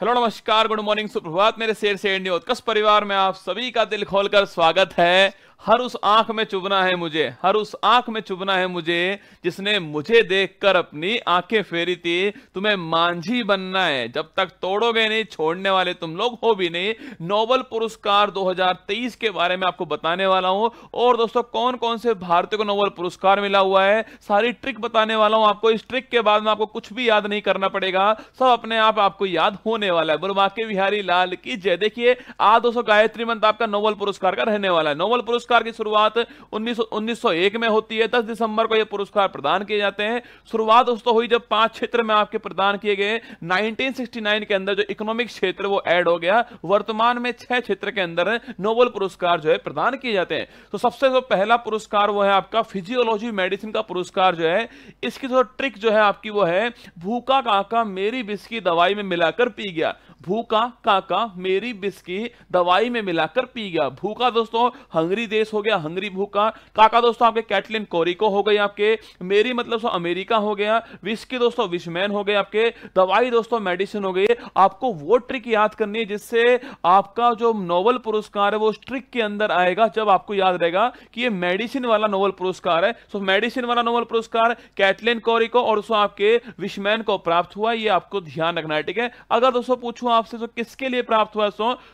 Hello नमस्कार good morning सुप्रभात मेरे शेर से इंडिया उत्कर्ष परिवार में आप सभी का दिल खोलकर स्वागत है। हर उस आंख में चुभना है मुझे, हर उस आंख में चुभना है मुझे जिसने मुझे देखकर अपनी आंखें फेरी थी। तुम्हें मांझी बनना है, जब तक तोड़ोगे नहीं छोड़ने वाले तुम लोग हो भी नहीं। नोबेल पुरस्कार 2023 के बारे में आपको बताने वाला हूं और दोस्तों कौन कौन से भारतीयों को नोबेल पुरस्कार मिला हुआ है सारी ट्रिक बताने वाला हूं आपको। इस ट्रिक के बाद में आपको कुछ भी याद नहीं करना पड़ेगा, सब अपने आप आपको याद होने वाला है। बोल बाके बिहारी लाल की जय। देखिए आज दोस्तों गायत्री मंत्र आपका नोबेल पुरस्कार का रहने वाला है। नोबेल पुरस्कार की शुरुआत 1901 में होती है। 10 दिसंबर को ये पुरस्कार प्रदान किए जाते हैं। शुरुआत दोस्तों हुई जब 5 क्षेत्र में आपके प्रदान किए गए। 1969 के अंदर जो इकोनॉमिक क्षेत्र वो ऐड हो गया। वर्तमान में 6 क्षेत्र के अंदर नोबेल पुरस्कार जो है प्रदान किए जाते हैं। तो सबसे जो पहला पुरस्कार वो है आपका फिजियोलॉजी मेडिसिन का पुरस्कार जो है। इसकी जो ट्रिक जो है आपकी वो है भूखा काका मेरी बिस की दवाई में मिलाकर पी गया। भूखा काका मेरी बिस की दवाई में मिलाकर पी गया। भूखा दोस्तों हंगरी देश हो गया, हंगरी भूखा। काका दोस्तों आपके कैटलिन कोरिको हो गई आपके। मेरी मतलब सो अमेरिका हो गया। विस्की दोस्तों विशमैन हो गए आपके। दवाई दोस्तों मेडिसिन हो गई। आपको वो ट्रिक याद करनी है जिससे आपका जो नोबेल पुरस्कार है वो उस ट्रिक के अंदर आएगा। जब आपको याद रहेगा कि ये मेडिसिन वाला नोबेल पुरस्कार है। सो मेडिसिन वाला नोबेल पुरस्कार कैटलिन कोरिको और दोस्तों आपके विशमैन को प्राप्त हुआ, ये आपको ध्यान रखना है, ठीक है। अगर दोस्तों पूछूं आपसे तो किसके लिए प्राप्त हुआ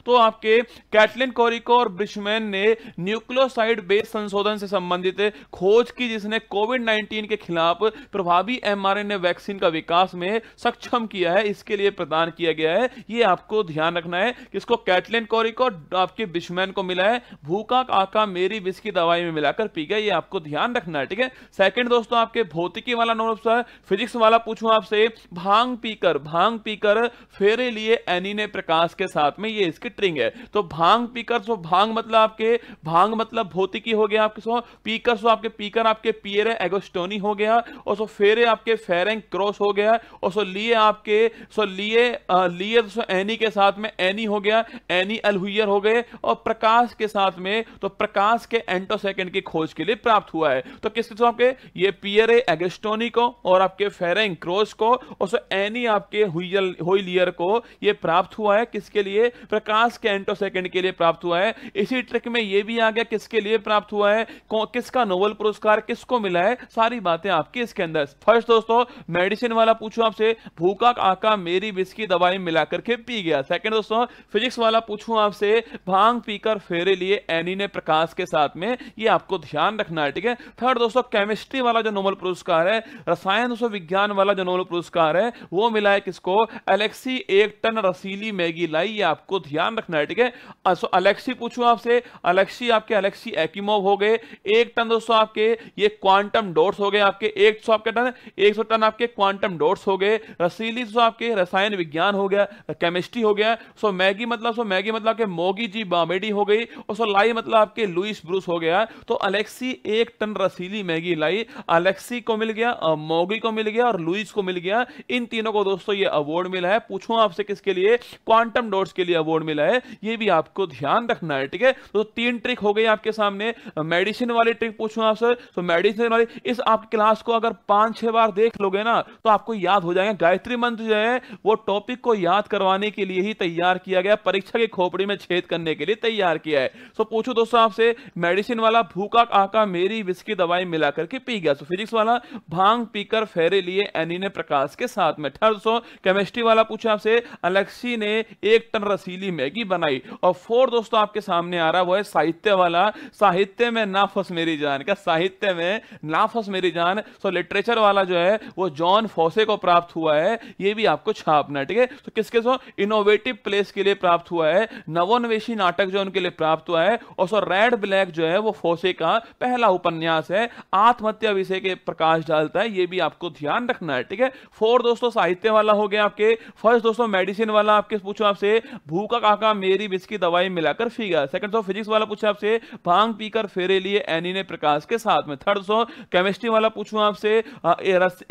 तो आपके कैटलिन कोरिको और विशमैन ने न्यूक्लियोसाइड बेस संशोधन से संबंधित खोज की जिसने कोविड-19 के खिलाफ प्रभावी mRNA वैक्सीन का विकास में सक्षम किया है, इसके लिए प्रदान किया गया है। ये आपको ध्यान रखना है किसको कैटलिन कोरिको आपके विशमैन को मिला है। भूखा काका मेरी बिस की दवाई में मिलाकर पी गया, ये आपको ध्यान रखना है, ठीक है। सेकंड दोस्तों आपके भौतिकी वाला नोबेल पुरस्कार। फिजिक्स वाला पूछूं आपसे भांग पीकर फेरे लिए एनी ने प्रकाश के साथ में, ये इसकी ट्रिंग है। तो भांग पीकर, तो भांग मतलब आपके भांग मतलब भौतिकी हो गया आपके। सो पीकर सो आपके पीकर आपके पियरे एगोस्टोनी हो गया और सो फेरे आपके फेरेंग क्रॉस हो गया और सो लिए आपके सो लिए सो एनी के साथ में एनी हो गया, एनी अलहुइयर हो गए और प्रकाश के साथ में तो प्रकाश के एंटोसेकंड की खोज के लिए प्राप्त हुआ है। तो किसके सो आपके ये पियरे एगोस्टोनी को और आपके फेरेंग क्रॉस को और सो एनी आपके होइलियर को ये प्राप्त हुआ है। किसके लिए? प्रकाश के एंटोसेकंड के लिए प्राप्त हुआ है। इसी ट्रिक में ये भी आ गया किसके लिए प्राप्त हुआ है, किसका नोबेल पुरस्कार किसको मिला है, सारी बातें आपकी इसके अंदर। फर्स्ट दोस्तों मेडिसिन वाला पूछूं आपसे भूखा काका मेरी बिस की दवाई मिलाकर के पी गया। सेकंड दोस्तों फिजिक्स वाला पूछूं आपसे भांग पीकर फेरे लिए एनी ने प्रकाश के साथ में, ये आपको ध्यान रखना है, ठीक है। थर्ड दोस्तों केमिस्ट्री वाला जो नोबेल पुरस्कार है, रसायन दोस्तों विज्ञान वाला जो नोबेल पुरस्कार है वो मिला है किसको? एलेक्सी 1 टन रसीली मैगी लाई, ये आपको ध्यान रखना है, ठीक है। अलेक्सी पूछूं आपसे अलेक्सी आपके अलेक्सी एकिमोव हो गए। 1 टन दोस्तों आपके ये क्वांटम डॉट्स हो गए आपके। 100 टन आपके क्वांटम डॉट्स हो गए। रसीली दोस्तों आपके रसायन विज्ञान हो गया, केमिस्ट्री हो गया। सो मैगी मतलब आपके मोगी जी बामेडी हो गई और सो लाई मतलब आपके लुइस ब्रूस हो गया। तो अलेक्सी 1 टन रसीली मैगी लाई, अलेक्सी को मिल गया, मोगी को मिल गया और लुइस को मिल गया। इन तीनों को दोस्तों ये अवार्ड मिला है। पूछूं आपसे किसके लिए? क्वांटम डॉट्स के लिए अवार्ड मिला है, ये भी आपको ध्यान रखना है, ठीक है। तो 3 ट्रिक हो गई आपके सामने। मेडिसिन वाली ट्रिक पूछूं आपसे तो मेडिसिन वाली इस आप क्लास को अगर 5-6 बार देख लोगे ना तो आपको याद हो जाएगा। गायत्री मंत्र जो है वो टॉपिक को याद करवाने के लिए ही तैयार किया गया, परीक्षा की खोपड़ी में छेद करने के लिए तैयार किया है। तो पूछूं दोस्तों आपसे मेडिसिन वाला भूखा काका मेरी बिस की दवाई मिलाकर के पी गया। तो फिजिक्स वाला भांग पीकर फेरे लिए एनी ने प्रकाश के साथ में। केमिस्ट्री वाला पूछा आपसे अलेक्सी ने 1 टन रसीली मैगी बनाई। और 4 दोस्तों आपके सामने आ रहा वो है साहित्य वाला। साहित्य में ना फंस मेरी जान का, साहित्य में ना फंस मेरी जान। सो लिटरेचर वाला जो है वो जॉन फोसे को प्राप्त हुआ है, ये भी आपको छापना, ठीक है। तो किसके सो इनोवेटिव प्लेस के लिए प्राप्त हुआ है, नवोन्वेषी नाटक जो उनके लिए प्राप्त हुआ है। और सो रेड ब्लैक जो है वो फोसे का पहला उपन्यास है, आत्महत्या विषय के प्रकाश डालता है, ये भी आपको ध्यान रखना है, ठीक है। 4 दोस्तों साहित्य वाला हो गया आपके। फर्स्ट दोस्तों मेडिसिन वाला आपके पूछो आपसे भूखा काका मेरी बिस की दवाई मिलाकर पी गया। सेकंड दोस्तों फिजिक्स वाला पूछा आपसे भांग पीकर फेरे लिए एनी ने प्रकाश के साथ में। थर्ड दोस्तों केमिस्ट्री वाला पूछूं आपसे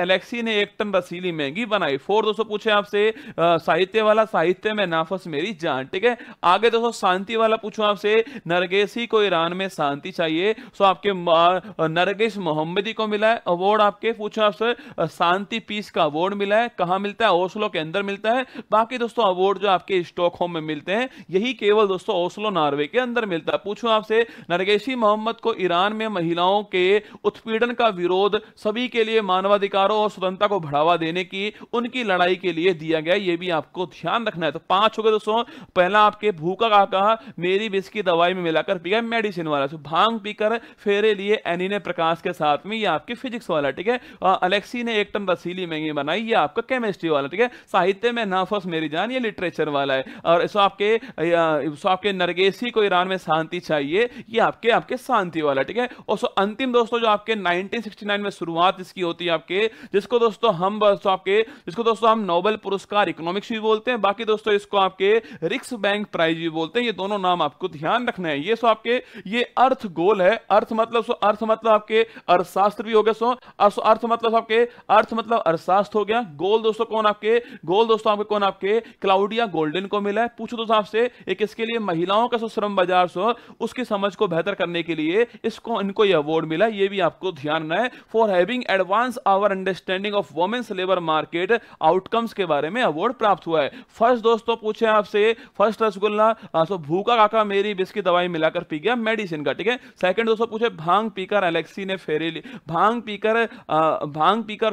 एलेक्सी ने 1 टन रसीली मैगी बनाई। फोर्थ दोस्तों पूछे आपसे साहित्य वाला, साहित्य में ना फंस मेरी जान, ठीक है। आगे दोस्तों शांति वाला पूछूं आपसे नरगिसी को ईरान में शांति चाहिए। सो आपके नरगिस मोहम्मदी को मिला है अवार्ड आपके। पूछो आपसे शांति पीस का अवार्ड मिला है, कहां मिलता है? ओस्लो के अंदर मिलता है। बाकी दोस्तों अवार्ड जो आपके स्टॉकहोम में मिलते हैं, यही केवल दोस्तों ओस्लो नॉर्वे के अंदर मिलता है। पूछूं आपसे, नरगेशी मोहम्मद को ईरान में महिलाओं के उत्पीड़न का विरोध, सभी के लिए मानवाधिकारों और स्वतंत्रता को बढ़ावा देने की उनकी लड़ाई के लिए दिया गया, यह भी आपको ध्यान रखना है। तो 5 हो गए दोस्तों। पहला आपके भूखा का कहा, मेरी विष की दवाई में मिलाकर पिया मेडिसिन वाला, तो भांग पीकर फेरे लिए एनी ने प्रकाश के साथ में, ये आपके फिजिक्स वाला, ठीक है। अलेक्सी ने एक टन रसीली महंगी बनाई, ये आपका केमिस्ट्री वाला, ठीक है। साहित्य में नाफस मेरी जान, ये लिटरेचर वाला है। और इसको आपके नरगेसी को ईरान में शांति चाहिए, ये आपके शांति वाला, ठीक है। और सो अंतिम दोस्तों जो आपके 1969 में शुरुआत इसकी होती है आपके, जिसको दोस्तों हम नोबेल पुरस्कार इकोनॉमिक्स भी बोलते हैं, बाकी दोस्तों इसको आपके रिक्स बैंक प्राइज भी बोलते हैं। ये दोनों नाम आपको ध्यान रखना है। ये सो आपके ये अर्थ गोल है, अर्थ मतलब आपके अर्थशास्त्र भी हो गया, सो अर्थ मतलब अर्थशास्त्र हो गया। गोल दोस्तों आपके क्लाउडिया गोल्डन को मिला है। पूछो दोस्तों आपसे एक, इसके लिए महिलाओं का श्रम बाजार सो उसकी समझ को बेहतर करने के लिए इसको इनको ये अवार्ड मिला, ये भी आपको ध्यान रखना है। For having advance our understanding of women's labour market outcomes के बारे में अवार्ड प्राप्त हुआ है। फर्स्ट दोस्तों पूछे आपसे, फर्स्ट रसगुल्ला, सो भूखा काका मेरी विष की दवाई मिलाकर पी गया मेडिसिन का, ठीक है। सेकंड दोस्तों पूछे, भांग पीकर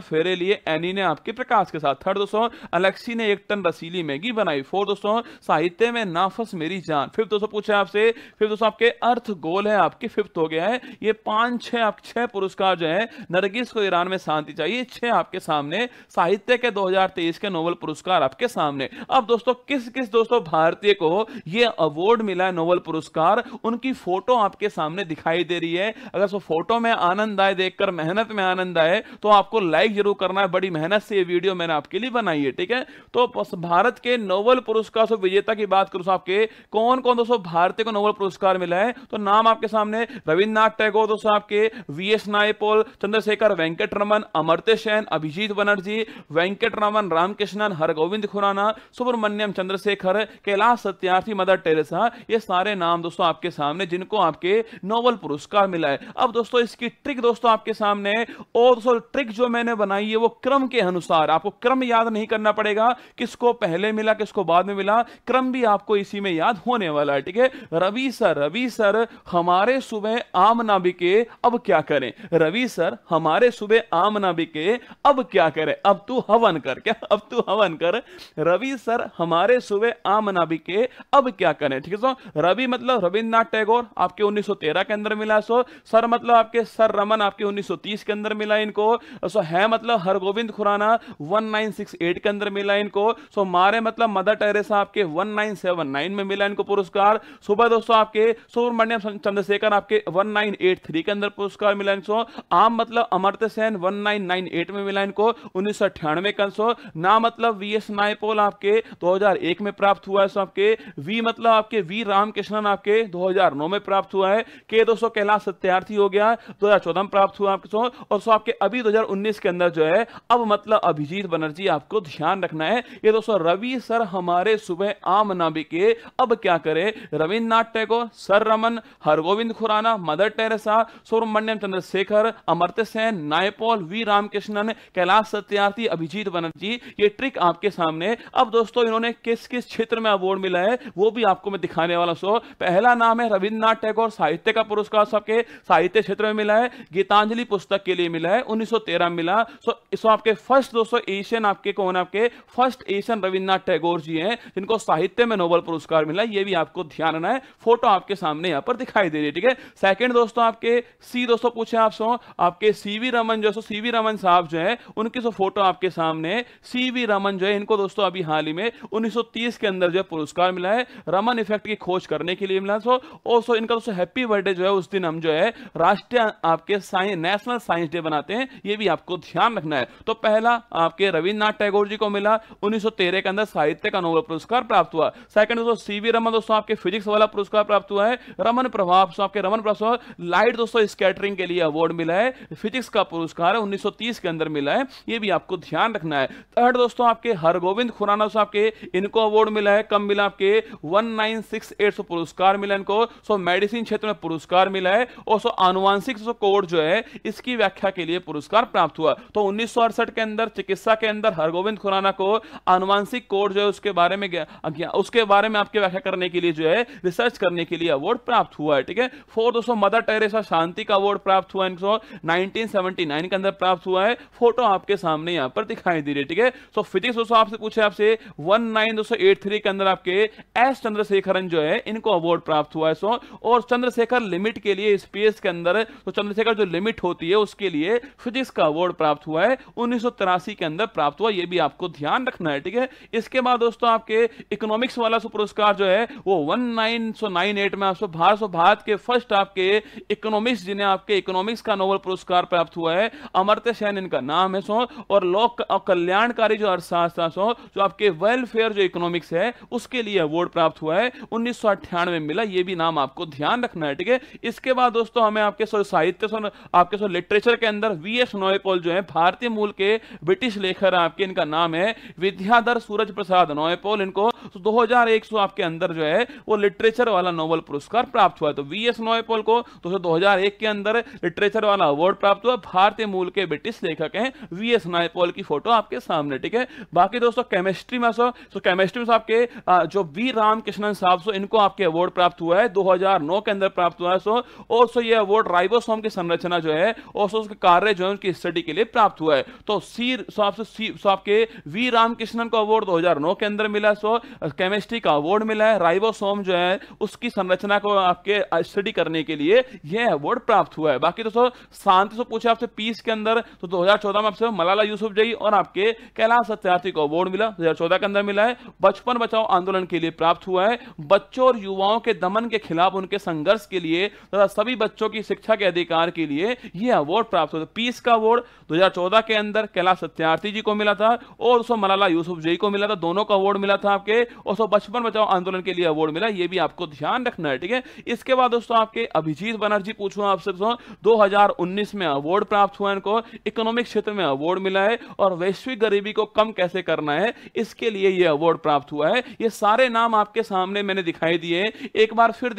फेरे लिए एनी ने आपके प्रकाश के साथ। थर्ड दोस्तों, अलेक्सी ने एक टन रसीली मैगी बनाई। फोर्थ दोस्तों, साहित्य में नाफस मेरी जान। फिफ्थ दोस्तों पूछे आपसे, फिफ्थ दोस्तों आपके अर्थ गोल है, आपके फिफ्थ हो गया है। ये 5-6 पुरस्कार जो है, नरगिस को ईरान में शांति चाहिए 6 आपके सामने, साहित्य के 2023 के नोबेल पुरस्कार आपके सामने। अब दोस्तों किस दोस्तों भारतीय को ये अवार्ड मिला है नोबेल पुरस्कार, उनकी फोटो आपके सामने दिखाई दे रही है। अगर सो फोटो में आनंद आए देखकर, मेहनत में आनंद आए, तो आपको लाइक जरूर करना है। बड़ी मेहनत से ये वीडियो मैंने आपके लिए बनाई है, ठीक है। तो भारत के नोबेल पुरस्कार विजेता की बात करूं आपके, कौन कौन दोस्तों भारतीय को नोबेल पुरस्कार मिला है, तो नाम आपके सामने रविन्द्रनाथ टैगोर दोस्तों आपके, VS Naipaul, Chandrashekhar Venkataraman, Amartya Sen, Abhijit Banerjee, Venkatraman Ramakrishnan, Hargobind Khorana, Subrahmanyan Chandrasekhar, Kailash Satyarthi, Mother Teresa, ये सारे नाम दोस्तों आपके सामने जिनको आपके नोबेल पुरस्कार मिला है। अब दोस्तों इसकी ट्रिक दोस्तों आपके सामने, और दोस्तों ट्रिक जो मैंने बनाई है वो क्रम के अनुसार, आपको क्रम याद नहीं करना पड़ेगा, किसको पहले मिला किसको बाद में मिला, क्रम भी आपको इसी में याद होने वाला है, ठीक है। रवि सर हमारे सुबह आम ना बिके अब क्या करें, रवि सर हमारे सुबह आम ना बिके अब क्या करें, अब तू हवन कर। रवि सर हमारे सुबह आम ना बिके अब क्या करें, ठीक है। सो रवि मतलब रविन्द्रनाथ टैगोर, आपके 1913 के अंदर मिला। सो सर मतलब आपके सर रमन, आपके 1930 के अंदर मिला इनको। सो है मतलब हरगोविंद खुराना, 1968 के अंदर मिला इनको। सो मारे मतलब मदर टेरेसा, आपके 1979 में मिला इनको पुरस्कार। सुबह दोस्तों आपके सुब्रमण्यम चंद्रशेखर, आपके 1983 के अंदर पुरस्कार मिला इनको। आम मतलब अमर्त्य सेन, 1998 में मिला इनको, 1998 का। सो ना मतलब वीएस नायपॉल, आपके 2001 में प्राप्त हुआ है। सो आपके वी मतलब आपके वी रामकृष्णन, आपके 2009 में प्राप्त हुआ है। के दोस्तों कैलाश सत्यार्थी हो गया, 2014 में प्राप्त हुआ आपके। और सो आपके अभी 2019 के अंदर जो है, अब मतलब अभिजीत बनर्जी, आपको ध्यान रखना है। ये दोस्तों रवि सर हमारे सुबह आम ना बिके अब क्या करे, Rabindranath Tagore, sir Raman, Hargobind Khorana, Mother Teresa, Subrahmanyan Chandrasekhar, Amartya Sen, Naipaul, V Ramakrishnan, Kailash Satyarthi, Abhijit Banerjee, ये ट्रिक आपके सामने। अब दोस्तों इन्होंने किस किस क्षेत्र में अवार्ड मिला है वो भी आपको मैं दिखाने वाला। सो पहला नाम है रविन्द्रनाथ टैगोर, साहित्य का पुरस्कार सबके साहित्य क्षेत्र में मिला है, गीतांजलि पुस्तक के लिए मिला है, 1913 मिला। सो आपके फर्स्ट दोस्तों एशियन आपके कौन, आपके फर्स्ट एशियन रविन्द्रनाथ टैगोर जी हैं जिनको साहित्य में नोबेल पुरस्कार मिला, ये भी आपको ध्यान रखना है। फोटो आपके सामने यहाँ पर दिखाई दे रही है, ठीक है। सेकंड दोस्तों आपके सी दोस्तों पूछे आपके सीवी रमन साहब जो है उनकी फोटो आपके सामने। सीवी रमन जो है इनको दोस्तों अभी हाल ही में 1930 के अंदर जो पुरस्कार मिला है, रमन इफेक्ट की खोज करने के लिए मिला। सो इनका दोस्तों हैप्पी बर्थडे जो है, उस दिन हम जो है राष्ट्रीय आपके नेशनल साइंस डे बनाते हैं, ये भी आपको ध्यान रखना है। तो पहला आपके रविन्द्रनाथ टैगोर जी को मिला, 1913 के अंदर साहित्य का नोबेल पुरस्कार प्राप्त हुआ। सेकंड दोस्तों सीवी रमन दोस्तों आपके फिजिक्स वाला पुरस्कार प्राप्त हुआ है। रमन प्रभाव आपके रमन प्रभाव लाइट दोस्तों स्कैटरिंग के लिए अवार्ड मिला है, फिजिक्स का पुरस्कार है, 1930 के अंदर मिला है, ये भी आपको ध्यान रखना है। थर्ड दोस्तों आपके हरगोविंद खुराना दोस्तों आपके इनको अवार्ड मिला है, कम मिला आपके 1968 से पुरस्कार मिला इनको। सो मेडिसिन क्षेत्र में पुरस्कार मिला है। और सो आनुवंशिक कोड जो है इसकी व्याख्या के लिए पुरस्कार प्राप्त हुआ। तो 1968 के अंदर चिकित्सा के अंदर हरगोविंद खुराना को आनुवंशिक बेसिक कोड जो है उसके बारे में आपके व्याख्या करने के लिए जो है रिसर्च करने के लिए अवार्ड प्राप्त हुआ है। ठीक है, 4 दोस्तों मदर टेरेसा शांति का अवार्ड प्राप्त हुआ है 1979 के अंदर प्राप्त हुआ है। फोटो आपके सामने यहाँ पर दिखाई दे रही है। ठीक है, सो फिजिक्स दोस्तों आपसे पूछे आपसे 1983 के अंदर आपके एस चंद्रशेखरन जो है इनको अवार्ड प्राप्त हुआ है। सो और चंद्रशेखर लिमिट के लिए स्पेस के अंदर तो चंद्रशेखर जो लिमिट होती है उसके लिए फिजिक्स का अवार्ड प्राप्त हुआ है 1983 के अंदर प्राप्त हुआ, ये भी आपको ध्यान रखना है। ठीक है, इसके बाद दोस्तों आपके इकोनॉमिक्स वाला पुरस्कार जो है वो 1998 में आपको भारत के फर्स्ट आपके इकोनॉमिक्स जिन्हें आपके इकोनॉमिक्स का नोबेल पुरस्कार प्राप्त हुआ है, अमर्त्य सेन इनका नाम है। सो और लोक कल्याणकारी जो अर्थशास्त्र सो जो आपके वेलफेयर जो इकोनॉमिक्स है उसके लिए अवार्ड प्राप्त हुआ है 1998 में मिला, ये भी नाम आपको ध्यान रखना है। ठीक है, इसके बाद दोस्तों हमें आपके साहित्य आपके लिटरेचर के अंदर वीएस नोएपॉल जो है भारतीय मूल के ब्रिटिश लेखक आपके इनका नाम है विद्याधर सूरज प्रसाद नोएपॉल, इनको 2001 आपके अंदर जो है वो लिटरेचर वाला नोबेल पुरस्कार प्राप्त हुआ। तो वीएस नोएपॉल को 2001 के अंदर लिटरेचर वाला अवार्ड प्राप्त हुआ, भारतीय मूल के ब्रिटिश लेखक हैं, वीएस नोएपॉल की फोटो आपके सामने। ठीक है, बाकी दोस्तों केमिस्ट्री में आपके जो वी रामकृष्णन साहब सो इनको आपके अवार्ड प्राप्त हुआ है 2009 के अंदर प्राप्त हुआ है। सो और सो ये अवार्ड राइबोसोम की संरचना जो है और सो उसके कार्य जो है उनकी स्टडी के लिए प्राप्त हुआ है। तो आपके वी रामकृष्णन को अवार्ड 2009 के अंदर मिला, सो केमिस्ट्री का अवार्ड मिला है, राइबोसोम जो है उसकी संरचना को आपके स्टडी करने के लिए यह अवार्ड प्राप्त हुआ है। बाकी दोस्तों शांति से पूछा आपसे पीस के अंदर तो 2014 में आपसे मलाला यूसुफजई और आपके कैलाश सत्यार्थी को अवार्ड मिला 2014 के अंदर मिला है। बचपन बचाओ आंदोलन के लिए प्राप्त हुआ है, बच्चों और युवाओं के दमन के खिलाफ उनके संघर्ष के लिए तथा सभी बच्चों की शिक्षा के अधिकार के लिए यह अवार्ड प्राप्त हुआ। पीस का अवार्ड 2014 के अंदर कैलाश सत्यार्थी जी को मिला था और उसको मलाला यूसुफजई को मिला था, दोनों का अवार्ड मिला था आपके और बचपन बचाओ आंदोलन के लिए अवार्ड मिला, यह भी आपको ध्यान रखना है। ठीक है, इसके बाद दोस्तों आपके अभिजीत बनर्जी पूछूं आपसे 2019 में अवार्ड प्राप्त हुआ, इनको इकोनॉमिक क्षेत्र में अवार्ड मिला है और वैश्विक गरीबी को कम कैसे करना है इसके लिए यह अवार्ड प्राप्त हुआ है। ये सारे नाम आपके सामने मैंने दिखाई दिए, एक बार फिर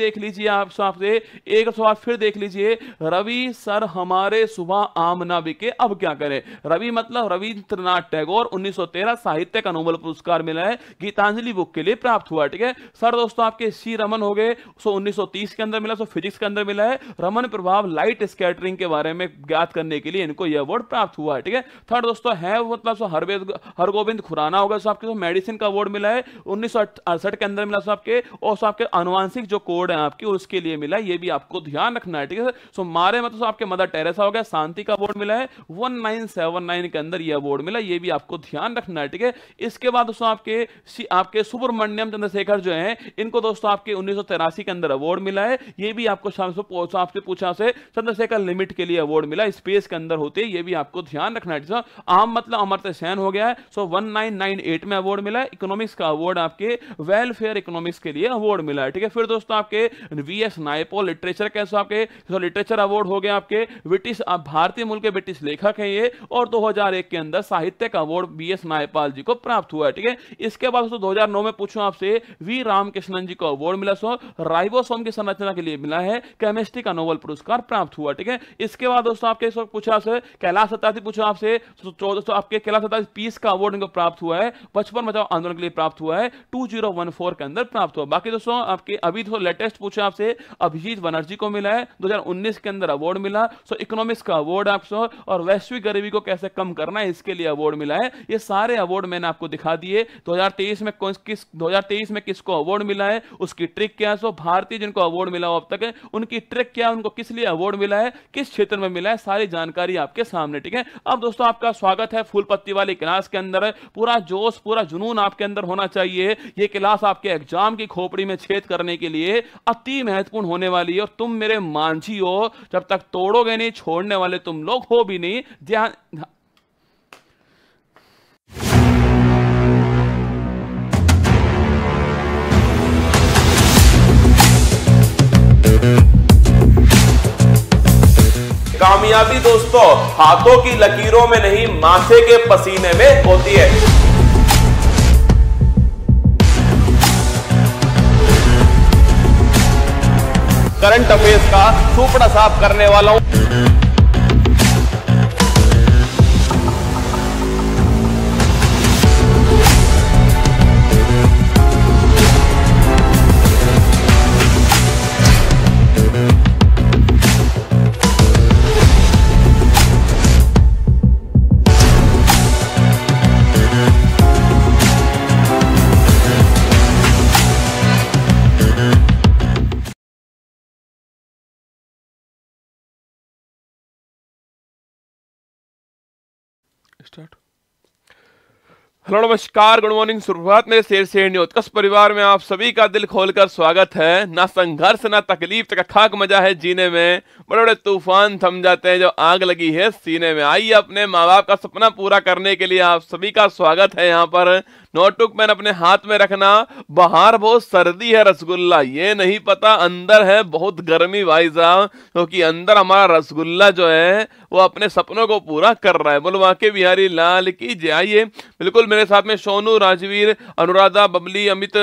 देख लीजिए रवि सर हमारे सुबह आमना बिके अब क्या करें, रवि मतलब रविंद्रनाथ टैगोर 1913 साहित्य का नोबेल पुरस्कार मिला है, गीतांजलि बुक के लिए प्राप्त हुआ। ठीक है, सर दोस्तों आपके सी रमन हो गए 1930 के अंदर मिला, फिजिक्स के अंदर मिला है, रमन प्रभाव लाइट स्कैटरिंग के बारे में ज्ञात करने के लिए इनको यह अवार्ड प्राप्त हुआ है। ठीक है, थर्ड दोस्तों है मतलब हरगोविंद खुराना होगा, आपके मेडिसिन का अवार्ड मिला है 1968 के अंदर मिला आपके और आपके आनुवांशिक जो कोड है आपके उसके लिए मिला, यह भी आपको ध्यान रखना है। ठीक है, सो मारे मतलब आपके मदर टेरेसा हो गया, शांति का अवार्ड मिला है 1979 के अंदर यह अवार्ड मिला, यह भी आपको ध्यान रखना है। ठीक है, इसके बाद दोस्तों आपके सुब्रमण्यम चंद्रशेखर जो हैं इनको दोस्तों आपके 1983 के अंदर अवार्ड मिला है, ये भी आपको आपसे पूछा से चंद्रशेखर लिमिट के लिए अवार्ड मिला स्पेस के अंदर होते, ये भी आपको ध्यान रखना है। आम मतलब अमर्त्य सेन हो गया है, सो 1998 में अवार्ड मिला है, इकोनॉमिक्स का अवार्ड आपके वेलफेयर इकोनॉमिक्स के लिए अवार्ड मिला है। ठीक है, फिर दोस्तों आपके वीएस नायपॉल लिटरेचर कैसे आपके लिटरेचर अवार्ड हो गया आपके ब्रिटिश भारतीय मूल के ब्रिटिश लेखक हैं ये और 2001 के अंदर साहित्य का अवार्ड वीएस नायपॉल जी को प्राप्त हुआ है। ठीक है, इसके बाद 2009 में पूछूं आपसे वी रामकृष्णन जी को अवार्ड मिला, सो राइबोसोम की संरचना के लिए मिला है, केमिस्ट्री का नोबेल पुरस्कार प्राप्त हुआ। ठीक है, इसके बाद दोस्तों आपके पूछा आपसे कैलाश सत्यार्थी पूछा आपसे दोस्तों आपके कैलाश सत्यार्थी पीस का अवार्ड इनको प्राप्त हुआ है, बचपन बचाओ आंदोलन के लिए प्राप्त हुआ है 2014 के अंदर प्राप्त हुआ। बाकी दोस्तों आपके अभी लेटेस्ट पूछा आपसे अभिजीत बनर्जी को मिला है 2019 के अंदर अवार्ड मिला, सो इकोनॉमिक्स का अवार्ड आपको और वैश्विक गरीबी को कैसे कम करना है इसके लिए अवार्ड मिला है। ये सारे अवार्ड मैंने आपको दिखा दिए। 2023 में किसको अवार्ड मिला है उसकी ट्रिक क्या है, सो भारतीय जिनको अवार्ड मिला अब तक है उनकी ट्रिक क्या है, उनको किस लिए अवार्ड मिला है, किस क्षेत्र में मिला है, सारी जानकारी आपके सामने। ठीक है, अब दोस्तों आपका स्वागत है फूल पत्ती वाली क्लास के अंदर, पूरा जोश पूरा जुनून आपके अंदर होना चाहिए। ये क्लास आपके एग्जाम की खोपड़ी में छेद करने के लिए अति महत्वपूर्ण होने वाली है और तुम मेरे मांझी हो, जब तक तोड़ोगे नहीं छोड़ने वाले तुम लोग हो भी नहीं। ध्यान कामयाबी दोस्तों हाथों की लकीरों में नहीं माथे के पसीने में होती है। करंट अफेयर्स का सुपड़ा साफ करने वाला हूं। स्टार्ट। हेलो नमस्कार, गुड मॉर्निंग, सुप्रभात मेरे शेर शेरनी उत्कर्ष परिवार में आप सभी का दिल खोलकर स्वागत है। ना संघर्ष ना तकलीफ तक खाक मजा है जीने में, बड़े बड़े तूफान थम जाते हैं जो आग लगी है सीने में। आइए अपने माँ बाप का सपना पूरा करने के लिए आप सभी का स्वागत है। यहाँ पर नोटबुक पेन अपने हाथ में रखना। बाहर बहुत सर्दी है रसगुल्ला, ये नहीं पता अंदर है बहुत गर्मी भाई साहब, क्योंकि अंदर हमारा रसगुल्ला जो है वो अपने सपनों को पूरा कर रहा है। बोलो वाके बिहारी लाल की जय। आइए बिल्कुल मेरे साथ में सोनू, राजवीर, अनुराधा, बबली, अमित,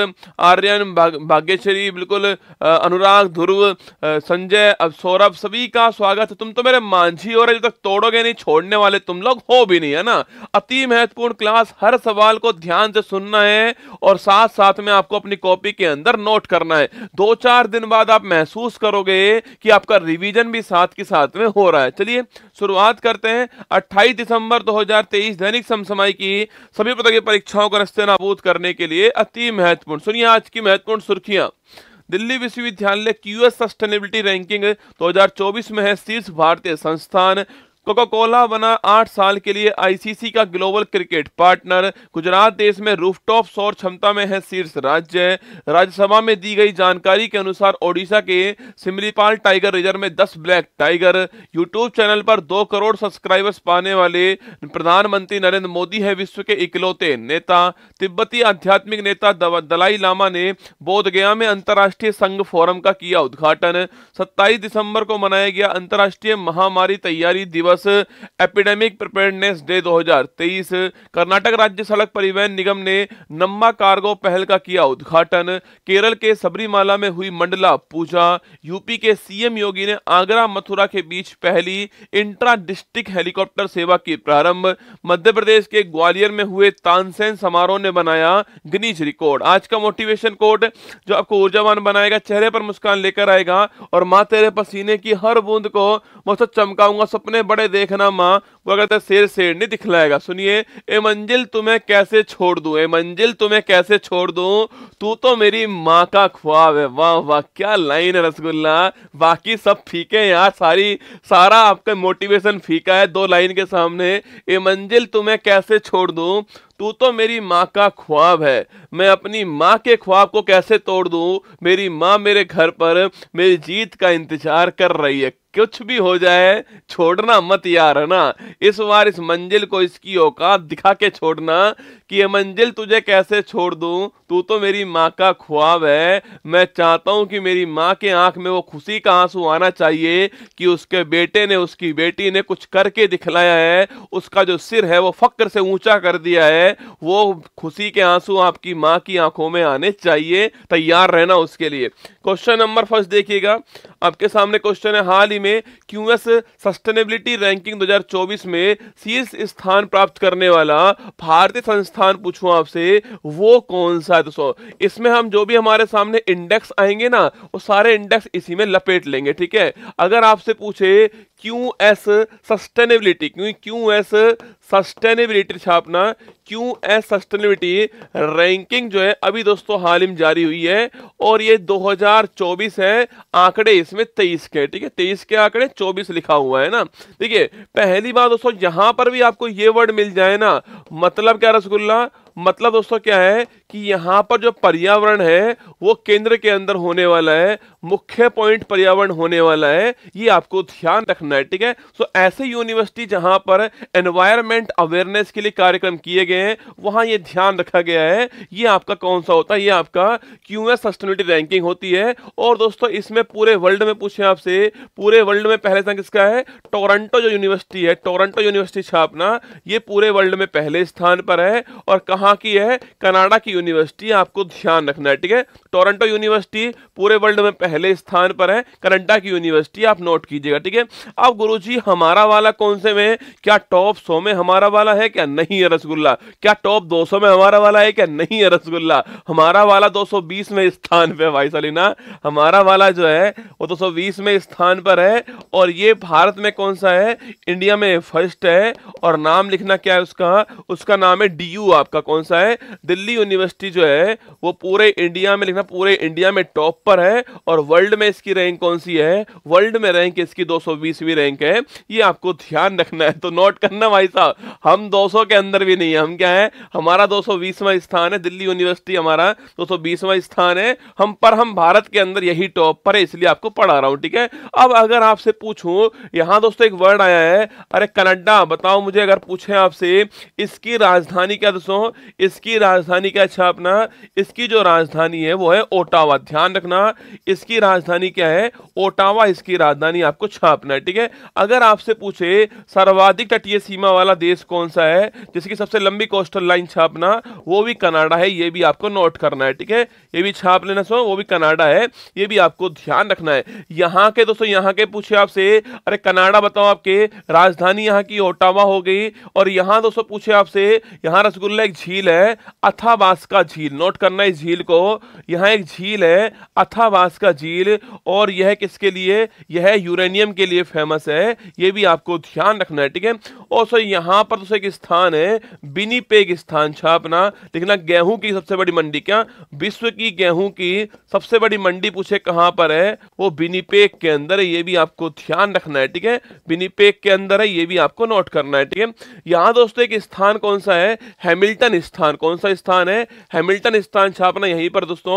आर्यन, भाग्यश्री, बिल्कुल अनुराग, ध्रुव, संजय, अब सौरभ, सभी का स्वागत है। तुम तो मेरे मांझी हो रहे, जब तक तोड़ोगे नहीं छोड़ने वाले तुम लोग हो भी नहीं, है ना। अति महत्वपूर्ण क्लास, हर सवाल को ध्यान से सुनना है और साथ साथ में आपको अपनी कॉपी के अंदर नोट करना है। 2-4 दिन बाद आप महसूस करोगे कि आपका रिवीजन भी साथ के साथ में हो रहा है। चलिए शुरुआत करते हैं। 28 दिसंबर 2023 दैनिक समसामयिक की सभी प्रकार की परीक्षाओं का रास्ते नाबूद करने के लिए अति महत्वपूर्ण। सुनिए आज की महत्वपूर्ण सुर्खियां। दिल्ली विश्वविद्यालय क्यूएस सस्टेनेबिलिटी रैंकिंग 2024 में है शीर्ष भारतीय संस्थान। कोका कोला बना 8 साल के लिए आईसीसी का ग्लोबल क्रिकेट पार्टनर। गुजरात देश में रूफटॉप सौर क्षमता में है शीर्ष राज्य। राज्यसभा में दी गई जानकारी के अनुसार ओडिशा के सिमलीपाल टाइगर रिजर्व में 10 ब्लैक टाइगर। यूट्यूब चैनल पर 2 करोड़ सब्सक्राइबर्स पाने वाले प्रधानमंत्री नरेंद्र मोदी है विश्व के इकलौते नेता। तिब्बती आध्यात्मिक नेता दलाई लामा ने बोधगया में अंतर्राष्ट्रीय संघ फोरम का किया उद्घाटन। 27 दिसंबर को मनाया गया अंतर्राष्ट्रीय महामारी तैयारी दिवस। Epidemic preparedness day 2023। कर्नाटक राज्य सड़क परिवहन निगम ने नम्मा कार्गो पहल का किया उद्घाटन। केरल के सबरीमाला में हुई मंडला पूजा। यूपी के सीएम योगी ने आगरा मथुरा के बीच पहली इंट्रा डिस्ट्रिक्ट हेलीकॉप्टर सेवा की प्रारंभ। मध्य प्रदेश के ग्वालियर में हुए तानसेन समारोह ने बनाया गिनीज रिकॉर्ड। आज का मोटिवेशन कोट जो आपको ऊर्जावान बनाएगा, चेहरे पर मुस्कान लेकर आएगा और माँ तेरे पसीने की हर बूंद को मौसम चमकाऊंगा, सपने बड़े देखना माँ, वो कहता शेर शेरनी दिखलाएगा। सुनिए, ए मंजिल तुम्हें कैसे छोड़ दूं, ए मंजिल तुम्हें कैसे छोड़ दूं, तू तो मेरी माँ का ख्वाब है। वाह वाह क्या लाइन है रसगुल्ला। बाकी सब फीके हैं यार, सारा आपका मोटिवेशन फीका है 2 लाइन के सामने। ए मंजिल तुम्हें कैसे छोड़ दूं, तू तो मेरी माँ का ख्वाब है। मैं अपनी माँ के ख्वाब को कैसे तोड़ दूं, मेरी माँ मेरे घर पर मेरी जीत का इंतजार कर रही है। कुछ भी हो जाए छोड़ना मत यार, है ना। इस बार इस मंजिल को इसकी औकात दिखा के छोड़ना कि ये मंजिल तुझे कैसे छोड़ दूं, तू तो मेरी माँ का ख्वाब है। मैं चाहता हूँ कि मेरी माँ के आंख में वो खुशी का आंसू आना चाहिए कि उसके बेटे ने उसकी बेटी ने कुछ करके दिखलाया है, उसका जो सिर है वो फक्र से ऊंचा कर दिया है। वो खुशी के आंसू आपकी माँ की आंखों में आने चाहिए, तैयार रहना उसके लिए। क्वेश्चन नंबर 1 देखिएगा, आपके सामने क्वेश्चन है। हाल ही में क्यूएस सस्टेनेबिलिटी रैंकिंग 2024 में शीर्ष स्थान प्राप्त करने वाला भारतीय संस्थान पूछूं आपसे, वो कौन सा है। दोस्तों इसमें हम जो भी हमारे सामने इंडेक्स आएंगे ना, वो सारे इंडेक्स इसी में लपेट लेंगे, ठीक है। अगर आपसे पूछे क्यूएस सस्टेनेबिलिटी, क्योंकि क्यूएस सस्टेनेबिलिटी छापना, क्यूएस सस्टेनेबिलिटी रैंकिंग जो है अभी दोस्तों हाल ही में जारी हुई है और ये 2024 है। आंकड़े इसमें 23 के, ठीक है, 23 के आंकड़े 24 लिखा हुआ है ना। देखिए पहली बात दोस्तों, यहां पर भी आपको ये वर्ड मिल जाए ना, मतलब क्या रसगुल्ला, मतलब दोस्तों क्या है कि यहाँ पर जो पर्यावरण है वो केंद्र के अंदर होने वाला है, मुख्य पॉइंट पर्यावरण होने वाला है, ये आपको ध्यान रखना है, ठीक है। सो ऐसे यूनिवर्सिटी जहाँ पर एनवायरमेंट अवेयरनेस के लिए कार्यक्रम किए गए हैं, वहाँ ये ध्यान रखा गया है। ये आपका कौन सा होता है, ये आपका क्यूएस सस्टेनेबिलिटी रैंकिंग होती है। और दोस्तों इसमें पूरे वर्ल्ड में पूछे आपसे, पूरे वर्ल्ड में पहले स्थान किसका है, टोरंटो जो यूनिवर्सिटी है, टोरंटो यूनिवर्सिटी छापना, ये पूरे वर्ल्ड में पहले स्थान पर है। और कहाँ की है, कनाडा की यूनिवर्सिटी, आपको ध्यान रखना है, ठीक है। टोरंटो यूनिवर्सिटी पूरे वर्ल्ड में पहले स्थान पर है, कनाडा की यूनिवर्सिटी, आप नोट कीजिएगा, ठीक है। अब गुरुजी हमारा वाला कौन से में, क्या टॉप 100 में हमारा वाला है क्या, नहीं है रसगुल्ला। क्या टॉप 200 में हमारा वाला है क्या, नहीं है रसगुल्ला। हमारा वाला 220 में स्थान पर है भाई सलीना, हमारा वाला जो है वो 220 में स्थान पर है। और ये भारत में कौन सा है, इंडिया में फर्स्ट है। और नाम लिखना क्या है उसका नाम है डी यू, आपका कौन सा है, दिल्ली यूनिवर्सिटी जो है वो पूरे इंडिया में, लिखना पूरे इंडिया में टॉप पर है और वर्ल्ड में इसकी रैंक कौन सी है, वर्ल्ड में रैंक इसकी 220वीं रैंक है। ये आपको ध्यान रखना है, तो नोट करना भाई साहब, हम 200 के अंदर भी नहीं है, हम क्या है, हमारा 220वां स्थान है, दिल्ली यूनिवर्सिटी हमारा 220वां स्थान है, हम पर हम भारत के अंदर यही टॉप पर है, इसलिए आपको पढ़ा रहा हूं। ठीक है, अब अगर आपसे पूछूं, यहां दोस्तों एक वर्ड आया है, अरे कनाडा, बताओ मुझे अगर पूछे आपसे इसकी राजधानी क्या, दोस्तों इसकी राजधानी क्या, अच्छा अपना इसकी जो राजधानी है वो है ओटावा, ध्यान रखना इसकी राजधानी क्या है, ओटावा इसकी राजधानी, आपको छापना है। ठीक है, अगर आपसे पूछे सर्वाधिक तटीय सीमा वाला देश कौन सा है जिसकी सबसे लंबी कोस्टल लाइन, छापना, वो भी कनाडा है, ये भी आपको नोट करना है। ठीक है, ये भी छाप लेना, सो वो भी कनाडा है, ये भी आपको ध्यान रखना है। यहाँ के दोस्तों, यहाँ के पूछे आपसे, अरे कनाडा बताओ आपके राजधानी यहाँ की ओटावा हो गई, और यहाँ दोस्तों पूछे आपसे, यहाँ रसगुल्ला एक झील है, अथाबास्का झील, नोट करना इस झील को, यहाँ एक झील है अथाबास्का झील, और यह किसके लिए, यह यूरेनियम के लिए फेमस है, ये भी आपको ध्यान रखना है। ठीक है, और सो यहाँ पर दोस्तों एक स्थान है विनिपेग स्थान, छापना, लिखना गेहूं की सबसे बड़ी मंडी, क्या विश्व की गेहूं की सबसे बड़ी मंडी पूछे कहाँ पर है, वो विनिपेग के अंदर है, ये भी आपको ध्यान रखना है। ठीक है, विनिपेग के अंदर है, ये भी आपको नोट करना है। ठीक है, यहाँ दोस्तों एक स्थान कौन सा है, हैमिल्टन स्थान, कौन सा स्थान है, हैमिल्टन स्थान, छापना यहीं पर दोस्तों।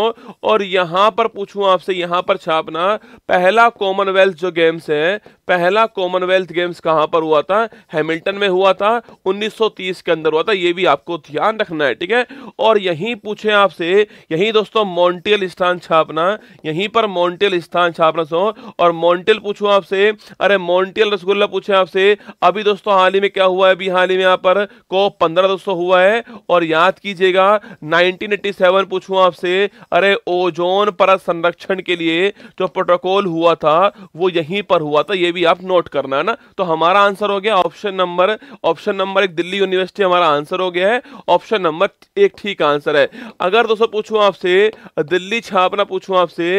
और यहाँ पर पूछूं आपसे, यहाँ पर छापना पहला कॉमनवेल्थ जो गेम्स है, पहला कॉमनवेल्थ गेम्स कहाँ पर हुआ था, हैमिल्टन में हुआ था, 1930 के अंदर हुआ था, ये भी आपको ध्यान रखना है। ठीक है, और यहीं पूछे आपसे, यहीं दोस्तों मॉन्ट्रियल स्थान, छापना यहीं पर मॉन्ट्रियल स्थान, छापना सो, और मॉन्ट्रियल पूछूं आपसे, अरे मॉन्ट्रियल रसगुल्ला पूछे आपसे, अभी दोस्तों हाल ही में क्या हुआ है, अभी हाल ही में यहाँ पर COP15 दोस्तों हुआ है, और याद कीजिएगा 1987 पूछूं आपसे, अरे ओजोन परत संरक्षण के लिए जो प्रोटोकॉल हुआ था वो यहीं पर हुआ था, ये भी आप नोट करना है ना। तो हमारा आंसर हो गया ऑप्शन नंबर 1, दिल्ली यूनिवर्सिटी हमारा आंसर हो गया है, ऑप्शन नंबर 1 ठीक आंसर है। अगर दोस्तों पूछूं आपसे दिल्ली, छापना पूछूं आपसे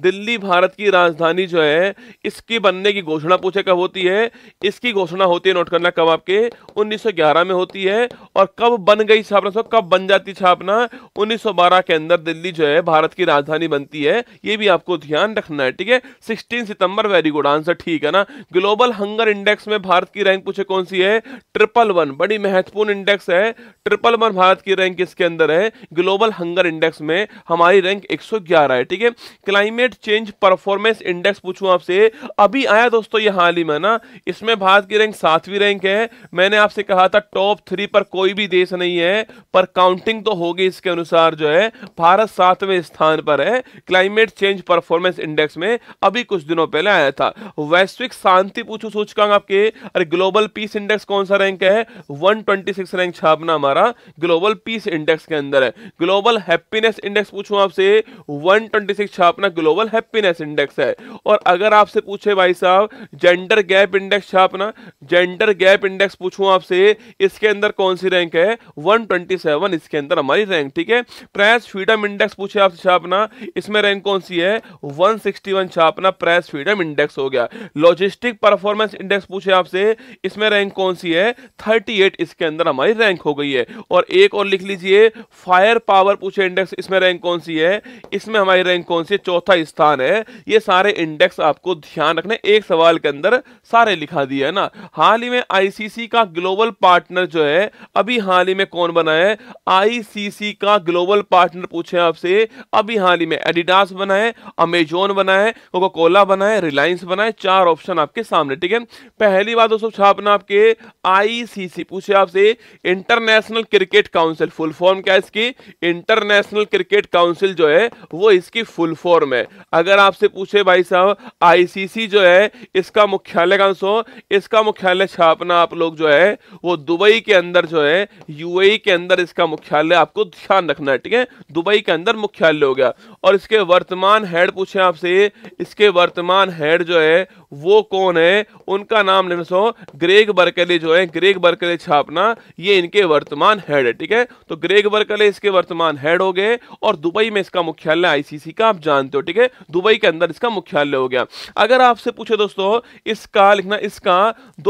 दिल्ली भारत की राजधानी जो है, इसकी बनने की घोषणा पूछे कब होती है, इसकी घोषणा होती है, नोट करना कब, आपके 1911 में होती है, और कब बन गई छापना, कब बन जाती छापना, 1912 के अंदर दिल्ली जो है भारत की राजधानी बनती है, ये भी आपको ध्यान रखना है। ठीक है, 16 सितंबर, वेरी गुड आंसर, ठीक है ना। ग्लोबल हंगर इंडेक्स में भारत की रैंक पूछे कौन सी है, 111, बड़ी महत्वपूर्ण इंडेक्स है, 111 भारत की रैंक इसके अंदर है, ग्लोबल हंगर इंडेक्स में हमारी रैंक 111 है। ठीक है, क्लाइमेट चेंज परफॉर्मेंस इंडेक्स पूछूं आपसे, अभी आया दोस्तों ये हाल ही में ना, इसमें भारत की रैंक 7वीं रैंक है। मैंने आपसे कहा था टॉप 3 पर कोई भी देश नहीं है, पर काउंटिंग तो होगी, इसके अनुसार जो है भारत 7वें स्थान पर है क्लाइमेट चेंज परफॉर्मेंस इंडेक्स में, अभी कुछ दिनों पहले आया था। वैश्विक शांति पूछूं सूचकांक आपके, अरे ग्लोबल पीस इंडेक्स कौन सा रैंक है, 126 रैंक, छापना हमारा ग्लोबल पीस इंडेक्स के अंदर है। ग्लोबल हैप्पीनेस इंडेक्स पूछूं आपसे, 126, छापना ग्लोबल हैप्पीनेस इंडेक्स है। और अगर आपसे पूछे भाई साहब जेंडर गैप इंडेक्स, छापना जेंडर गैप इंडेक्स पूछूं आपसे, इसके अंदर कौन सी रैंक है, 127 इसके अंदर हमारी रैंक। ठीक है, प्रेस फ्रीडम इंडेक्स पूछे आपसे, छापना इसमें रैंक कौन सी है, 161, छापना प्रेस फ्रीडम इंडेक्स हो गया। लॉजिस्टिक परफॉर्मेंस इंडेक्स पूछे आपसे, इसमें रैंक कौन सी है, 38 इसके अंदर हमारी रैंक हो गई है। और एक और लिख लीजिए, फायर पावर पूछे इंडेक्स, इसमें रैंक कौन सी है, इसमें हमारी रैंक कौन सी है, 4था स्थान है। ये सारे इंडेक्स आपको ध्यान रखने, एक सवाल के अंदर सारे लिखा दिया है ना। हाल ही में आईसीसी का ग्लोबल पार्टनर जो है, अभी हाल ही में कौन बना है, आईसीसी का ग्लोबल पार्टनर पूछे आपसे, अभी हाल ही में एडिडास बना है, अमेजोन बना है, कोका कोला बना है, रिलायंस बना है, 4 ऑप्शन आपके सामने। ठीक है, पहली बात दोस्तों छापना आपके, आईसीसी पूछे आपसे, international cricket council, full form क्या है इसकी, इंटरनेशनल क्रिकेट काउंसिल जो है वो इसकी फुल फॉर्म है। अगर आपसे पूछे भाई साहब आईसीसी जो है इसका मुख्यालय कहां सो, इसका मुख्यालय छापना आप लोग जो है वो दुबई के अंदर जो है, यूएई के अंदर इसका मुख्यालय, आपको ध्यान रखना है। ठीक है, दुबई के अंदर मुख्यालय हो गया। और इसके वर्तमान हेड पूछे आपसे, इसके वर्तमान हेड जो है वो वो कौन है, उनका नाम लेना सो ग्रेग बर्कले जो है, ग्रेग बर्कले छापना, ये इनके वर्तमान हेड है। ठीक है, तो ग्रेग बर्कले इसके वर्तमान हेड हो गए और दुबई में इसका मुख्यालय आईसीसी का आप जानते हो। ठीक है, दुबई के अंदर इसका मुख्यालय हो गया। अगर आपसे पूछे दोस्तों इसका लिखना, इसका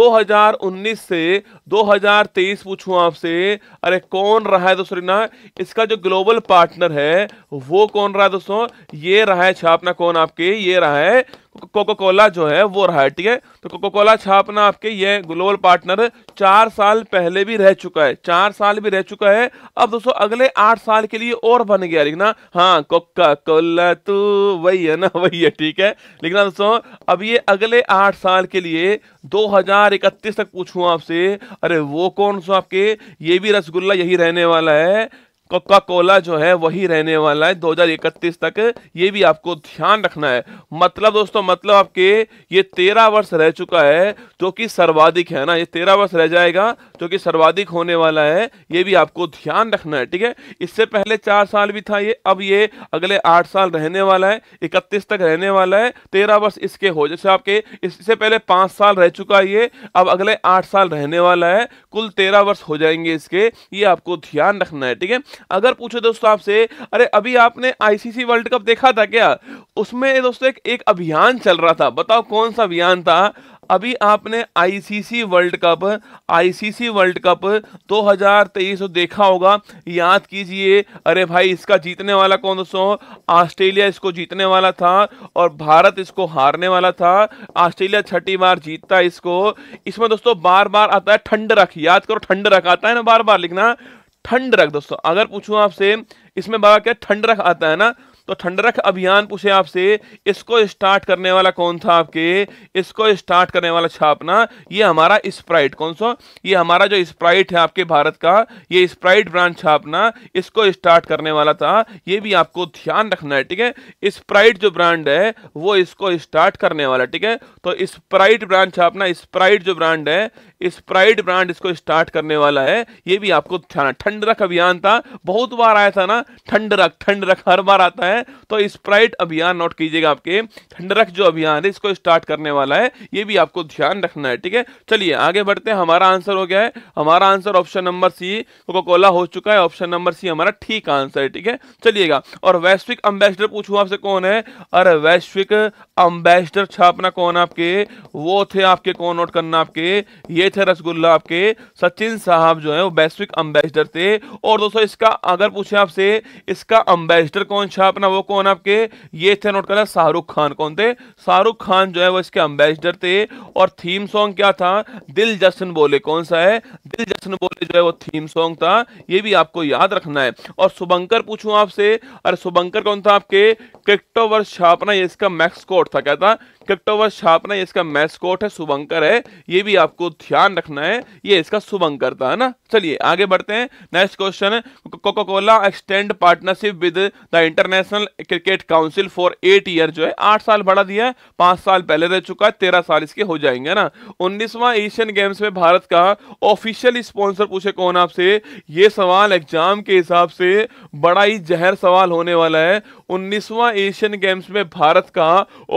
2019 से 2023 पूछूं आपसे, अरे कौन रहा है दोस्तों लिखना, इसका जो ग्लोबल पार्टनर है वो कौन रहा है दोस्तों, ये रहा है छापना कौन आपके, ये रहा है कोको कोला जो है वो रहा है। ठीक है, तो कोको कोला छापना आपके ये ग्लोबल पार्टनर 4 साल पहले भी रह चुका है, 4 साल भी रह चुका है। अब दोस्तों अगले 8 साल के लिए और बन गया लिखना, हाँ कोका कोला तू वही है ना, वही है। ठीक है लिखना दोस्तों, अब ये अगले 8 साल के लिए 2031 तक पूछूं आपसे, अरे वो कौन सो आपके, ये भी रसगुल्ला यही रहने वाला है, कोका कोला जो है वही रहने वाला है 2031 तक, ये भी आपको ध्यान रखना है। मतलब दोस्तों मतलब आपके ये 13 वर्ष रह चुका है जो कि सर्वाधिक है ना, ये 13 वर्ष रह जाएगा जो कि सर्वाधिक होने वाला है, ये भी आपको ध्यान रखना है। ठीक है, इससे पहले 4 साल भी था ये, अब ये अगले 8 साल रहने वाला है, 31 तक रहने वाला है, 13 वर्ष इसके हो। जैसे आपके इससे पहले 5 साल रह चुका है ये, अब अगले 8 साल रहने वाला है, कुल 13 वर्ष हो जाएंगे इसके, ये आपको ध्यान रखना है। ठीक है, अगर पूछे दोस्तों आपसे, अरे अभी आपने आईसीसी वर्ल्ड कप देखा था क्या, उसमें दोस्तों एक अभियान चल रहा था, बताओ कौन सा अभियान था। अभी आपने आईसीसी वर्ल्ड कप 2023 तो देखा होगा, याद कीजिए, अरे भाई इसका जीतने वाला कौन दोस्तों, ऑस्ट्रेलिया इसको जीतने वाला था और भारत इसको हारने वाला था। ऑस्ट्रेलिया 6ठी बार जीतता है इसको। इसमें दोस्तों बार बार आता है ठंडरख, याद करो ठंडरख आता है ना, बार बार लिखना ठंडरख। दोस्तों अगर पूछूं आपसे इसमें बाबा क्या ठंडरख आता है ना, तो ठंडरख अभियान पूछे आपसे, इसको स्टार्ट करने वाला कौन था आपके, इसको स्टार्ट करने वाला छापना ये हमारा स्प्राइट, कौन सा, ये हमारा जो स्प्राइट है आपके भारत का, ये स्प्राइट ब्रांड छापना इसको स्टार्ट करने वाला था, ये भी आपको ध्यान रखना है। ठीक है, स्प्राइट जो ब्रांड है वो इसको स्टार्ट करने वाला। ठीक है, तो स्प्राइट ब्रांड छापना, स्प्राइट जो ब्रांड है, स्प्राइट ब्रांड इसको स्टार्ट करने वाला है, ये भी आपको ध्यान। ठंडरख अभियान था, बहुत बार आया था ना ठंडरख, ठंडरख हर बार आता है, तो स्प्राइट अभियान नोट कीजिएगा आपके, ठंडरख जो अभियान है इसको स्टार्ट करने वाला है, ये भी आपको ध्यान रखना है। ठीक है, चलिए आगे बढ़ते हैं। हमारा आंसर हो गया है, हमारा answer option number C Coca Cola हो चुका है, ऑप्शन नंबर सी हमारा ठीक आंसर है। ठीक है चलिएगा, और वैश्विक एम्बेसडर पूछूं आपसे कौन है, अरे वैश्विक एम्बेसडर छापना कौन आपके, वो थे आपके कौन नोट करना आपके, ये थे रसगुल्ला आपके सचिन साहब जो है वो वैश्विक एम्बेसडर थे। और दोस्तों इसका अगर पूछे आपसे इसका एम्बेसडर कौन छापना, वो कौन आपके, ये थे नोट करना शाहरुख खान, कौन थे शाहरुख खान जो है वो इसके एम्बेसडर थे। और थीम सॉन्ग क्या था, दिल जश्न बोले, कौन सा है, दिल जश्न बोले जो है वो थीम सॉन्ग था, ये भी आपको याद रखना है। और शुभंकर पूछूं आपसे, अरे शुभंकर कौन था आपके, क्रिप्टोवर्स छापना ये इसका मैस्कॉट था, क्या था, क्रिप्टोवर्स छापना ये इसका मैस्कॉट है, शुभंकर है, ये भी आपको ध्यान रखना है, ये इसका शुभंकर था ना। चलिए आगे बढ़ते हैं, नेक्स्ट क्वेश्चन है, Coca Cola extend partnership with the international cricket council for 8 year, जो है 8 साल बढ़ा दिया है, 5 साल पहले रह चुका है, 13 साल इसके हो जाएंगे ना। 19वां एशियन गेम्स में भारत का ऑफिशियल स्पॉन्सर पूछे कौन आपसे, ये सवाल एग्जाम के हिसाब से बड़ा ही जहर सवाल होने वाला है। 19वां एशियन गेम्स में भारत का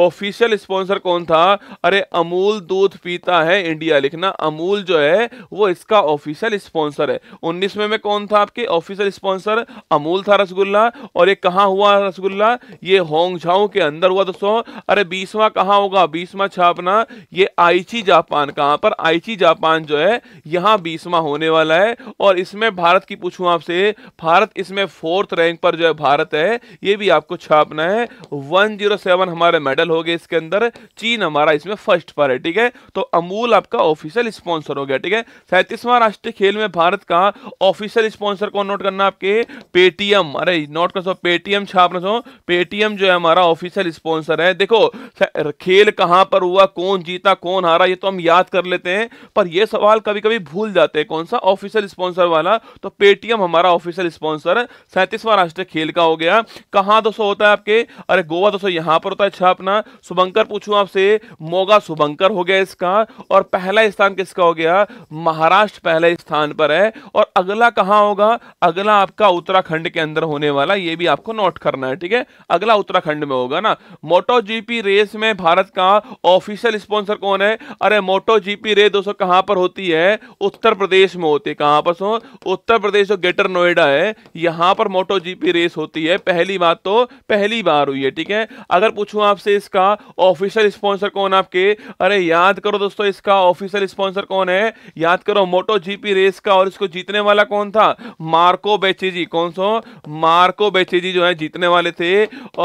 ऑफिशियल स्पॉन्सर कौन था, अरे अमूल दूध पीता है इंडिया, लिखना अमूल जो है वो इसका ऑफिशियल स्पॉन्सर है। 19वें में कौन था आपके ऑफिशियल स्पॉन्सर, अमूल था रसगुल्ला, और ये कहाँ हुआ रसगुल्ला, ये होंगझाओ के अंदर हुआ दोस्तों। अरे 20वां कहाँ होगा, 20वां छापना ये आइची जापान, कहाँ पर, आइची जापान जो है यहाँ 20वां होने वाला है। और इसमें भारत की पूछूं आपसे, भारत इसमें 4th रैंक पर जो है भारत है, ये भी आपको छापना है। 107 हमारे मेडल हो गए इसके अंदर, चीन हमारा इसमें 1st पर है। ठीक है, तो अमूल आपका ऑफिशियल स्पॉन्सर हो गया। ठीक है, 37वां राष्ट्रीय खेल में भारत का ऑफिशियल स्पॉन्सर कौन नोट करना आपके, पेटीएम, अरे नोट कर सो पेटीएम छापना, पेटीएम जो है हमारा ऑफिशियल स्पॉन्सर है। देखो खेल कहां पर हुआ, कौन जीता कौन हारा, ये तो हम याद कर लेते हैं, पर ये सवाल कभी-कभी भूल जाते हैं कौन सा ऑफिशियल स्पॉन्सर वाला, तो पेटीएम हमारा ऑफिशियल स्पॉन्सर 37वां राष्ट्रीय खेल का हो गया। कहां दोस्तों होता है आपके ओके। अरे गोवा दोस्तों यहां पर होता है अच्छा अपना। शुभंकर पूछूं आपसे, मोगा शुभंकर हो गया इसका। और पहला स्थान किसका हो गया? महाराष्ट्र पहले स्थान पर है। और अगला कहां होगा? अगला आपका उत्तराखंड के अंदर होने वाला, ये भी आपको नोट करना है, ठीक है। अगला उत्तराखंड में होगा ना। MotoGP रेस में भारत का ऑफिशियल स्पॉन्सर कौन है? अरे MotoGP रेस दोस्तों कहां पर होती है? उत्तर प्रदेश में होती है। कहां पर? सो उत्तर प्रदेश जो ग्रेटर नोएडा है, यहां पर MotoGP रेस होती है। पहली बात तो पहली बार हुई है, ठीक है। अगर पूछूं आपसे इसका ऑफिशियल स्पॉन्सर कौन आपके? अरे याद करो दोस्तों इसका ऑफिशियल स्पॉन्सर कौन है? याद करो MotoGP रेस का, और इसको जीतने वाला कौन था? Marco Bezzecchi. कौन सो? मार्को बेचेजी जो है जीतने वाले थे।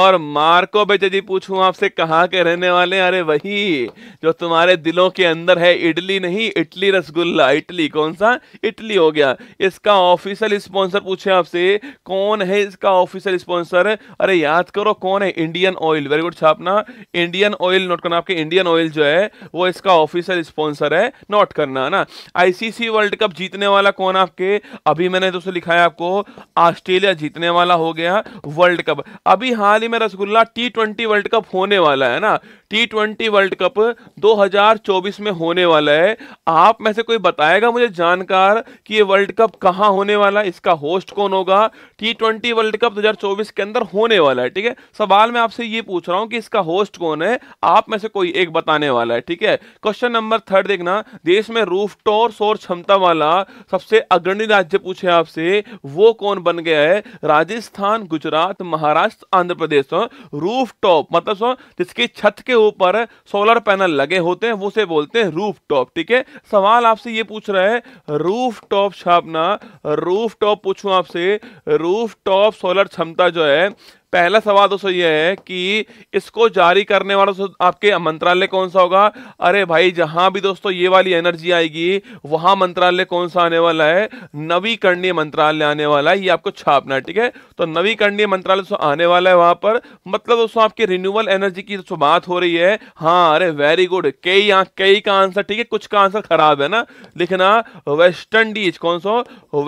और मार्को बेचेजी पूछूं आपसे कहां के रहने वाले? अरे वही जो तुम्हारे दिलों के अंदर है, इडली नहीं इटली, रसगुल्ला इटली। कौन सा? इटली हो गया। इसका ऑफिशियल स्पॉन्सर पूछे आपसे कौन है? इसका ऑफिशियल स्पॉन्सर, अरे याद करो कौन है? Indian oil. वेरी गुड छापना, इंडियन ऑयल नोट करना। आपके इंडियन ऑयल जो है वो इसका ऑफिशियल स्पॉन्सर है, नोट करना ना। आईसीसी वर्ल्ड कप जीतने वाला कौन आपके? अभी मैंने दोस्तों लिखा है आपको ऑस्ट्रेलिया जीतने वाला हो गया वर्ल्ड कप। अभी हाल ही में रसगुल्ला T20 वर्ल्ड कप होने वाला है ना। T20 वर्ल्ड कप 2024 में होने वाला है। आप में से कोई बताएगा मुझे जानकार कि ये वर्ल्ड कप कहां होने वाला है, इसका होस्ट कौन होगा? T20 वर्ल्ड कप 2024 के अंदर होने वाला है, ठीक है। सवाल मैं आपसे ये पूछ रहा हूं कि इसका होस्ट कौन है, आप में से कोई एक बताने वाला है, ठीक है। क्वेश्चन नंबर 3 देखना, देश में रूफटॉप सौर क्षमता वाला सबसे अग्रणी राज्य पूछे आपसे वो कौन बन गया है? राजस्थान, गुजरात, महाराष्ट्र, आंध्र प्रदेश। रूफटॉप मतलब जिसकी छत के ऊपर सोलर पैनल लगे होते हैं वो से बोलते हैं रूफटॉप, ठीक है। सवाल आपसे ये पूछ रहा है रूफटॉप छापना। रूफटॉप पूछूं आपसे, रूफटॉप सोलर क्षमता जो है, पहला सवाल दोस्तों ये है कि इसको जारी करने वाला आपके मंत्रालय कौन सा होगा? अरे भाई जहां भी दोस्तों ये वाली एनर्जी आएगी वहां मंत्रालय कौन सा आने वाला है? नवीकरणीय मंत्रालय आने वाला है, ये आपको छापना है, ठीक है। तो नवीकरणीय मंत्रालय दोस्तों आने वाला है वहां पर, मतलब दोस्तों आपकी रिन्यूएबल एनर्जी की दोस्तों बात हो रही है। हाँ अरे वेरी गुड, कई का आंसर ठीक है, कुछ का आंसर खराब है ना, लिखना। वेस्ट इंडीज, कौन सा?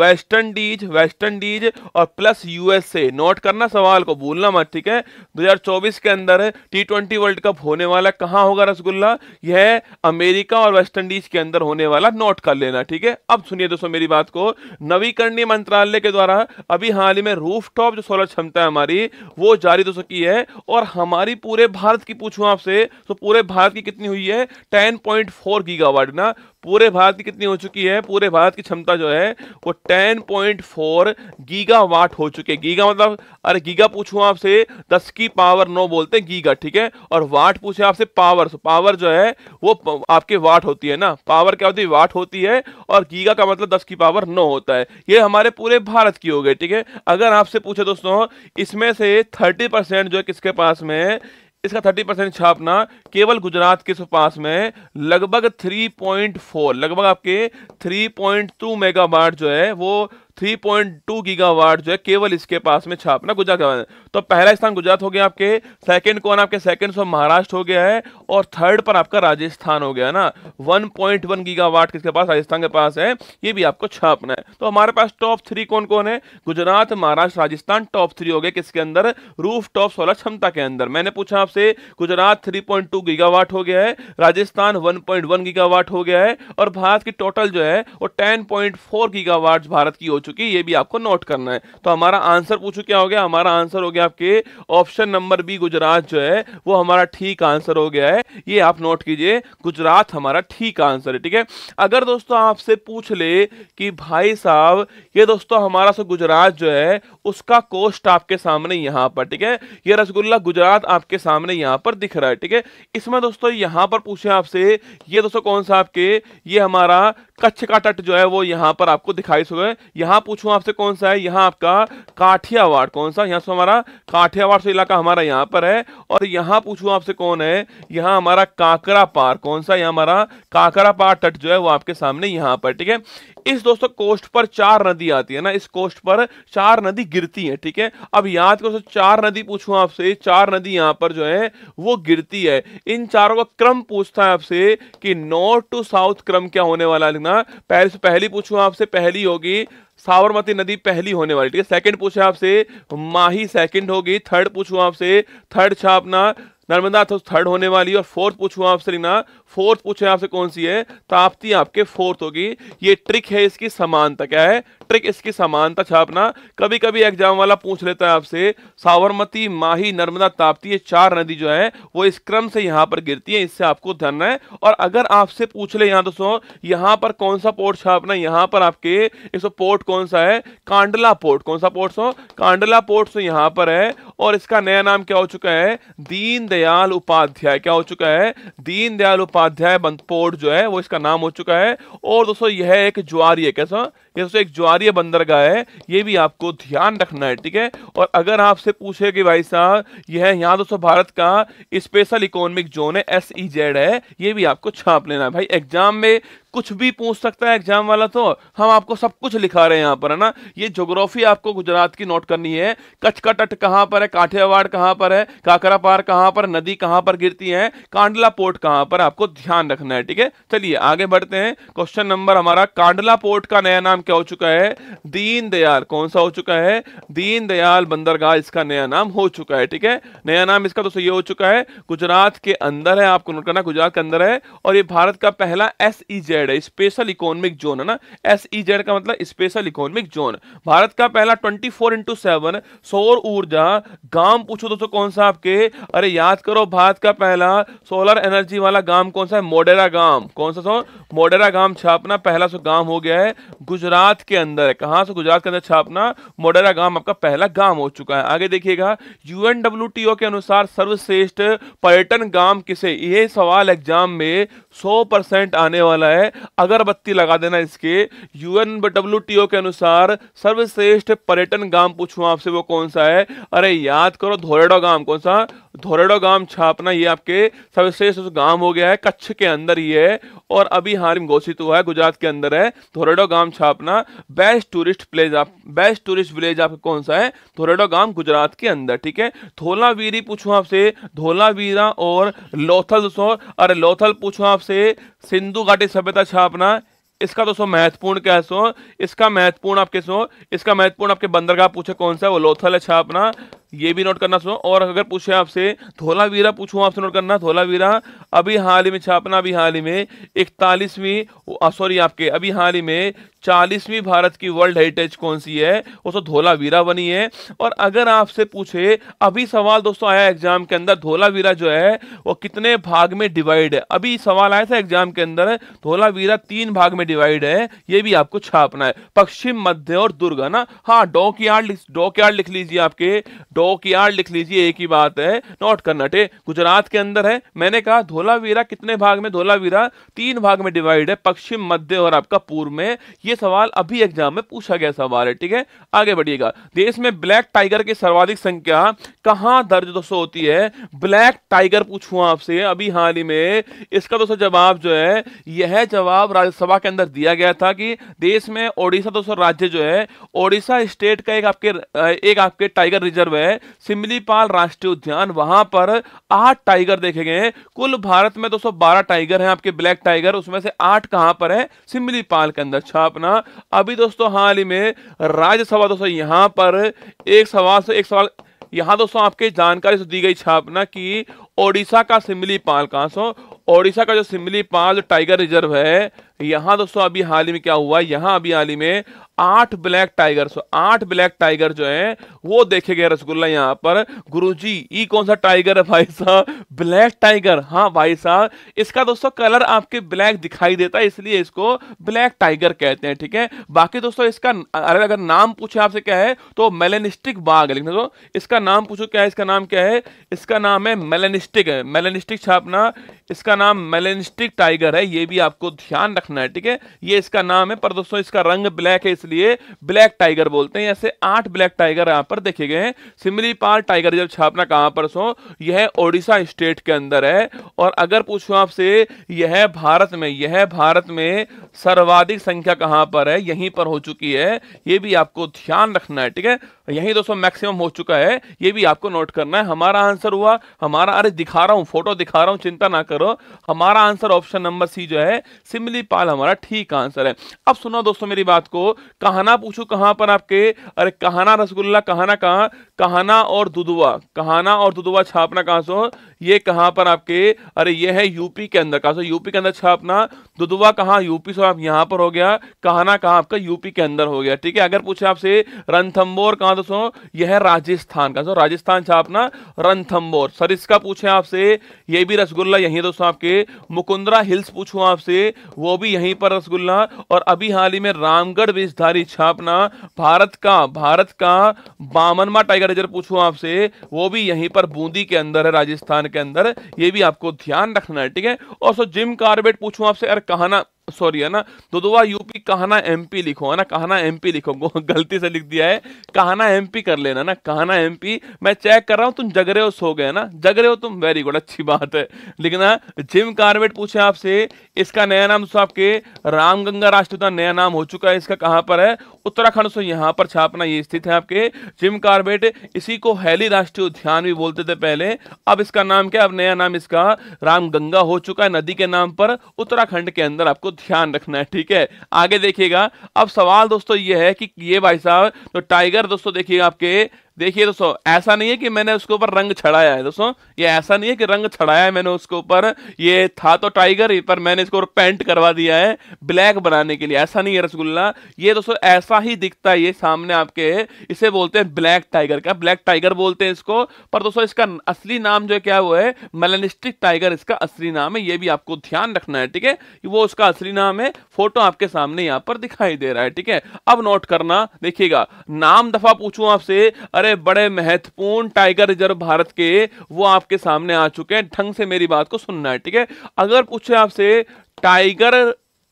वेस्ट इंडीज, वेस्ट इंडीज और प्लस USA, नोट करना सवाल को मत, ठीक है। 2024 के अंदर T20 वर्ल्ड कप होने वाला, कहां होगा रसगुल्ला? यह अमेरिका और वेस्टइंडीज के अंदर होने वाला, नोट कर लेना, ठीक है। अब सुनिए दोस्तों मेरी बात को, नवीकरणीय मंत्रालय के द्वारा अभी हाल ही में रूफटॉप जो सोलर क्षमता है हमारी वो जारी दोस्तों की है। और हमारी पूरे भारत की पूछूं आपसे तो पूरे भारत की कितनी हुई है? 10.4 गीगावाट ना, पूरे भारत की कितनी हो चुकी है? पूरे भारत की क्षमता जो है वो 10.4 गीगावाट हो चुकी है। गीगा मतलब, अरे गीगा पूछूं आपसे 10 की पावर 9 बोलते हैं गीगा, ठीक है। और वाट पूछे आपसे पावर, पावर जो है वो आपके वाट होती है ना, पावर क्या होती है? वाट होती है। और गीगा का मतलब 10 की पावर 9 होता है। ये हमारे पूरे भारत की हो गई, ठीक है। अगर आपसे पूछे दोस्तों इसमें से 30% जो है किसके पास में है? इसका 30% छापना, केवल गुजरात के पास में लगभग 3.4, लगभग आपके 3.2 मेगावाट जो है वो 3.2 गीगावाट जो है केवल इसके पास में छापना, गुजरात। तो पहला स्थान गुजरात हो गया आपके, सेकंड कौन आपके? सेकंड सो महाराष्ट्र हो गया है, और थर्ड पर आपका राजस्थान हो गया ना। 1.1 गीगावाट किसके पास? राजस्थान के पास है, ये भी आपको छापना है। तो हमारे पास टॉप 3 कौन कौन है? गुजरात, महाराष्ट्र, राजस्थान, टॉप 3 हो गए किसके अंदर? रूफ टॉप सोलर क्षमता के अंदर। मैंने पूछा आपसे गुजरात 3.2 गीगावाट हो गया है, राजस्थान 1.1 गीगावाट हो गया है, और भारत की टोटल जो है वो 10.4 गीगावाट भारत की चुकी, ये भी आपको नोट करना है। तो हमारा आंसर पूछो क्या हो गया? हमारा आंसर हो गया आपके ऑप्शन नंबर B, गुजरात जो है वो हमारा ठीक आंसर हो गया है। ये आप नोट कीजिए, गुजरात हमारा ठीक आंसर है, ठीक है। अगर दोस्तों आपसे पूछ ले कि भाई साहब ये दोस्तों हमारा सो गुजरात जो है उसका कोस्ट आपके सामने यहां पर, ठीक है। ये रसगुल्ला गुजरात आपके सामने यहां पर दिख रहा है, ठीक है। इसमें दोस्तों यहां पर पूछे आपसे ये दोस्तों कौन सा आपके? ये हमारा कच्छ का तट जो है वो यहां पर आपको दिखाई सो है। यहां पूछूं आपसे कौन सा है? यहां आपका काठियावाड़, कौन सा? यहां से हमारा काठियावाड़ से इलाका हमारा यहां पर है। और यहां पूछूं आपसे कौन है? यहां हमारा काकरा पार, कौन सा? यहां हमारा काकरा पार तट जो है वो आपके सामने यहां पर, ठीक है। इस दोस्तों कोस्ट पर 4 नदी आती है ना, इस कोस्ट पर 4 नदी गिरती है, ठीक है। अब याद करो 4 नदी पूछूं आपसे, 4 नदी यहां पर जो है वो गिरती है। इन चारों का क्रम पूछता है आपसे कि नॉर्थ टू साउथ क्रम क्या होने वाला है ना। पहली पूछूं आपसे, पहली होगी साबरमती नदी पहली होने वाली। ठीक है, सेकंड पूछा आपसे माही सेकंड होगी। थर्ड पूछूं आपसे, थर्ड छापना नर्मदा थर्ड होने वाली। और फोर्थ पूछूं आपसे ना, फोर्थ पूछे आपसे कौन सी है, ताप्ती आपके फोर्थ होगी। ये ट्रिक है इसकी समानता, क्या है ट्रिक इसकी समानता छापना। कभी कभी एग्जाम वाला पूछ लेता है आपसे साबरमती माही नर्मदा ताप्ती, ये चार नदी जो है वो इस क्रम से यहाँ पर गिरती है, इससे आपको ध्यान है। और अगर आपसे पूछ ले यहाँ दोस्तों यहाँ पर कौन सा पोर्ट छापना, यहाँ पर आपके इसको पोर्ट कौन सा है, कांडला पोर्ट। कौन सा पोर्ट सो, कांडला पोर्ट सो यहाँ पर है। और इसका नया नाम क्या हो चुका है, दीनदयाल उपाध्याय। क्या हो चुका है, दीनदयाल उपाध्याय पोर्ट जो है वो इसका नाम हो चुका है। और दोस्तों यह एक ज्वारीय, कैसा ये दोस्तों एक ज्वारीय बंदरगाह है, ये भी आपको ध्यान रखना है। ठीक है, और अगर आपसे पूछे कि भाई साहब यह यहाँ दोस्तों भारत का स्पेशल इकोनॉमिक जोन है, SEZ है, ये भी आपको छाप लेना है। भाई एग्जाम में कुछ भी पूछ सकता है एग्जाम वाला, तो हम आपको सब कुछ लिखा रहे हैं यहाँ पर, है ना। ये ज्योग्राफी आपको गुजरात की नोट करनी है, कच्छ का तट कहाँ पर है, काठियावाड़ कहाँ पर है, काकरा पार कहाँ पर, नदी कहाँ पर गिरती है, कांडला पोर्ट कहाँ पर, आपको ध्यान रखना है। ठीक है, चलिए आगे बढ़ते हैं। क्वेश्चन नंबर हमारा कांडला पोर्ट का नया नाम क्या हो चुका है, दीनदयाल। कौन सा हो चुका है, दीनदयाल बंदरगाह इसका नया नाम हो चुका है। ठीक है, नया नाम इसका दोस्तों ये हो चुका है। गुजरात के अंदर है, आपको नोट करना, गुजरात के अंदर है। और ये भारत का पहला SEZ है, स्पेशल इकोनॉमिक जोन, है ना। SEZ का मतलब स्पेशल इकोनॉमिक जोन। भारत का पहला 24/7 सौर ऊर्जा गांव पूछो दोस्तों कौन सा आपके, अरे याद करो, भारत का पहला सोलर एनर्जी वाला गांव कौन सा है, मोढेरा गांव। कौन सा सो, मोढेरा गांव छापना, पहला सो गांव हो गया है गुजरात के अंदर है। कहां से, गुजरात के अंदर छापना, मोढेरा गांव आपका पहला गांव हो चुका है। आगे देखिएगा, UNWTO के अनुसार सर्वश्रेष्ठ पर्यटन गांव किसे, यह सवाल एग्जाम में 100% आने वाला है, अगरबत्ती लगा देना इसके। UNWTO के अनुसार सर्वश्रेष्ठ पर्यटन गांव पूछूं आपसे वो कौन सा है, अरे याद करो, धोरेडो गांव। कौन सा, धोरेडो गांव छापना, ये आपके सर्वश्रेष्ठ गांव हो गया है, कच्छ के अंदर ही है और अभी हाल में घोषित हुआ है, गुजरात के अंदर है, धोरेडो गांव छापना। बेस्ट टूरिस्ट प्लेस आप, बेस्ट टूरिस्ट विलेज आपका कौन सा है, धोरेडो गांव गुजरात के अंदर। ठीक है, धोलावीरी पूछूं आपसे, धोलावीरा और लोथल दोस्तों, अरे लोथल पूछूं आपसे, सिंधु घाटी सभ्यता छापना, इसका दोस्तों महत्वपूर्ण क्या है सो, इसका महत्वपूर्ण आपके सो, इसका महत्वपूर्ण आपके बंदरगाह पूछे कौन सा है, वो लोथल है छापना, ये भी नोट करना सो। और अगर पूछे आपसे धोलावीरा पूछूं आपसे, नोट करना, धोलावीरा अभी हाल ही में छापना, अभी हाल ही में 40वीं भारत की वर्ल्ड हेरिटेज कौन सी है, वो धोलावीरा बनी है। और अगर आपसे पूछे, अभी सवाल दोस्तों आया एग्जाम के अंदर, धोलावीरा जो है वो कितने भाग में डिवाइड है, अभी सवाल आया था एग्जाम के अंदर, धोलावीरा 3 भाग में डिवाइड है, ये भी आपको छापना है, पश्चिम मध्य और दुर्ग, है ना। हाँ, डॉकयार्ड लिख लीजिए, आपके डॉकयार्ड लिख लीजिए, एक ही बात है, नोट करना। गुजरात के अंदर है, मैंने कहा धोलावीरा कितने भाग में, धोलावीरा 3 भाग में डिवाइड है, पश्चिम मध्य और आपका पूर्व में। ये सवाल अभी एग्जाम में पूछा गया सवाल है। ठीक है, आगे बढ़िएगा। देश में ब्लैक टाइगर की सर्वाधिक संख्या कहां दर्ज दोस्तों होती है, ब्लैक टाइगर पूछूं आपसे, अभी हाल ही में, इसका दोस्तों जवाब जो है, यह जवाब राज्यसभा के अंदर दिया गया था कि देश में ओडिशा दोस्तों राज्य जो है, ओडिशा स्टेट का एक आपके टाइगर रिजर्व है, सिमलीपाल राष्ट्रीय उद्यान, वहां पर 8 टाइगर देखे गए। कुल भारत में 212 टाइगर हैं आपके ब्लैक टाइगर, उसमें से 8 कहां पर है, सिमलीपाल के अंदर छापना। अभी दोस्तों हाल ही में राज्यसभा दोस्तों यहां पर एक सवाल यहां दोस्तों आपके जानकारी दी गई छापना कि ओडिशा का सिमलीपाल कहां सो, ओडिशा का जो सिमलीपाल टाइगर रिजर्व है, यहां दोस्तों अभी हाल ही में क्या हुआ, यहां अभी हाल ही में 8 ब्लैक टाइगर जो है वो देखे गए रसगुल्ला। यहाँ पर गुरुजी ये कौन सा टाइगर है भाई साहब, ब्लैक टाइगर। हाँ भाई साहब, इसका दोस्तों कलर आपके ब्लैक दिखाई देता है, इसलिए इसको ब्लैक टाइगर कहते हैं। ठीक है, बाकी दोस्तों इसका अगर नाम पूछे आपसे क्या है, तो मेलेनिस्टिक बाघ है। लिखना तो इसका नाम पूछो क्या है, इसका नाम क्या है, इसका नाम है मेलेनिस्टिक, है मेलेनिस्टिक छापना, इसका नाम मेलेनिस्टिक टाइगर है, ये भी आपको ध्यान रखना है। ठीक है, ये इसका नाम है, पर दोस्तों इसका रंग ब्लैक है, इसलिए ब्लैक टाइगर बोलते हैं। ऐसे 8 ब्लैक टाइगर यहां पर देखे गए हैं। सिमलीपाल टाइगर रिजर्व छापना कहां पर सो, यह ओडिशा स्टेट के अंदर है। और अगर पूछूं आपसे यह भारत में सर्वाधिक संख्या कहां पर है, यहीं पर हो चुकी है, यह भी आपको ध्यान रखना है। ठीक है, यही दोस्तों मैक्सिमम हो चुका है, ये भी आपको नोट करना है। हमारा आंसर हुआ, हमारा अरे दिखा रहा हूँ, फोटो दिखा रहा हूँ, चिंता ना करो। हमारा आंसर ऑप्शन नंबर सी जो है सिमलीपाल हमारा ठीक आंसर है। अब सुनो दोस्तों मेरी बात को, कहाना पूछू कहाँ पर आपके, अरे कहाना रसगुल्ला, कहाना कहाँ, कहाना और दुधवा, कहाना और दुधवा छापना कहाँ से हो, ये कहाँ पर आपके, अरे ये है यूपी के अंदर। कहाँ से, यूपी के अंदर छापना। दुधवा कहाँ, यूपी से आप यहाँ पर हो गया। कहाना कहाँ आपका, यूपी के अंदर हो गया। ठीक है, अगर पूछे आपसे रणथंबोर कहाँ दोस्तों, यह है राजस्थान का, राजस्थान छापना रणथंबोर। सर इसका पूछे आपसे, ये भी रसगुल्ला यही दोस्तों आपके। मुकुंदरा हिल्स पूछू आपसे, वो भी यहीं पर रसगुल्ला। और अभी हाल ही में रामगढ़ विषधारी छापना भारत का बामनवा टाइगर रिजर्व पूछू आपसे, वो भी यहीं पर बूंदी के अंदर है, राजस्थान के अंदर। ये भी आपको ध्यान रखना है, ठीक है। और सो जिम कार्बेट पूछूं आपसे, अरे कहाना सॉरी है ना, दुधवा यूपी, कहाना एमपी लिखो, है ना, कहाना एमपी लिखो, गलती से लिख दिया है, कहाना एमपी कर लेना ना, कहाना एमपी। मैं चेक कर रहा हूं तुम जग रहे हो, सो गए ना, जग रहे हो तुम, वेरी गुड, अच्छी बात है लिखना। जिम कार्बेट पूछे आपसे, इसका नया नाम दोस्तों आपके रामगंगा राष्ट्रीय उद्यान, नया नाम हो चुका है इसका। कहां पर है, उत्तराखंड से यहाँ पर छापना ये स्थित है आपके जिम कार्बेट। इसी को हेली राष्ट्रीय उद्यान भी बोलते थे पहले, अब इसका नाम क्या, अब नया नाम इसका रामगंगा हो चुका है, नदी के नाम पर, उत्तराखंड के अंदर। आपको ध्यान रखना है, ठीक है। आगे देखिएगा, अब सवाल दोस्तों ये है कि ये भाई साहब तो टाइगर दोस्तों देखिए आपके, देखिए दोस्तों ऐसा नहीं है कि मैंने उसके ऊपर रंग चढ़ाया है दोस्तों, ये ऐसा नहीं है कि रंग चढ़ाया है मैंने उसके ऊपर, ये था तो टाइगर पर मैंने इसको पेंट करवा दिया है ब्लैक बनाने के लिए, ऐसा नहीं है रसगुल्ला। ये दोस्तों ऐसा ही दिखता है ये सामने आपके, इसे बोलते हैं ब्लैक टाइगर, का ब्लैक टाइगर बोलते हैं इसको। पर दोस्तों इसका असली नाम जो है क्या, वो है मेलानिस्टिक टाइगर, इसका असली नाम है। ये भी आपको ध्यान रखना है, ठीक है, वो उसका असली नाम है। फोटो आपके सामने यहाँ पर दिखाई दे रहा है, ठीक है। अब नोट करना, देखिएगा नाम दफा पूछूं आपसे, अरे बड़े महत्वपूर्ण टाइगर रिजर्व भारत के, वो आपके सामने आ चुके हैं। ढंग से मेरी बात को सुनना है, ठीक है। अगर पूछे आपसे टाइगर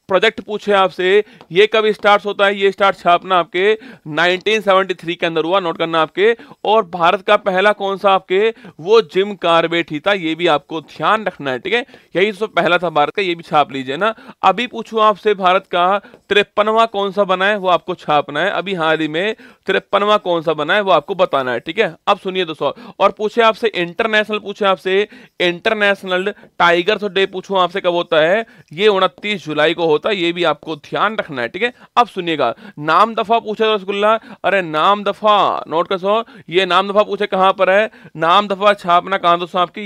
प्रोजेक्ट पूछे आपसे, ये कब स्टार्ट होता है, ये स्टार्ट छापना आपके 1973 के अंदर हुआ, नोट करना आपके। और भारत का पहला कौन सा आपके, वो जिम कार्बेट ही था, ये भी आपको ध्यान रखना है, ठीक है। यही तो पहला था भारत का, ये भी छाप लीजिए ना। अभी पूछूं आपसे भारत का 53वां कौन सा बना है, वो आपको छापना है। अभी हाल ही में 53वां कौन सा बना है, वो आपको बताना है, ठीक है। अब सुनिए दोस्तों, और पूछे आपसे इंटरनेशनल, पूछे आपसे इंटरनेशनल टाइगर्स डे पूछूं आपसे कब होता है, ये 29 जुलाई को होता है, ये भी आपको ध्यान रखना है, ठीक है। अब सुनिएगा, नाम दफा पूछे रसगुल्ला, अरे नाम दफा नोट कर सो, ये नाम दफा पूछे कहां पर है, नाम दफा छापना कहां दोस्तों आपकी,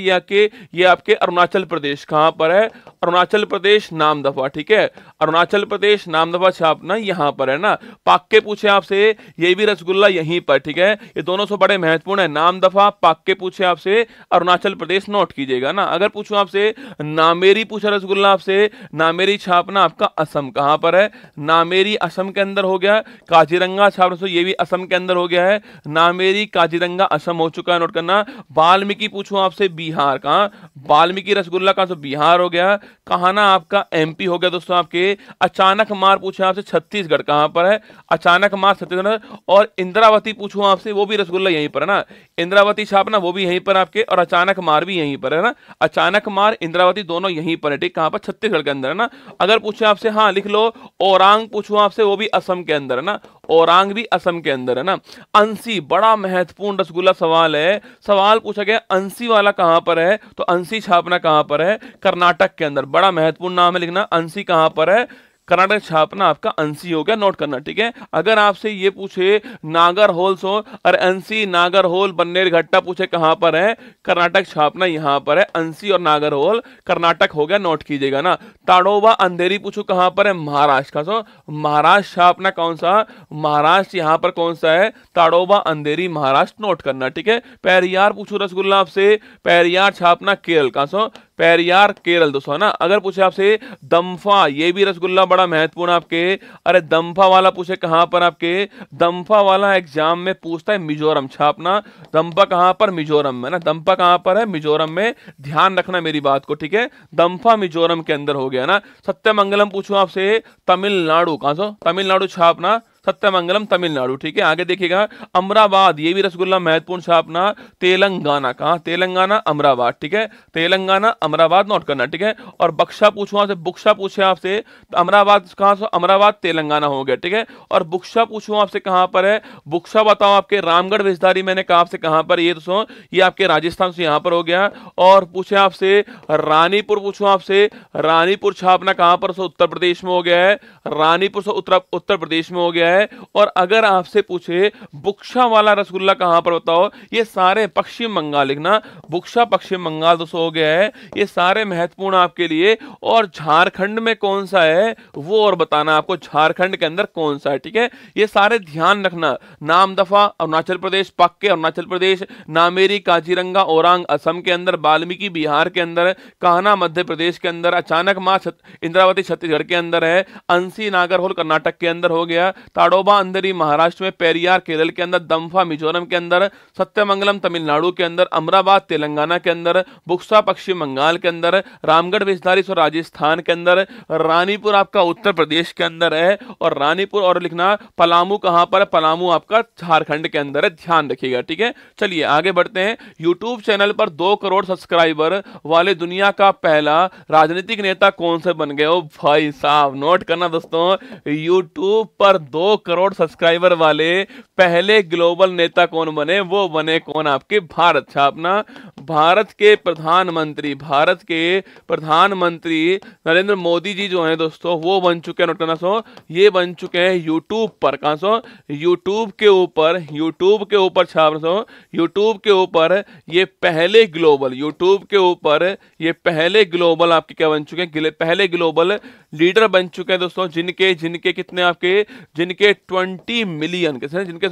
ये आपके अरुणाचल प्रदेश, कहां पर है, अरुणाचल प्रदेश नाम दफा, ठीक है, अरुणाचल प्रदेश नाम दफा छापना यहां पर है ना। पाक्के पूछे आपसे, ये भी रसगुल्ला यहीं पर, ठीक है, ये दोनों से बड़े महत्वपूर्ण है, नाम दफा पाक्के पूछे आपसे अरुणाचल प्रदेश, नोट कीजिएगा ना। अगर पूछूं आपसे नामेरी पूछा रसगुल्ला आपसे, नामेरी छापना आपका असम, कहां पर है, नामेरी असम के अंदर हो गया। काजीरंगा छापना दोस्तों, ये भी असम के अंदर हो गया है, नामेरी काजीरंगा असम हो चुका है, नोट करना। वाल्मीकि पूछूं आपसे बिहार, कहां वाल्मीकि रसगुल्ला कहां से, बिहार हो गया। कहाना आपका एमपी हो गया दोस्तों आपके। अचानक मार पूछा आपसे छत्तीसगढ़, कहां पर है, अचानक मार छत्तीसगढ़। और इंद्रावती पूछूं आपसे, वो भी रसगुल्ला यहीं पर है ना, इंद्रावती छापना वो भी यहीं पर आपके, और अचानक मार भी यहीं पर है ना, अचानक मार इंद्रावती दोनों यहीं पर है, ठीक, कहां पर, छत्तीसगढ़ के अंदर है ना। अगर पूछे आपसे, हाँ लिख लो, औरांग पूछूं आपसे, वो भी असम के अंदर है ना, औरांग भी असम के अंदर है ना। अंसी बड़ा महत्वपूर्ण रसगुल्ला सवाल है, सवाल पूछा गया अंसी वाला कहां पर है, तो अंसी छापना कहां पर है, कर्नाटक के अंदर, बड़ा महत्वपूर्ण नाम है, लिखना अंसी कहां पर है, कर्नाटक छापना आपका अंसी हो गया, नोट करना, ठीक है। अगर आपसे ये पूछे नागर होल सो, और अंसी नागर होल बन्नेर घट्टा पूछे कहां पर है, कर्नाटक छापना यहां पर है, अंसी और नागर होल कर्नाटक हो गया, नोट कीजिएगा ना। ताड़ोबा अंधेरी पूछो कहां पर है, महाराष्ट्र का, सो महाराष्ट्र छापना कौन सा, महाराष्ट्र यहाँ पर कौन सा है, ताड़ोबा अंधेरी महाराष्ट्र, नोट करना, ठीक है। पेरियार पूछो रसगुल्ला आपसे, पेरियार छापना केरल का, सो पेरियार केरल दोस्तों ना। अगर पूछे आपसे दम्फा, ये भी रसगुल्ला बड़ा महत्वपूर्ण आपके, अरे दम्फा वाला पूछे कहां पर आपके, दम्फा वाला एग्जाम में पूछता है मिजोरम, छापना दम्फा कहां पर, मिजोरम में ना, दम्फा कहां पर है, मिजोरम में, ध्यान रखना मेरी बात को, ठीक है। दम्फा मिजोरम के अंदर हो गया ना। सत्यमंगलम पूछूं आपसे, तमिलनाडु कहां सो, तमिलनाडु छापना सत्यमंगलम तमिलनाडु। ठीक है, आगे देखिएगा अमराबाद, ये भी रसगुल्ला महत्वपूर्ण छापना। तेलंगाना, कहाँ? तेलंगाना अमराबाद। ठीक है, तेलंगाना अमराबाद नोट करना। ठीक है, और बक्शा पूछूं, बुक्शा पूछे आपसे तो अमराबाद कहाँ से? अमराबाद तेलंगाना हो गया। ठीक है, और बुक्शा पूछूं आपसे कहाँ पर है? बुक्शा बताओ आपके रामगढ़ विजधारी, मैंने कहा आपसे कहाँ पर, ये दोस्तों ये आपके राजस्थान से यहाँ पर हो गया। और पूछे आपसे रानीपुर, पूछूं आपसे रानीपुर छापना कहाँ पर? सो उत्तर प्रदेश में हो गया है, रानीपुर से उत्तर प्रदेश में हो गया है। और अगर आपसे पूछे बुक्शा वाला रसगुल्ला कहाँ पर, बताओ? ये सारे पश्चिम बंगाल, लिखना बुक्शा पश्चिम बंगाल दोस्तों हो गया है। ये सारे महत्वपूर्ण आपके लिए। और झारखंड में कौन सा है वो और बताना, आपको झारखंड के अंदर कौन सा है। ठीक है, ये सारे ध्यान रखना। नाम दफा अरुणाचल प्रदेश, पाक्के अरुणाचल प्रदेश, नामेरी काजीरंगा ओरांग असम के अंदर, वाल्मीकि बिहार के अंदर, कान्हा मध्य प्रदेश के अंदर, अचानक मां इंद्रावती छत्तीसगढ़ के अंदर है, अंसी नागरहोल कर्नाटक के अंदर हो गया, ताडोबा अंदरी महाराष्ट्र में, पेरियार केरल के अंदर, दम्फा मिजोरम के अंदर, सत्यमंगलम तमिलनाडु के अंदर, अमराबाद तेलंगाना के अंदर, बुक्सा पश्चिम बंगाल के अंदर, रामगढ़ विजधारी राजस्थान के अंदर, रानीपुर आपका उत्तर प्रदेश के अंदर है। और रानीपुर और लिखना पलामू कहां पर? पलामू आपका झारखंड के अंदर है, ध्यान रखिएगा। ठीक है, चलिए आगे बढ़ते हैं। यूट्यूब चैनल पर 2 करोड़ सब्सक्राइबर वाले दुनिया का पहला राजनीतिक नेता कौन से बन गए? ओ भाई साहब, नोट करना दोस्तों, यूट्यूब पर 2 करोड़ सब्सक्राइबर वाले पहले ग्लोबल नेता कौन बने? वो बने कौन? आपके भारत, छापना भारत के प्रधानमंत्री, भारत के प्रधानमंत्री नरेंद्र मोदी जी जो हैं दोस्तों वो बन चुके हैं, नोट करना सो, ये बन चुके हैं यूट्यूब पर। कहाँ सो? यूट्यूब के ऊपर, यूट्यूब के ऊपर छापना सो, यूट्यूब के ऊपर ये पहले ग्लोबल, यूट्यूब के ऊपर ये पहले ग्लोबल आपके क्या बन चुके हैं? पहले ग्लोबल लीडर बन चुके हैं दोस्तों, जिनके जिनके कितने आपके, जिनके 20 मिलियन, किसने? जिनके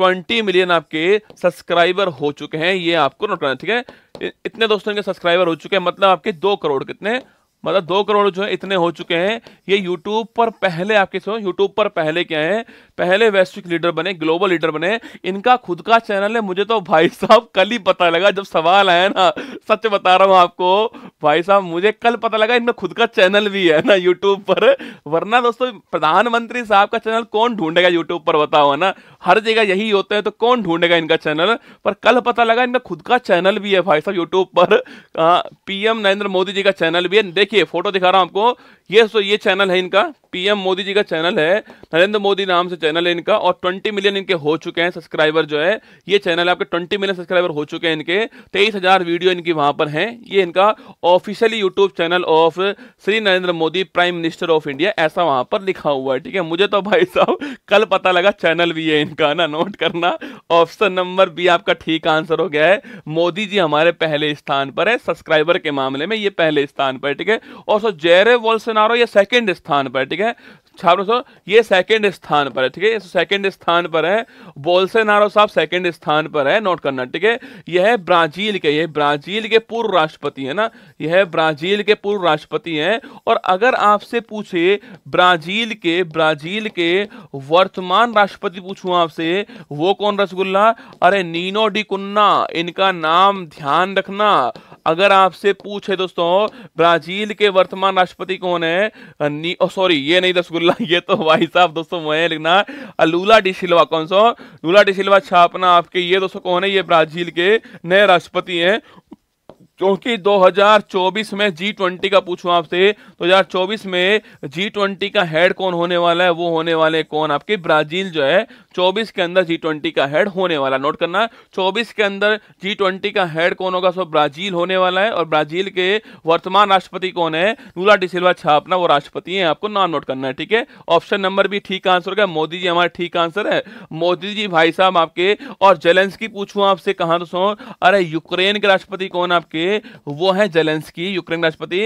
20 मिलियन आपके सब्सक्राइबर हो चुके हैं, ये आपको नोट करना। ठीक है, इतने दोस्तों के सब्सक्राइबर हो चुके हैं, मतलब आपके 2 करोड़, कितने? मतलब 2 करोड़ जो है इतने हो चुके हैं। ये यूट्यूब पर पहले आपके, यूट्यूब पर पहले क्या है? पहले वैश्विक लीडर बने, ग्लोबल लीडर बने। इनका खुद का चैनल है, मुझे तो भाई साहब कल ही पता लगा जब सवाल आया ना, सच बता रहा हूँ आपको भाई साहब, मुझे कल पता लगा इनमें खुद का चैनल भी है ना यूट्यूब पर, वरना दोस्तों प्रधानमंत्री साहब का चैनल कौन ढूंढेगा यूट्यूब पर, बताओ ना, हर जगह यही होते हैं तो कौन ढूंढेगा इनका चैनल। पर कल पता लगा इनका खुद का चैनल भी है भाई साहब यूट्यूब पर, पीएम नरेंद्र मोदी जी का चैनल भी है। देखिए फोटो दिखा रहा हूं आपको, ये सो ये चैनल है इनका, पीएम मोदी जी का चैनल है, नरेंद्र मोदी नाम से चैनल है इनका। और 20 मिलियन इनके हो चुके हैं सब्सक्राइबर जो है, ये चैनल आपके 20 मिलियन सब्सक्राइबर हो चुके हैं इनके, 23,000 वीडियो इनकी वहां पर हैं। ये इनका officially YouTube channel of Shri Narendra Modi prime minister of India, ऐसा वहां पर लिखा हुआ है। ठीक है, मुझे तो भाई साहब कल पता लगा चैनल भी है इनका ना, नोट करना। ऑप्शन नंबर बी आपका ठीक आंसर हो गया है, मोदी जी हमारे पहले स्थान पर है सब्सक्राइबर के मामले में, ये पहले स्थान पर। ठीक है, और सो जेरे बोल्सोनारो ये सेकंड स्थान पर। ठीक है छात्रों, सो ये सेकंड स्थान पर है। ठीक है, सेकंड स्थान पर है बोल्सोनारो साहब, सेकंड स्थान पर है, नोट करना। ठीक है, यह है ब्राजील के, यह ब्राजील के पूर्व राष्ट्रपति है ना, यह ब्राजील के पूर्व राष्ट्रपति हैं। और अगर आपसे पूछे ब्राजील के, ब्राजील के वर्तमान राष्ट्रपति पूछूं आपसे वो कौन? रसगुल्ला, अरे नीनो डी कुन्ना, इनका नाम ध्यान रखना। अगर आपसे पूछे दोस्तों ब्राजील के वर्तमान राष्ट्रपति कौन है? सॉरी ये नहीं रसगुल्ला, ये तो भाई साहब दोस्तों मैं लिखना लूला डी सिल्वा, कौन सा? लूला डी सिल्वा छापना आपके, ये दोस्तों कौन है? ये ब्राजील के नए राष्ट्रपति हैं, क्योंकि 2024 में G20 का पूछूं आपसे, 2024 में G20 का हेड कौन होने वाला है? वो होने वाले कौन? आपके ब्राजील जो है 24 के अंदर G20 का हेड होने वाला, नोट करना, 24 के अंदर G20 का हेड कौन होगा? सो ब्राजील होने वाला है। और ब्राजील के वर्तमान राष्ट्रपति कौन है? लूला डी सिल्वा छापना, वो राष्ट्रपति हैं, आपको नाम नोट करना है। ठीक है, ऑप्शन नंबर भी ठीक आंसर होगा, मोदी जी हमारा ठीक आंसर है, मोदी जी भाई साहब आपके। और जेलेंस्की पूछूं आपसे कहाँ दोस्तों? अरे यूक्रेन के राष्ट्रपति कौन आपके? वो है जेलेंस्की, यूक्रेन राष्ट्रपति।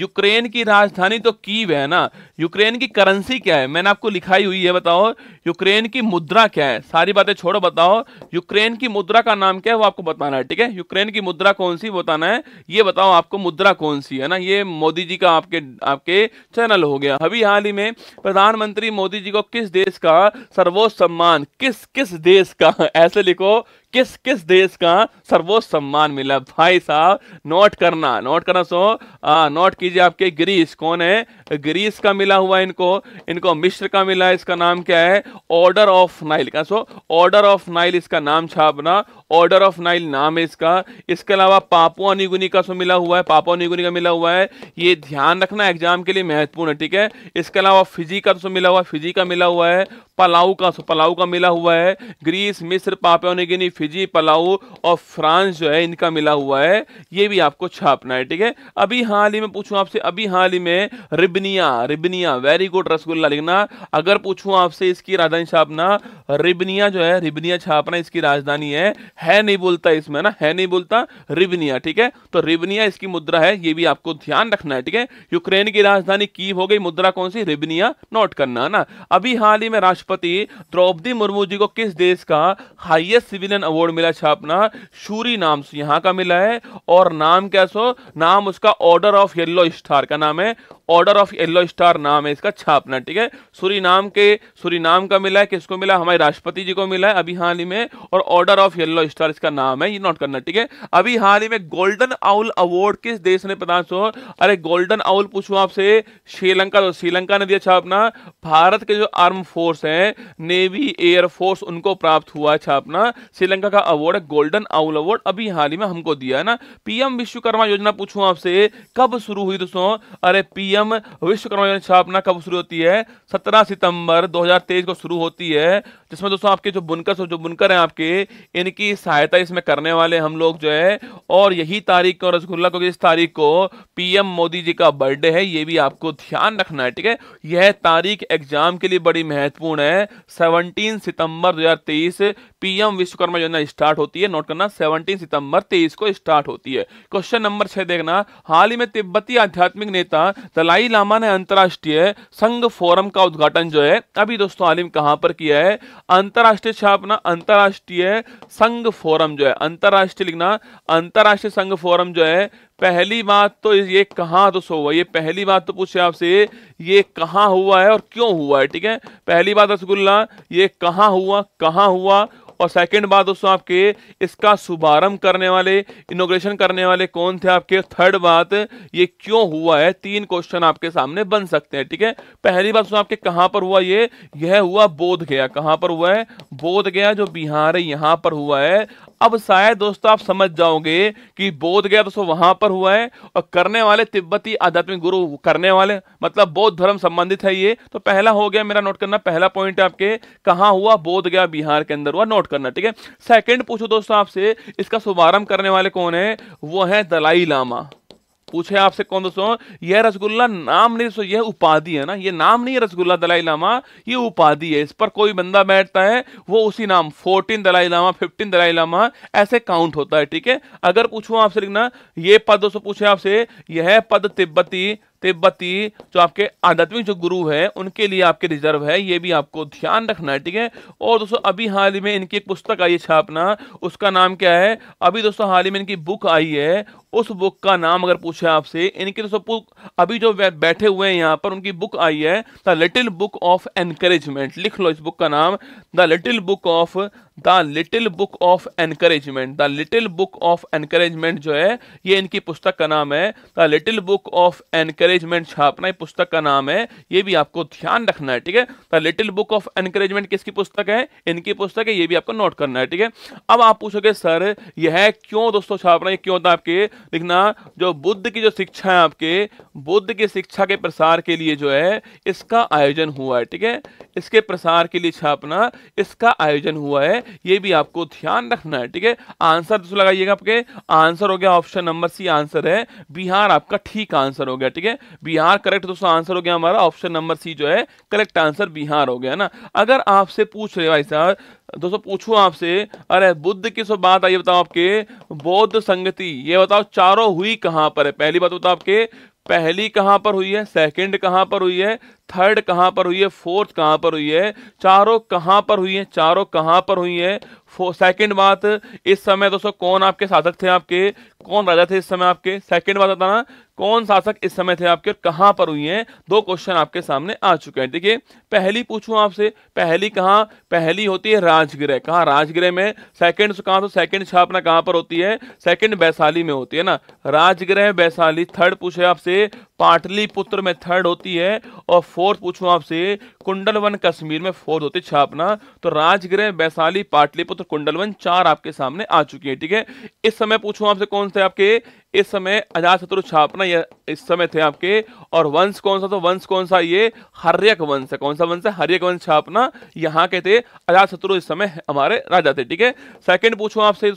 यूक्रेन की राजधानी तो कीव है ना, यूक्रेन की करेंसी क्या है? मैंने आपको लिखाई हुई है, बताओ यूक्रेन की मुद्रा क्या है? सारी बातें छोड़ो, बताओ यूक्रेन की मुद्रा का नाम क्या है? वो आपको बताना है। ठीक है, यूक्रेन की मुद्रा कौन सी बताना है, ये बताओ आपको मुद्रा कौन सी है ना। ये मोदी जी का आपके आपके चैनल हो गया। अभी हाल ही में प्रधानमंत्री मोदी जी को किस देश का सर्वोच्च सम्मान, किस किस देश का, ऐसे लिखो किस किस देश का सर्वोच्च सम्मान मिला। भाई साहब नोट करना नोट कीजिए, आपके ग्रीस, कौन है ग्रीस का मिला हुआ, इनको इनको मिस्र का मिला, इसका नाम क्या है ऑर्डर ऑफ नाइल का। सो ऑर्डर ऑफ नाइल इसका नाम छापना, ऑर्डर ऑफ नाइल नाम है इसका। इसके अलावा पापुआ न्यूगिनी का सो मिला हुआ है, पापुआ न्यूगिनी का मिला हुआ है, ये ध्यान रखना एग्जाम के लिए महत्वपूर्ण है, ठीक है। इसके अलावा फिजी का सो मिला हुआ, फिजी का मिला हुआ है, पलाऊ का सो पलाऊ का मिला हुआ है। ग्रीस, मिस्र, पापुआ न्यूगिनी, फिजी, पलाऊ और फ्रांस जो है इनका मिला हुआ है, ये भी आपको छापना है, ठीक है। अभी हाल ही में पूछूं आपसे, अभी हाल ही में रिबनिया, वेरी गुड रसगुल्ला लिखना। अगर पूछूं आपसे इसकी राजधानी छापना, रिबनिया जो है रिबनिया छापना, इसकी राजधानी है नहीं बोलता इसमें ना, है नहीं बोलता रिबनिया, ठीक है। तो रिबनिया इसकी मुद्रा है, ये भी आपको ध्यान रखना है, ठीक है। यूक्रेन की राजधानी कीव हो गई, मुद्रा कौन सी रिबनिया, नोट करना है ना। अभी हाल ही में राष्ट्रपति द्रौपदी मुर्मू जी को किस देश का हाईएस्ट सिविलियन अवार्ड मिला छापना, शूरी नाम से यहाँ का मिला है और नाम क्या सो नाम उसका ऑर्डर ऑफ येलो स्टार का नाम है, ऑर्डर ऑफ येलो स्टार नाम है इसका, छापना, ठीक है। सूरीनाम का मिला है, किसको मिला, हमारे राष्ट्रपति जी को मिला है अभी हाल ही में, और ऑर्डर ऑफ येलो स्टार इसका नाम है, ये नोट करना, ठीक है। अभी हाल ही में गोल्डन आउल अवार्ड किस देश ने प्रदान हो, अरे गोल्डन आउल पूछूं आपसे श्रीलंका, तो श्रीलंका ने दिया छापना। भारत के जो आर्म फोर्स है, नेवी, एयरफोर्स, उनको प्राप्त हुआ है छापना, श्रीलंका का अवार्ड है गोल्डन आउल अवार्ड, अभी हाल ही में हमको दिया है ना। पीएम विश्वकर्मा योजना पूछूं आपसे कब शुरू हुई दोस्तों, अरे पीएम विश्वकर्मा योजना छापना कब शुरू होती है, 17 सितंबर 2023 को शुरू होती है, जिसमें दोस्तों आपके जो बुनकर हैं आपके, इनकी सहायता इसमें करने वाले हम लोग जो है, और यही तारीख को रसगुल्ला को इस तारीख को पीएम मोदी जी का बर्थडे है, ये भी आपको ध्यान रखना है, ठीक है। यह तारीख एग्जाम के लिए बड़ी महत्वपूर्ण है, 17 सितंबर 2023 पीएम विश्वकर्मा योजना स्टार्ट होती है, नोट करना 17 सितंबर 2023 को स्टार्ट होती है। क्वेश्चन नंबर 6 देखना, हाल ही में तिब्बती आध्यात्मिक नेता दलाई लामा ने अंतरराष्ट्रीय संघ फोरम का उद्घाटन जो है अभी दोस्तों आलिम कहां पर किया है, अंतरराष्ट्रीय छापना अंतरराष्ट्रीय संघ फोरम जो है, अंतरराष्ट्रीय लिखना अंतरराष्ट्रीय संघ फोरम जो है। पहली बात तो ये कहाँ दोस्तों हुआ, ये पहली बात तो पूछे आपसे ये कहाँ हुआ है और क्यों हुआ है, ठीक है। पहली बात रसगुल्ला ये कहाँ हुआ और सेकंड बात दोस्तों आपके इसका शुभारंभ करने वाले, इनोग्रेशन करने वाले कौन थे आपके, थर्ड बात ये क्यों हुआ है, तीन क्वेश्चन आपके सामने बन सकते हैं, ठीक है। पहली बात दोस्तों आपके कहाँ पर हुआ, यह हुआ बोध गया, कहाँ पर हुआ है बोध गया जो बिहार है, यहाँ पर हुआ है। अब शायद दोस्तों आप समझ जाओगे कि बोध गया दोस्तों वहां पर हुआ है और करने वाले तिब्बती आध्यात्मिक गुरु, करने वाले मतलब बौद्ध धर्म संबंधित है ये, तो पहला हो गया मेरा, नोट करना पहला पॉइंट आपके कहाँ हुआ बोध गया बिहार के अंदर हुआ, नोट करना, ठीक है। सेकंड पूछो दोस्तों आपसे इसका शुभारंभ करने वाले कौन है, वो है दलाई लामा, पूछे आपसे कौन दोस्तों, यह रसगुल्ला नाम नहीं दोस्तों, यह उपाधि है ना, ये नाम नहीं है रसगुल्ला दलाई लामा, ये उपाधि है, इस पर कोई बंदा बैठता है वो उसी नाम 14 दलाई लामा, 15 दलाई लामा ऐसे काउंट होता है, ठीक है। अगर पूछूं आपसे लिखना ये पद दोस्तों पूछे आपसे, यह पद तिब्बती जो आपके आध्यात्मिक जो गुरु हैं उनके लिए आपके रिजर्व है, ये भी आपको ध्यान रखना है, ठीक है। और दोस्तों अभी हाल ही में इनकी एक पुस्तक आई है छापना, उसका नाम क्या है, अभी दोस्तों हाल ही में इनकी बुक आई है, उस बुक का नाम अगर पूछे आपसे, इनकी दोस्तों अभी जो बैठे हुए हैं यहाँ पर उनकी बुक आई है the little book of encouragement, लिख लो इस बुक का नाम the little book of encouragement, the little book of encouragement जो है ये इनकी पुस्तक का नाम है, the little book of encouragement छापना, ये पुस्तक का नाम है, ये भी आपको ध्यान रखना है, ठीक है। The little book of encouragement किसकी पुस्तक है, इनकी पुस्तक है, ये भी आपको नोट करना है, ठीक है। अब आप पूछोगे सर यह क्यों दोस्तों छापना, ये क्यों होता है आपके, लिखना जो बुद्ध की जो शिक्षा है आपके, बुद्ध की शिक्षा के प्रसार के लिए जो है इसका आयोजन हुआ है, ठीक है, इसके प्रसार के लिए छापना इसका आयोजन हुआ है, ये भी आपको ध्यान रखना है, ठीक है। आंसर दोस्तों लगाइएगा आपके, आंसर हो गया ऑप्शन नंबर सी आंसर है, बिहार आपका ठीक आंसर हो गया, ठीक है। बिहार करेक्ट दोस्तों आंसर हो गया हमारा, ऑप्शन नंबर सी जो है करेक्ट आंसर बिहार हो गया ना। अगर आपसे पूछ रहे भाई साहब दोस्तों पूछूं आपसे, अरे बुद्ध की सो बात आई बताओ आपके, बौद्ध संगति ये बताओ चारों हुई कहां पर है, पहली बात बताओ आपके पहली कहां पर हुई है, सेकंड कहां पर हुई है, थर्ड कहां पर हुई है, फोर्थ कहां पर हुई है, चारों कहां पर हुई है, सेकंड बात इस समय दोस्तों कौन आपके साधक थे आपके, कौन राजा थे इस समय आपके। सेकंड बात बताना कौन शासक इस समय थे आपके और कहां पर हुई हैं। दो क्वेश्चन आपके सामने आ चुके हैं। देखिए पहली पूछूं आपसे, पहली कहां, पहली होती है राजगृह। कहां? राजगृह में। सेकंड कहां, तो सेकंड स्थापना कहां पर होती है? सेकंड वैशाली में होती है ना, राजगृह वैशाली। थर्ड पूछे आपसे पाटलिपुत्र में थर्ड होती है, और फोर्थ पूछूं आपसे कुंडलवन कश्मीर में फोर्थ होती है स्थापना। तो राजगृह, वैशाली, पाटलिपुत्र, कुंडलवन, चार आपके सामने आ चुकी है। ठीक है, इस समय पूछूं आपसे कौन से आपके इस समय अजातशत्रु छापना इस समय थे आपके, और वंश कौन सा, तो वंश कौन सा, ये हर्यक वंश है। कौन सा वंश है? हर्यक वंश छापना यहाँ के थे अजातशत्रु, इस समय हमारे राजा थे। ठीक है, सेकंड पूछूं आपसे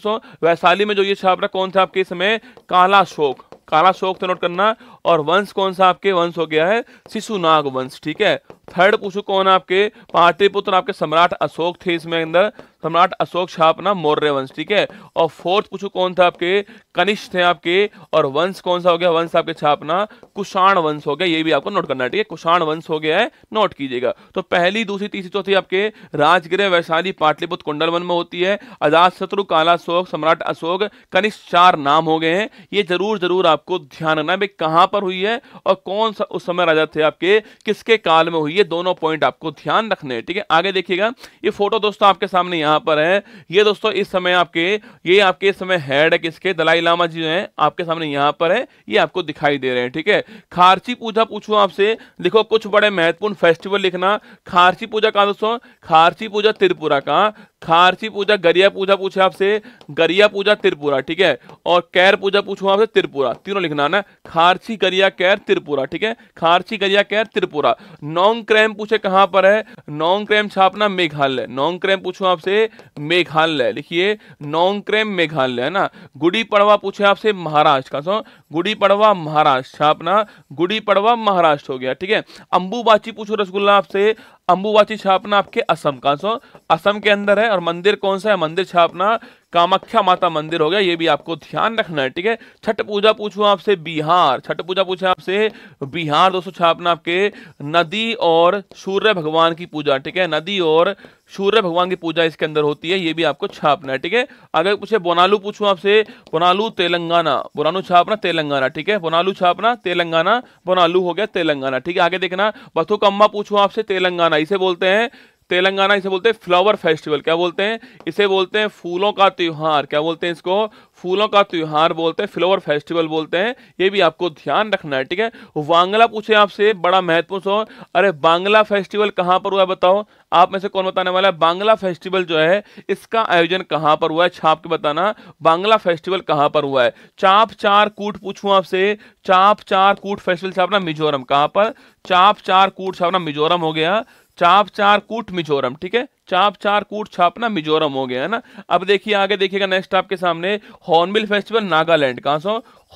वैशाली में जो ये छापना कौन था आपके इस समय? कालाशोक, कालाशोक तो नोट करना। और वंश कौन सा आपके? वंश हो गया है शिशुनाग वंश। ठीक है, थर्ड पूछू कौन आपके? पाटलिपुत्र आपके सम्राट अशोक थे, इसमें अंदर सम्राट अशोक छापना मौर्य वंश। ठीक है, और फोर्थ पूछू कौन था आपके? कनिष्ठ थे आपके, और वंश कौन सा हो गया? वंश आपके छापना कुषाण वंश हो गया। ये भी आपको नोट करना है। ठीक है, कुषाण वंश हो गया है, नोट कीजिएगा। तो पहली, दूसरी, तीसरी, चौथी आपके राजगृह, वैशाली, पाटलिपुत्र, कुंडलवन में होती है। अजातशत्रु, कालाशोक, सम्राट अशोक, कनिष्ठ, चार नाम हो गए हैं। ये जरूर जरूर आपको ध्यान रखना है कहां पर हुई है और कौन सा उस समय राजा थे आपके, किसके काल में हुई है। दोनों पॉइंट आपको ध्यान रखने हैं। ठीक है, आगे देखिएगा। ये फोटो दोस्तों आपके सामने यहां पर है। ये दोस्तों इस समय आपके, ये आपके इस समय हेड है किसके? दलाई लामा जी हैं आपके सामने यहां पर है, ये आपको दिखाई दे रहे हैं। ठीक है, खारची पूजा पूछूं आपसे, लिखो कुछ बड़े महत्वपूर्ण फेस्टिवल लिखना। खारची पूजा कहां दोस्तों? खारची पूजा त्रिपुरा का। खारची पूजा, गरिया पूजा पूछे आपसे, गरिया पूजा त्रिपुरा। ठीक है, और कैर पूजा पूछूं आपसे, त्रिपुरा। तीनों लिखना ना, खारची, गरिया, कैर, त्रिपुरा। ठीक है, खारची, गरिया, कैर, त्रिपुरा। नोंगक्रेम पूछे कहां पर है? नोंगक्रेम छापना मेघालय। नोंगक्रेम पूछूं आपसे, मेघालय लिखिए, नोंगक्रेम मेघालय है ना। गुड़ी पड़वा पूछे आपसे, महाराष्ट्र का। गुड़ी पड़वा महाराष्ट्र छापना, गुड़ी पड़वा महाराष्ट्र हो गया। ठीक है, अंबुबाची पूछो रसगुल्ला आपसे, अंबुबाची छापना आपके असम का। सो असम के अंदर है, और मंदिर कौन सा है? मंदिर छापना कामाख्या माता मंदिर हो गया। ये भी आपको ध्यान रखना है। ठीक है, छठ पूजा पूछूं आपसे बिहार। छठ पूजा पूछे आपसे बिहार दोस्तों छापना आपके नदी और सूर्य भगवान की पूजा। ठीक है, नदी और सूर्य भगवान की पूजा इसके अंदर होती है, ये भी आपको छापना है। ठीक है, अगर पूछे बोनालू पूछूं आपसे, बोनालू तेलंगाना। बोनालू छापना तेलंगाना। ठीक है, बोनालू छापना तेलंगाना, बोनालू हो गया तेलंगाना। ठीक है, आगे देखना बथुकम्मा पूछूं आपसे, तेलंगाना। इसे बोलते हैं तेलंगाना, इसे बोलते हैं फ्लावर फेस्टिवल। क्या बोलते हैं? इसे बोलते हैं फूलों का त्योहार। क्या बोलते हैं इसको? फूलों का त्योहार बोलते हैं, फ्लावर फेस्टिवल बोलते हैं। ये भी आपको ध्यान रखना है। ठीक है, वांगला पूछे आपसे, बड़ा महत्वपूर्ण। अरे बांग्ला फेस्टिवल कहां पर हुआ बताओ? आप में से कौन बताने वाला है? बांग्ला फेस्टिवल जो है इसका आयोजन कहां पर हुआ है? छाप के बताना, बांग्ला फेस्टिवल कहां पर हुआ है। चाप चार कूट पूछूं आपसे, चाप चार कूट फेस्टिवल छापना मिजोरम। कहां पर? चाप चार कूट छापना मिजोरम हो गया। चाप चार कूट मिजोरम। ठीक है, चाप चार कूट छापना मिजोरम हो गया है ना। अब देखिए आगे देखिएगा, नेक्स्ट आपके सामने हॉर्नबिल फेस्टिवल नागालैंड। कहाँ से?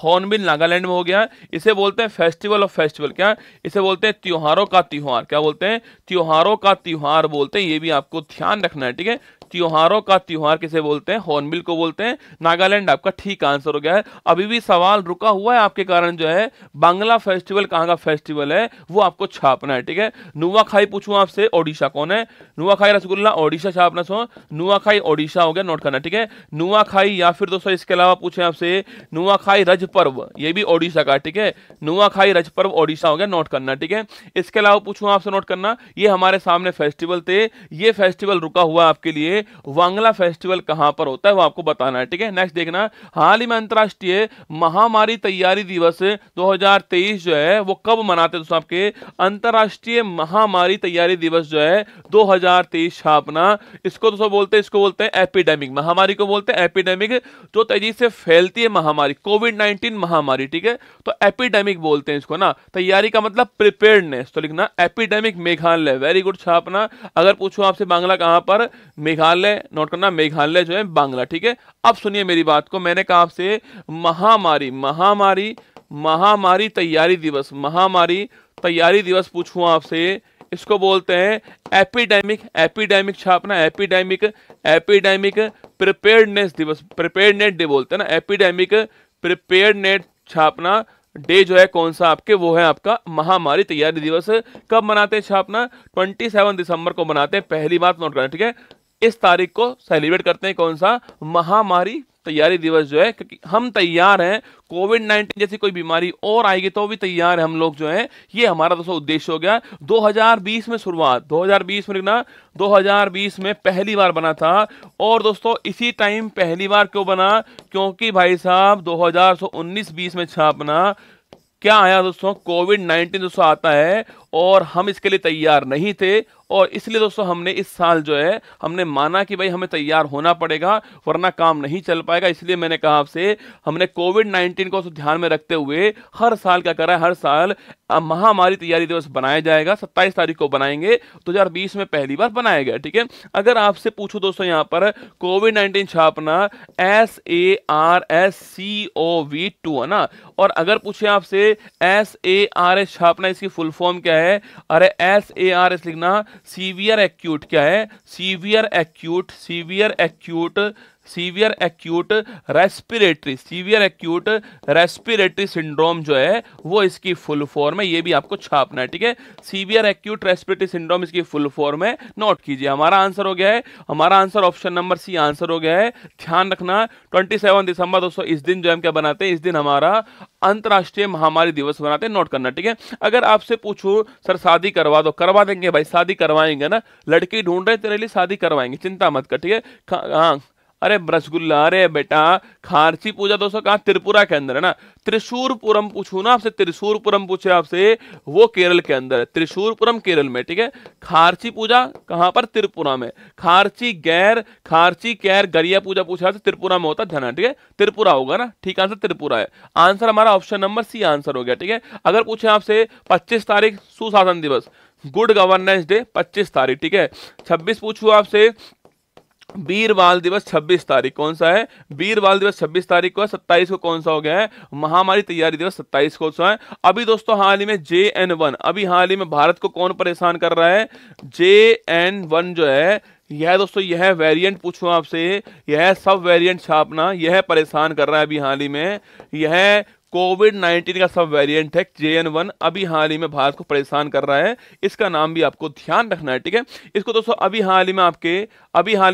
हॉर्नबिल नागालैंड में हो गया। इसे बोलते हैं फेस्टिवल ऑफ फेस्टिवल। क्या? इसे बोलते हैं त्योहारों का त्योहार। क्या बोलते हैं? त्योहारों का त्योहार बोलते हैं। ये भी आपको ध्यान रखना है। ठीक है, त्योहारों का त्योहार किसे बोलते हैं? हॉर्नबिल को बोलते हैं। नागालैंड आपका ठीक आंसर हो गया है। अभी भी सवाल रुका हुआ है आपके कारण जो है, बांग्ला फेस्टिवल कहाँ का फेस्टिवल है वो आपको छापना है। ठीक है, नुआखाई पूछूं आपसे, ओडिशा। कौन है? नुआखाई रसगुल्ला, ओडिशा छापना। सो नुआखाई ओडिशा हो गया, नोट करना। ठीक है, नुआखाई, या फिर दोस्तों इसके अलावा पूछे आपसे नुआखाई रज पर्व, ये भी ओडिशा का। ठीक है, नुआखाई रज पर्व ओडिशा हो गया, नोट करना। ठीक है, इसके अलावा पूछूं आपसे, नोट करना, ये हमारे सामने फेस्टिवल थे। ये फेस्टिवल रुका हुआ आपके लिए। वांगला फेस्टिवल कहां पर होता है वो आपको बताना है। ठीक है, नेक्स्ट देखना, हाल ही में अंतरराष्ट्रीय महामारी तैयारी दिवस 2023 जो है वो कब मनाते हैं दोस्तों आपके? अंतरराष्ट्रीय महामारी तैयारी दिवस जो है 2023 छापना। इसको दोस्तों बोलते हैं, इसको बोलते हैं एपिडेमिक। महामारी को बोलते हैं एपिडेमिक, जो तेजी से फैलती है महामारी, कोविड-19 महामारी। ठीक है, तो एपिडेमिक बोलते हैं इसको ना। तैयारी का मतलब प्रिपेयर्डनेस, तो लिखना एपिडेमिक मेघालय, वेरी गुड छापना। अगर पूछूं आपसे बांग्ला कहां पर? मेघालय, नोट करना, मेघालय जो है बांग्ला। ठीक है, अब सुनिए मेरी बात को, मैंने कहा आपसे महामारी, महामारी, महामारी तैयारी दिवस, महामारी तैयारी दिवस पूछूं आपसे, इसको बोलते हैं एपिडेमिक। एपिडेमिक छापना, एपिडेमिक, एपिडेमिक प्रिपेयर्डनेस दिवस, प्रिपेयर्डनेस डे बोलते हैं ना, एपिडेमिक प्रिपेयर्डनेस छापना डे जो है कौन सा आपके, वो है आपका महामारी तैयारी दिवस। कब मनाते हैं छापना? 27 दिसंबर को मनाते हैं। पहली बात नोट करना। ठीक है, इस तारीख को सेलिब्रेट करते हैं कौन सा? महामारी तैयारी दिवस जो है, क्योंकि हम तैयार हैं कोविड-19 जैसी कोई बीमारी और आएगी तो भी तैयार है हम लोग जो है। ये हमारा दोस्तों उद्देश्य हो गया। 2020 में शुरुआत, 2020 में लिखना, 2020 में पहली बार बना था। और दोस्तों इसी टाइम पहली बार क्यों बना, क्योंकि भाई साहब 2019-20 में छापना क्या आया दोस्तों, कोविड-19 दोस्तों आता है और हम इसके लिए तैयार नहीं थे। और इसलिए दोस्तों हमने इस साल जो है हमने माना कि भाई हमें तैयार होना पड़ेगा वरना काम नहीं चल पाएगा। इसलिए मैंने कहा आपसे, हमने कोविड-19 को ध्यान में रखते हुए हर साल क्या करा है, हर साल महामारी तैयारी दिवस बनाया जाएगा। 27 तारीख को बनाएंगे, 2020 में पहली बार बनाया गया। ठीक है, अगर आपसे पूछो दोस्तों यहाँ पर कोविड-19 छापना SARS-CoV-2 है ना, और अगर पूछे आपसे SARS छापना इसकी फुल फॉर्म क्या है, अरे SARS लिखना सीवियर एक्यूट, क्या है severe acute respiratory, severe acute respiratory syndrome जो है वो इसकी फुल फॉर्म है। ये भी आपको छापना है, ठीक है, सीवियर एक्यूट रेस्पिरेटरी सिंड्रोम इसकी फुल फॉर्म है। नोट कीजिए, हमारा आंसर हो गया है, हमारा answer option number C answer हो गया है। ध्यान रखना 27 दिसंबर दोस्तों इस दिन जो हम क्या बनाते हैं, इस दिन हमारा अंतर्राष्ट्रीय महामारी दिवस बनाते हैं, नोट करना। ठीक है, अगर आपसे पूछूं सर शादी करवा दो, करवा देंगे भाई, शादी करवाएंगे ना, लड़की ढूंढ रहे तेरे लिए शादी करवाएंगे, चिंता मत कर। ठीक है, हाँ अरे रसगुल्ला, अरे बेटा खारची पूजा दोस्तों कहाँ, त्रिपुरा के अंदर है ना। त्रिशूरपुरम पूछू ना आपसे, त्रिशूरपुरम पूछे आपसे वो केरल के अंदर है, त्रिशूरपुरम केरल में। ठीक है, खारची पूजा कहाँ पर, त्रिपुरा में। खारची गैर गरिया पूजा पूछा आपसे, त्रिपुरा में होता है धना। ठीक है, त्रिपुरा होगा ना, ठीक आंसर त्रिपुरा है। आंसर हमारा ऑप्शन नंबर सी आंसर हो गया। ठीक है, अगर पूछे आपसे 25 तारीख सुशासन दिवस, गुड गवर्नेंस डे 25 तारीख। ठीक है, 26 पूछू आपसे वीर बाल दिवस 26 तारीख कौन सा है, वीर बाल दिवस 26 तारीख को है। 27 को कौन सा हो गया है, महामारी तैयारी दिवस 27 कौन सा है। अभी दोस्तों हाल ही में JN1, अभी हाल ही में भारत को कौन परेशान कर रहा है, JN1 जो है यह दोस्तों, यह वेरिएंट पूछूं आपसे, यह सब वेरिएंट छापना, यह परेशान कर रहा है अभी हाल ही में। यह कोविड-19 का सब वेरिएंट है JN1, अभी हाल ही में भारत को परेशान कर रहा है। इसका नाम भी आपको ध्यान रखना है। ठीक है, इसको दोस्तों अभी हाल ही में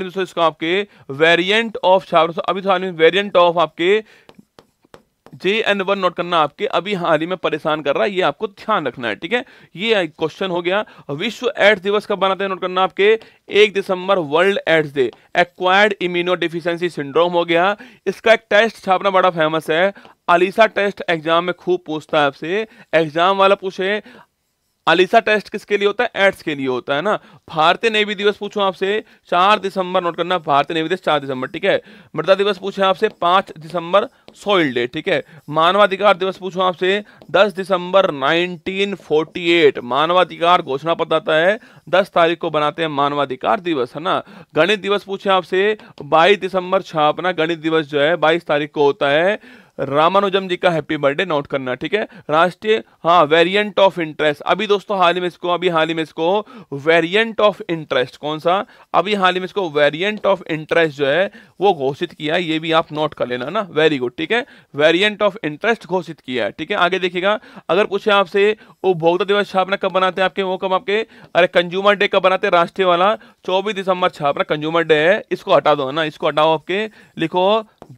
दोस्तों इसको आपके वेरिएंट ऑफ छाप, अभी हाल में वेरिएंट ऑफ आपके JN1, नोट करना, आपके अभी हाल ही में परेशान कर रहा है, ये आपको ध्यान रखना है। ठीक है, ये क्वेश्चन हो गया। विश्व एड्स दिवस कब बनाते हैं, नोट करना आपके 1 दिसंबर, world AIDS day. Acquired immuno deficiency syndrome हो गया, इसका एक टेस्ट छापना बड़ा फेमस है, अलीसा टेस्ट एग्जाम में खूब पूछता है आपसे, एग्जाम वाला पूछे। अलीसा टेस्ट किसके लिए होता है, एड्स के लिए होता है ना। भारतीय नेवी दिवस पूछूं आपसे 4 दिसंबर, नोट करना, भारतीय नेवी दिवस 4 दिसंबर। ठीक है, मृदा दिवस पूछे आपसे 5 दिसंबर, सॉइल डे। ठीक है, मानवाधिकार दिवस पूछूं आपसे 10 दिसंबर 1948, मानवाधिकार घोषणा पत्र आता है, 10 तारीख को बनाते हैं मानवाधिकार दिवस, है ना। गणित दिवस पूछे आपसे 22 दिसंबर छापना, गणित दिवस जो है 22 तारीख को होता है। रामानुजम जी का हैप्पी बर्थडे, नोट करना। ठीक है, राष्ट्रीय हाँ वेरिएंट ऑफ इंटरेस्ट, अभी दोस्तों हाल ही में इसको, अभी हाल ही में इसको वेरिएंट ऑफ इंटरेस्ट कौन सा, अभी हाल ही में इसको वेरिएंट ऑफ इंटरेस्ट जो है वो घोषित किया है, ये भी आप नोट कर लेना ना, वेरी गुड। ठीक है, वेरिएंट ऑफ इंटरेस्ट घोषित किया है। ठीक है, आगे देखिएगा, अगर पूछे आपसे उपभोक्ता दिवस छापना कब बनाते हैं आपके, वो कब आपके, अरे कंज्यूमर डे कब बनाते हैं, राष्ट्रीय वाला 24 दिसंबर छापना, कंज्यूमर डे है, इसको हटा दो ना, इसको हटाओ आपके, लिखो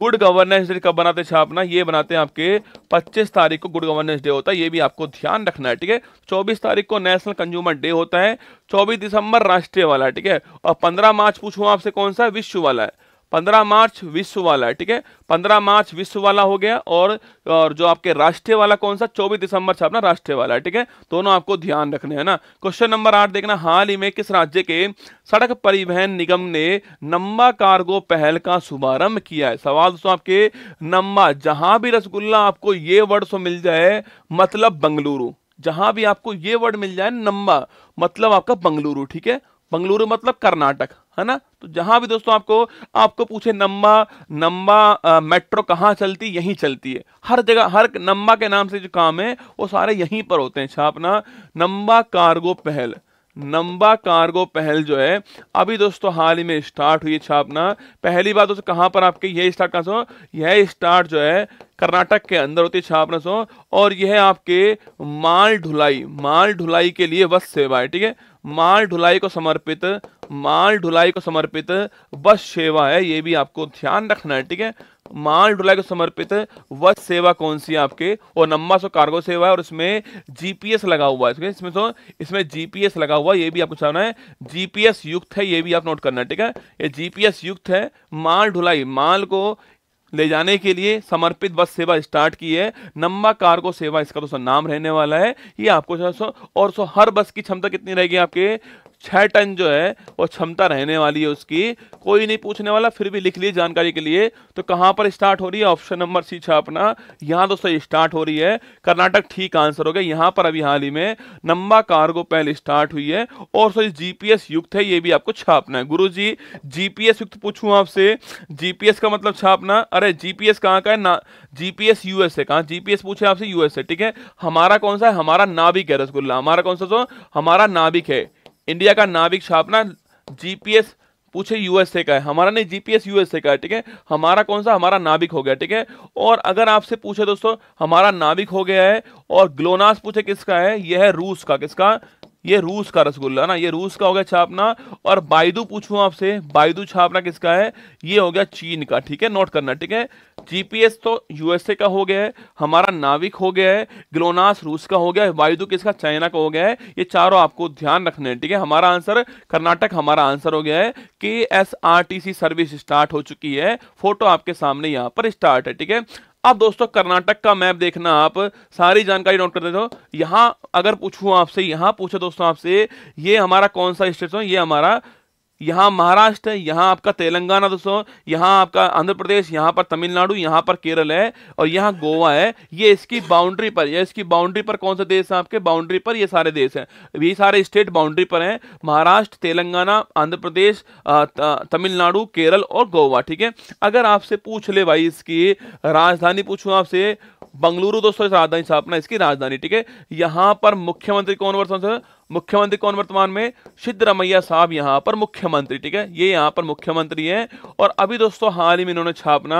गुड गवर्नेंस डे कब बनाते छापना, ये बनाते हैं आपके 25 तारीख को, गुड गवर्नेंस डे होता है, ये भी आपको ध्यान रखना है। ठीक है, 24 तारीख को नेशनल कंज्यूमर डे होता है, 24 दिसंबर राष्ट्रीय वाला है। ठीक है, और 15 मार्च पूछूं आपसे कौन सा है, विश्व वाला है, 15 मार्च विश्व वाला है। ठीक है, 15 मार्च विश्व वाला हो गया, और जो आपके राष्ट्रीय वाला कौन सा, 24 दिसंबर छापना, राष्ट्रीय वाला है। ठीक है, दोनों आपको ध्यान रखने हैं ना। क्वेश्चन नंबर 8 देखना, हाल ही में किस राज्य के सड़क परिवहन निगम ने नंबा कार्गो पहल का शुभारंभ किया है। सवाल दोस्तों आपके नंबा, जहां भी रसगुल्ला आपको ये वर्ड सो मिल जाए मतलब बंगलुरु, जहां भी आपको ये वर्ड मिल जाए नंबा मतलब आपका बंगलुरु। ठीक है, बंगलुरु मतलब कर्नाटक, है ना। तो जहां भी दोस्तों आपको पूछे नंबा मेट्रो कहाँ चलती, यहीं चलती है, हर जगह, हर नंबा के नाम से जो काम है वो सारे यहीं पर होते हैं। छापना नंबा कार्गो पहल, नंबा कार्गो पहल जो है अभी दोस्तों हाल ही में स्टार्ट हुई है। छापना पहली बार दोस्तों कहाँ पर आपके, यह स्टार्ट कहाँ से, यह स्टार्ट जो है कर्नाटक के अंदर होती है 5600 और यह आपके माल ढुलाई के लिए बस सेवा है। ठीक है, माल ढुलाई को समर्पित बस सेवा है, ये भी आपको ध्यान रखना है। ठीक है, माल ढुलाई को समर्पित बस सेवा कौन सी है आपके, और नंबर 100 कार्गो सेवा है और इसमें जीपीएस लगा हुआ है। इसमें जीपीएस लगा हुआ, ये भी आपको जानना है, जीपीएस युक्त है, ये भी आप नोट करना है। ठीक है, ये जीपीएस युक्त है। माल ढुलाई, माल को ले जाने के लिए समर्पित बस सेवा स्टार्ट की है। नंबर कार्गो सेवा इसका तो नाम रहने वाला है। ये आपको 400 हर बस की क्षमता कितनी रहेगी आपके 6 टन जो है वो क्षमता रहने वाली है उसकी। कोई नहीं पूछने वाला, फिर भी लिख लिए जानकारी के लिए। तो कहाँ पर स्टार्ट हो रही है, ऑप्शन नंबर सी छापना, यहाँ दोस्तों स्टार्ट हो रही है। कर्नाटक ठीक आंसर हो गया। यहाँ पर अभी हाल ही में नंबा कार्गो पहले स्टार्ट हुई है और सो जीपीएस युक्त है, ये भी आपको छापना है। गुरु जी जीपीएस युक्त पूछूं आपसे, जीपीएस का मतलब छापना, अरे जीपीएस कहाँ का है ना, जीपीएस यूएस है। कहाँ जीपीएस पूछे आपसे, यूएस है। ठीक है, हमारा कौन सा है, हमारा नाभिक है रसगुल्ला, हमारा कौन सा सो हमारा नाभिक है, इंडिया का नाविक छापना। जीपीएस पूछे यूएसए का है, हमारा नहीं, जीपीएस यूएसए का है। ठीक है, हमारा कौन सा, हमारा नाविक हो गया। ठीक है, और अगर आपसे पूछे दोस्तों हमारा नाविक हो गया है, और ग्लोनास पूछे किसका है, यह है रूस का, किसका, ये रूस का रसगुल्ला ना, ये रूस का हो गया छापना। और बायदू पूछूं आपसे, बायदू छापना किसका है, ये हो गया चीन का। ठीक है, नोट करना। ठीक है, जीपीएस तो यूएसए का हो गया है, हमारा नाविक हो गया है, ग्लोनास रूस का हो गया है, बायदू किसका, चाइना का हो गया है। ये चारों आपको ध्यान रखने हैं। ठीक है, हमारा आंसर कर्नाटक हमारा आंसर हो गया है। KSRTC सर्विस स्टार्ट हो चुकी है, फोटो आपके सामने यहाँ पर स्टार्ट है। ठीक है, अब दोस्तों कर्नाटक का मैप देखना, आप सारी जानकारी नोट कर देते हो। यहाँ अगर पूछूं आपसे, यहाँ पूछे दोस्तों आपसे, ये हमारा कौन सा स्टेट, ये हमारा यहाँ महाराष्ट्र है, यहाँ आपका तेलंगाना दोस्तों, यहाँ आपका आंध्र प्रदेश, यहाँ पर तमिलनाडु, यहाँ पर केरल है और यहाँ गोवा है। ये इसकी बाउंड्री पर, ये इसकी बाउंड्री पर कौन से देश हैं आपके, बाउंड्री पर ये सारे देश हैं, ये सारे स्टेट बाउंड्री पर हैं, महाराष्ट्र, तेलंगाना, आंध्र प्रदेश, तमिलनाडु, केरल और गोवा। ठीक है, अगर आपसे पूछ ले भाई इसकी राजधानी पूछूँ आपसे, बंगलुरु दोस्तों राजधानी स्थापना, इसकी राजधानी। ठीक है, यहाँ पर मुख्यमंत्री कौन वर्तमान, मुख्यमंत्री कौन वर्तमान में, सिद्धरमैया साहब यहाँ पर मुख्यमंत्री। ठीक है, ये यहाँ पर मुख्यमंत्री हैं। और अभी दोस्तों हाल ही में इन्होंने छापना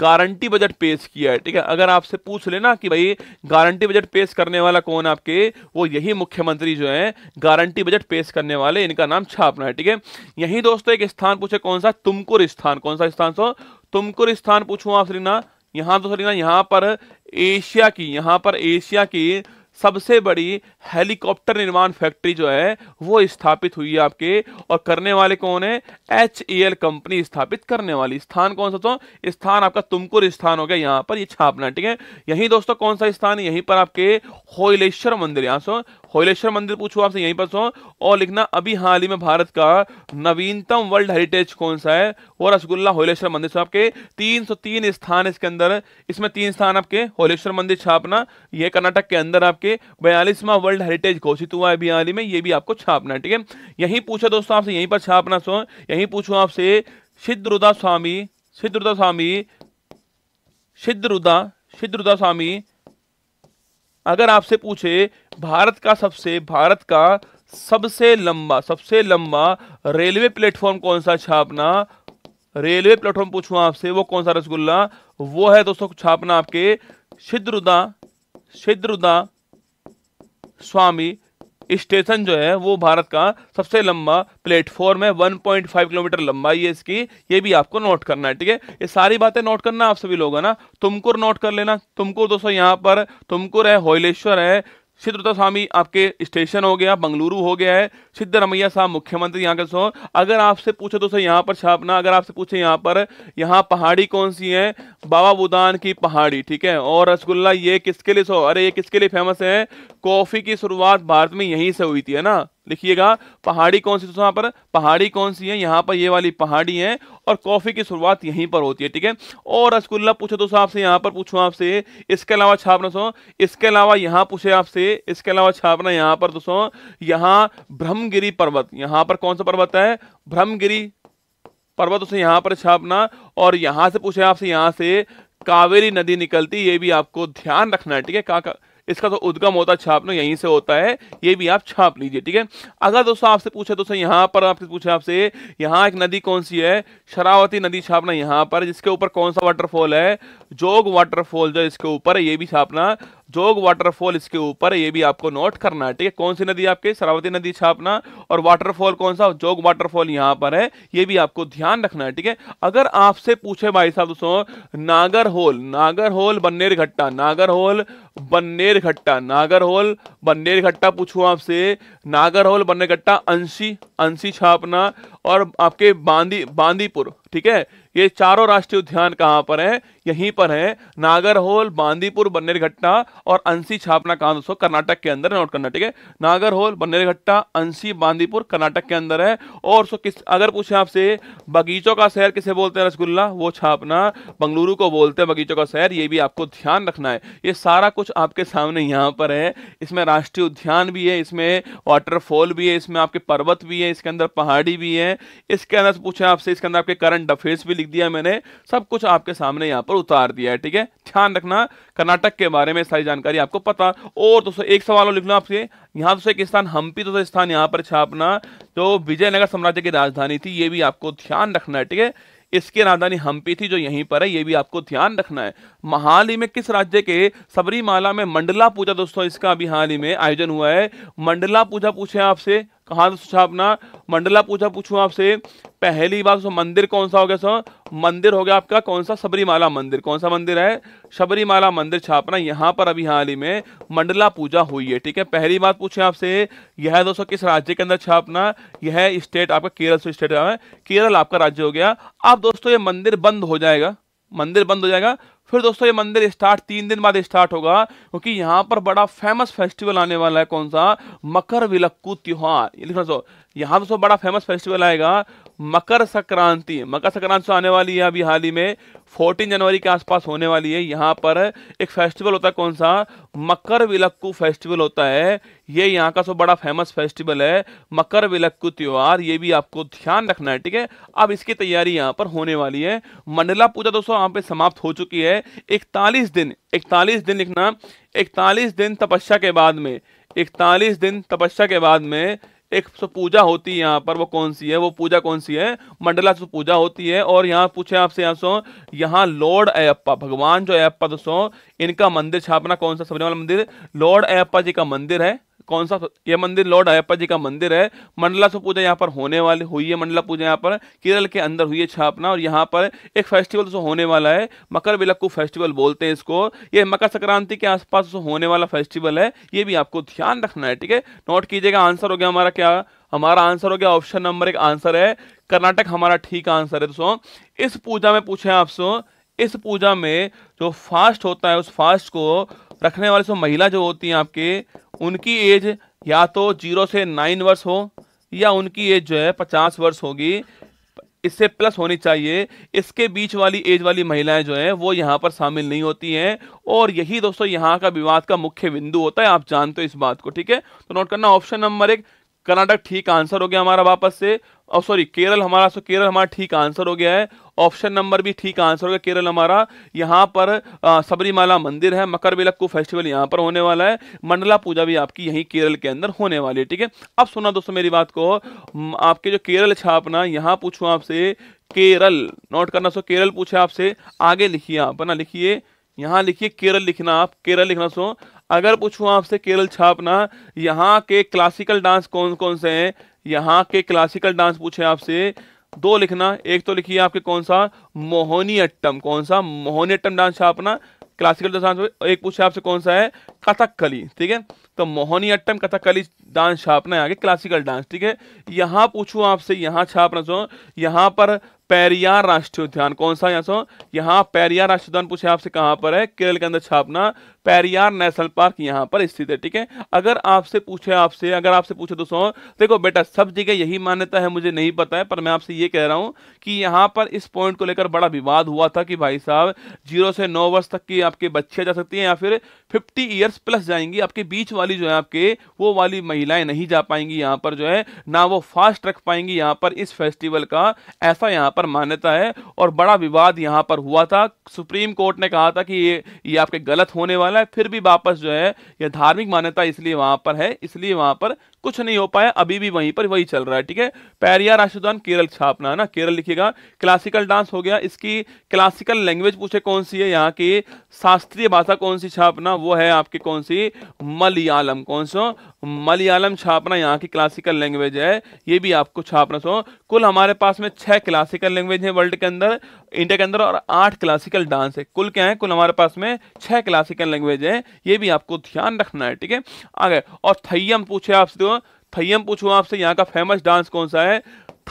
गारंटी बजट पेश किया है। ठीक है, अगर आपसे पूछ लेना कि भाई गारंटी बजट पेश करने वाला कौन आपके, वो यही मुख्यमंत्री जो है गारंटी बजट पेश करने वाले, इनका नाम छापना है। ठीक है, यही दोस्तों एक स्थान पूछे कौन सा, तुमकुर स्थान, कौन सा स्थान सो, तुमकुर स्थान पूछूं आप श्रीना, यहाँ दोस्तों श्रीना यहाँ पर एशिया की, यहाँ पर एशिया की सबसे बड़ी हेलीकॉप्टर निर्माण फैक्ट्री जो है वो स्थापित हुई है आपके, और करने वाले कौन है, HAL कंपनी स्थापित करने वाली। स्थान कौन सा तो स्थान आपका तुमकुर स्थान हो गया, यहाँ पर ये छापना। ठीक है, यहीं दोस्तों कौन सा स्थान है, यहीं पर आपके होइलेश्वर मंदिर, यहाँ सो होइलेश्वर मंदिर पूछूं आपसे, यहीं पर सो। और लिखना अभी हाल ही में भारत का नवीनतम वर्ल्ड हेरिटेज कौन सा है, वो रसगुल्ला होइलेश्वर मंदिर सो आपके 303 स्थान इसके अंदर, इसमें 3 स्थान आपके होइलेश्वर मंदिर छापना। यह कर्नाटक के अंदर आपके 42वां वर्ल्ड हेरिटेज घोषित हुआ है अभी हाल ही में, ये भी आपको छापना है। ठीक है, यहीं पूछा दोस्तों आपसे, यहीं पर छापना सो, यहीं पूछूं आपसे सिद्धरुदा स्वामी अगर आपसे पूछे भारत का सबसे लंबा रेलवे प्लेटफॉर्म कौन सा छापना, रेलवे प्लेटफॉर्म पूछूं आपसे वो कौन सा रसगुल्ला, वो है दोस्तों छापना आपके सिद्धरुदा स्वामी स्टेशन जो है वो भारत का सबसे लंबा प्लेटफॉर्म है, 1.5 किलोमीटर लंबा ये इसकी, ये भी आपको नोट करना है। ठीक है, ये सारी बातें नोट करना आप सभी लोग, है ना, तुमकुर नोट कर लेना। तुमकुर दोस्तों यहाँ पर तुमकुर है, होइलेश्वर है, सिद्धरुदा स्वामी आपके स्टेशन हो गया, बंगलुरु हो गया है, सिद्धरमैया साहब मुख्यमंत्री यहाँ के सो। अगर आपसे पूछे दोस्तों यहाँ पर छापना, अगर आपसे पूछे यहाँ पहाड़ी कौन सी है, बाबा बुदान की पहाड़ी। ठीक है, और रसगुल्ला ये किसके लिए सो, अरे ये किसके लिए फेमस है, कॉफी की शुरुआत भारत में यहीं से हुई थी, है ना, लिखिएगा। पहाड़ी कौन सी, यहाँ पर पहाड़ी कौन सी है, यहाँ पर ये वाली पहाड़ी है, और कॉफी की शुरुआत यहीं पर होती है। ठीक है, और रसगुल्ला पूछे दोस्तों आपसे, यहाँ पर पूछूं आपसे, इसके अलावा छापना सो, इसके अलावा यहाँ पूछे आपसे, इसके अलावा छापना यहाँ पर दोस्तों, यहाँ ब्रह्मगिरी पर्वत, यहाँ पर कौन सा पर्वत है, ब्रह्मगिरी पर्वत दोस्तों यहाँ पर छापना। और यहाँ से पूछे आपसे, यहाँ से कावेरी नदी निकलती, ये भी आपको ध्यान रखना है। ठीक है, इसका तो उद्गम होता है छापना, यहीं से होता है, ये भी आप छाप लीजिए। ठीक है, अगर दोस्तों आपसे पूछे दोस्तों यहाँ पर आपसे पूछे आपसे यहाँ एक नदी कौन सी है, शरावती नदी छापना यहाँ पर, जिसके ऊपर कौन सा वाटरफॉल है, जोग वाटरफॉल जो इसके ऊपर है, ये भी छापना, जोग वाटरफॉल इसके ऊपर है, ये भी आपको नोट करना है। ठीक है, कौन सी नदी आपके शरावती नदी छापना, और वाटरफॉल कौन सा, जोग वाटरफॉल यहाँ पर है, ये भी आपको ध्यान रखना है। ठीक है, अगर आपसे पूछे भाई साहब दोस्तों नागरहोल, नागरहोल बन्नेर घट्टा, नागरहोल बन्नेर घट्टा, नागरहोल बन्नेर घट्टा पूछूं आपसे, नागरहोल बन्नेर घट्टा, अंशी, अंशी छापना, और आपके बांदी, बांदीपुर। ठीक है, ये चारों राष्ट्रीय उद्यान कहाँ पर है, यहीं पर है, नागरहोल, बांदीपुर, बन्नेर घट्टा और अंशी छापना कहाँ दोस्तों, कर्नाटक के अंदर, नोट करना। ठीक है, नागरहोल, बन्नेर घट्टा, अंशी, बांदीपुर कर्नाटक के अंदर है। और सो किस अगर पूछे आपसे बगीचों का शहर किसे बोलते हैं, रसगुल्ला, वो छापना, बंगलुरु को बोलते हैं बगीचों का शहर, ये भी आपको ध्यान रखना है। ये सारा कुछ आपके सामने यहाँ पर है, इसमें राष्ट्रीय उद्यान भी है, इसमें वाटरफॉल भी है, इसमें आपके पर्वत भी है, इसके अंदर पहाड़ी भी है, इसके अंदर पूछे आपसे, इसके अंदर आपके करंट अफेयर्स भी लिख दिया मैंने, सब कुछ आपके सामने यहाँ पर उतार दिया है। ठीक है, ध्यान रखना, कर्नाटक के बारे में सारी जानकारी आपको पता। और दोस्तों एक सवाल और लिख लो आपसे यहाँ, दोस्तों एक स्थान हम्पी, दोस्तों स्थान यहाँ पर छापना, जो विजयनगर साम्राज्य की राजधानी थी, ये भी आपको ध्यान रखना है। ठीक है, इसकी राजधानी हम्पी थी जो यहीं पर है, ये भी आपको ध्यान रखना है। हाल ही में किस राज्य के सबरीमाला में मंडला पूजा दोस्तों इसका अभी हाल ही में आयोजन हुआ है, मंडला पूजा पूछे आपसे, कहाँ दोस्तों छापना, मंडला पूजा पूछूं आपसे, पहली बार मंदिर कौन सा हो गया, सो मंदिर हो गया आपका कौन सा, सबरीमाला मंदिर, कौन सा मंदिर है, सबरीमाला मंदिर छापना, यहाँ पर अभी हाल ही में मंडला पूजा हुई है। ठीक है, पहली बात पूछे आपसे, यह है दोस्तों किस राज्य के अंदर छापना, यह स्टेट आपका केरल से स्टेट है, केरल आपका राज्य हो गया। अब दोस्तों ये मंदिर बंद हो जाएगा, मंदिर बंद हो जाएगा, फिर दोस्तों ये मंदिर स्टार्ट 3 दिन बाद स्टार्ट होगा, क्योंकि यहाँ पर बड़ा फेमस फेस्टिवल आने वाला है, कौन सा, मकर विलक्कू त्योहार, ये लिखना सो, यहाँ दोस्तों बड़ा फेमस फेस्टिवल आएगा, मकर संक्रांति, मकर संक्रांति आने वाली है अभी हाल ही में 14 जनवरी के आसपास होने वाली है। यहाँ पर एक फेस्टिवल होता है, कौन सा, मकर विलक्कू फेस्टिवल होता है, ये यहाँ का सो बड़ा फेमस फेस्टिवल है, मकर विलक्कू त्योहार, ये भी आपको ध्यान रखना है। ठीक है, अब इसकी तैयारी यहाँ पर होने वाली है। मंडला पूजा दोस्तों यहाँ पे समाप्त हो चुकी है, 41 दिन, 41 दिन लिखना, 41 दिन तपस्या के बाद में, 41 दिन तपस्या के बाद में एक पूजा होती है यहाँ पर, वो कौन सी है, वो पूजा कौन सी है, मंडला पूजा होती है। और यहाँ पूछे आपसे यहाँ सो, यहाँ लॉर्ड अयप्पा, भगवान जो अयप्पा दोस्तों इनका मंदिर छापना, कौन सा, सबरीमाला मंदिर, लॉर्ड अयप्पा जी का मंदिर है, कौन सा ये मंदिर, लॉर्ड अयप्पा जी का मंदिर है, मंडला पूजा यहाँ पर होने वाली हुई है, मंडला पूजा यहाँ पर केरल के अंदर हुई है छापना। और यहाँ पर एक फेस्टिवल जो होने वाला है, मकर विलक्कू फेस्टिवल बोलते हैं इसको, ये मकर संक्रांति के आसपास जो होने वाला फेस्टिवल है, ये भी आपको ध्यान रखना है। ठीक है, नोट कीजिएगा, आंसर हो गया हमारा क्या, हमारा आंसर हो गया ऑप्शन नंबर 1 आंसर है कर्नाटक, हमारा ठीक आंसर है। दोस्तों इस पूजा में पूछे आपसे, इस पूजा में जो फास्ट होता है, उस फास्ट को रखने वाली सो महिला जो होती हैं आपके, उनकी एज या तो 0 से 9 वर्ष हो, या उनकी एज जो है 50 वर्ष होगी, इससे प्लस होनी चाहिए, इसके बीच वाली एज वाली महिलाएं जो हैं वो यहाँ पर शामिल नहीं होती हैं। और यही दोस्तों यहाँ का विवाद का मुख्य बिंदु होता है, आप जानते हो इस बात को। ठीक है, तो नोट करना, ऑप्शन नंबर 1 कर्नाटक ठीक आंसर हो गया हमारा, वापस से और सॉरी केरल हमारा, सो केरल हमारा ठीक आंसर हो गया है, ऑप्शन नंबर भी ठीक आंसर हो गया केरल हमारा। यहाँ पर सबरीमाला मंदिर है, मकर विलक्कू फेस्टिवल यहाँ पर होने वाला है, मंडला पूजा भी आपकी यहीं केरल के अंदर होने वाली है। ठीक है, अब सुना दोस्तों मेरी बात को, आपके जो केरल छापना, यहाँ पूछूँ आपसे केरल, नोट करना, सो केरल पूछे आपसे, आगे लिखिए आप ना, लिखिए यहाँ लिखिए केरल लिखना, आप केरल लिखना। सो अगर पूछूँ आपसे केरल छापना, यहाँ के क्लासिकल डांस कौन कौन से हैं, यहाँ के क्लासिकल डांस पूछे आपसे, 2 लिखना, एक तो लिखिए आपके कौन सा, मोहिनीअट्टम, कौन सा मोहिनीअट्टम डांस छापना, क्लासिकल डांस, एक पूछे आपसे कौन सा है, कथकली। ठीक है, तो मोहिनीअट्टम कथकली डांस छापना है यहाँ के क्लासिकल डांस। ठीक है, यहाँ पूछूँ आपसे, यहाँ छापना सो, यहाँ पर पेरियार राष्ट्रीय उद्यान, कौन सा यहाँ सो, यहाँ पेरियार राष्ट्रीय उद्यान पूछे आपसे कहाँ पर है, केरल के अंदर छापना, पेरियार नेशनल पार्क यहाँ पर स्थित है। ठीक है, अगर आपसे पूछे आपसे, अगर आपसे पूछे दोस्तों, देखो बेटा सब जगह यही मान्यता है, मुझे नहीं पता है, पर मैं आपसे ये कह रहा हूँ कि यहाँ पर इस पॉइंट को लेकर बड़ा विवाद हुआ था कि भाई साहब 0 से 9 वर्ष तक की आपके बच्चे जा सकती हैं, या फिर 50 ईयर्स प्लस जाएंगी, आपके बीच वाली जो है आपके वो वाली महिलाएं नहीं जा पाएंगी यहाँ पर, जो है ना वो फास्ट रख पाएंगी यहाँ पर इस फेस्टिवल का, ऐसा यहाँ पर पर मान्यता है और बड़ा विवाद यहाँ पर हुआ था। सुप्रीम कोर्ट ने कहा था कि ये आपके गलत होने वाला है, फिर भी वापस जो है यह धार्मिक मान्यता इसलिए वहाँ पर है, इसलिए वहाँ पर कुछ नहीं हो पाया। अभी भी वहीं पर वही चल रहा है। ठीक है, पेरियार राष्ट्रगान केरल छापना है ना, केरल लिखेगा। क्लासिकल डांस हो गया, इसकी क्लासिकल लैंग्वेज पूछे कौन सी है, यहाँ की शास्त्रीय भाषा कौन सी छापना, वो है आपकी कौन सी, मलयालम। कौन सा, मलयालम छापना यहाँ की क्लासिकल लैंग्वेज है, ये भी आपको छापना। सो कुल हमारे पास में 6 क्लासिकल लैंग्वेज है वर्ल्ड के अंदर, इंडिया के अंदर, और 8 क्लासिकल डांस है। कुल क्या है, कुल हमारे पास में 6 क्लासिकल लैंग्वेज है, ये भी आपको ध्यान रखना है। ठीक है, आगे और थय्यम पूछे आपसे, थय्यम पूछूं आपसे, यहाँ का फेमस डांस कौन सा है,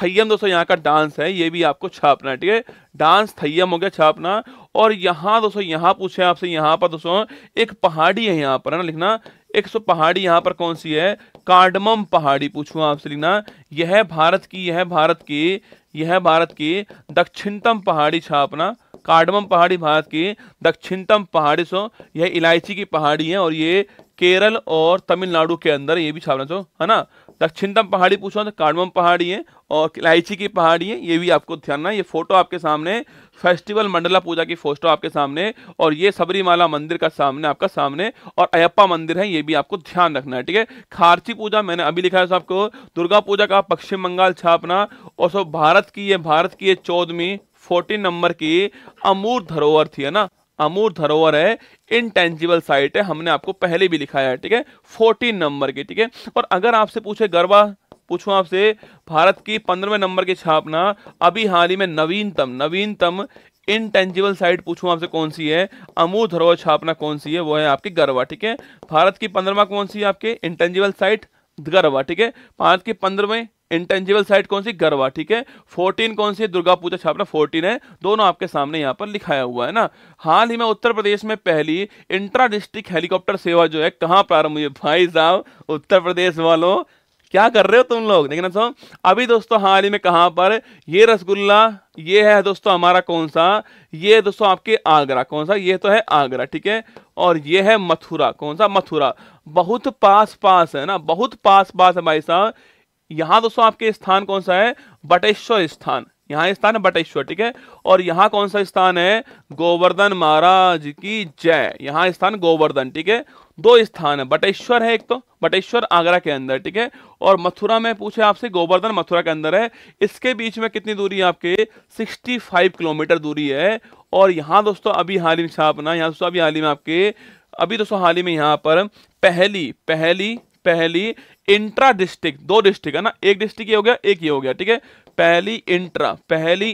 थय्यम दोस्तों यहाँ का डांस है, ये भी आपको छापना है। ठीक है, डांस थय्यम हो गया छापना। और यहाँ दोस्तों यहाँ पूछे आपसे, यहाँ पर दोस्तों एक पहाड़ी है यहाँ पर, है ना, लिखना एक सौ पहाड़ी यहाँ पर कौन सी है, कार्डमम पहाड़ी पूछूं आपसे, लिखना यह भारत की दक्षिणतम पहाड़ी छापना। कार्डमम पहाड़ी भारत की दक्षिणतम पहाड़ी, सो यह इलायची की पहाड़ी है और ये केरल और तमिलनाडु के अंदर, ये भी छापना सो, है ना। दक्षिणतम पहाड़ी पूछो तो कार्डमम पहाड़ी है और इलायची की पहाड़ी है, ये भी आपको ध्यान है। ये फोटो आपके सामने, फेस्टिवल मंडला पूजा की फोटो आपके सामने, और ये सबरीमाला मंदिर का सामने आपका सामने, और अयप्पा मंदिर है, ये भी आपको ध्यान रखना है। ठीक है, खारची पूजा मैंने अभी लिखा है साहब को, दुर्गा पूजा का पश्चिम बंगाल छापना। और सो भारत की ये 14 नंबर की अमूर धरोहर थी, है ना, अमूर धरोहर है, इंटेंजिबल साइट है, हमने आपको पहले भी लिखा है। ठीक है, 14 नंबर की। ठीक है, और अगर आपसे पूछे गरबा पूछूं आपसे, भारत की 15वें नंबर की छापना, अभी हाल ही में नवीनतम इंटेंजिबल साइट पूछूं आपसे कौन सी है, अमूर धरोहर छापना कौन सी है, वो है आपकी गरबा। ठीक है, भारत की 15वां कौन सी है आपके इंटेंजिबल साइट, गरबा। ठीक है, भारत की 15वें इंटेंजिबल साइट कौन सी, गरवा। ठीक है, 14 कौन सी है, दुर्गा पूजा छापना, 14 है, दोनों आपके सामने यहाँ पर लिखाया हुआ है ना। हाल ही में उत्तर प्रदेश में पहली इंट्रा डिस्ट्रिक्ट हेलीकॉप्टर सेवा जो है कहाँ प्रारंभ हुई है, भाई साहब उत्तर प्रदेश वालों क्या कर रहे हो तुम लोग, देखना सो। अभी दोस्तों हाल ही में कहाँ पर, ये रसगुल्ला, ये है दोस्तों हमारा कौन सा, ये दोस्तों आपके आगरा, कौन सा, ये तो है आगरा। ठीक है, और ये है मथुरा, कौन सा, मथुरा। बहुत पास है ना, बहुत पास है भाई साहब। यहाँ दोस्तों आपके स्थान कौन सा है, बटेश्वर स्थान, यहाँ स्थान है बटेश्वर। ठीक है, और यहाँ कौन सा स्थान है, गोवर्धन महाराज की जय, यहाँ स्थान गोवर्धन। ठीक है, 2 स्थान है, बटेश्वर है एक, तो बटेश्वर आगरा के अंदर। ठीक है, और मथुरा में पूछे आपसे, गोवर्धन मथुरा के अंदर है, इसके बीच में कितनी दूरी है आपके, 65 किलोमीटर दूरी है। और यहाँ दोस्तों अभी हाल ही में छापना, यहाँ दोस्तों अभी हाल ही में आपके, अभी दोस्तों हाल ही में यहाँ पर पहली इंट्रा डिस्ट्रिक्ट, 2 डिस्ट्रिक्ट है ना, एक डिस्ट्रिक्ट ये हो गया, एक ये हो गया। ठीक है, पहली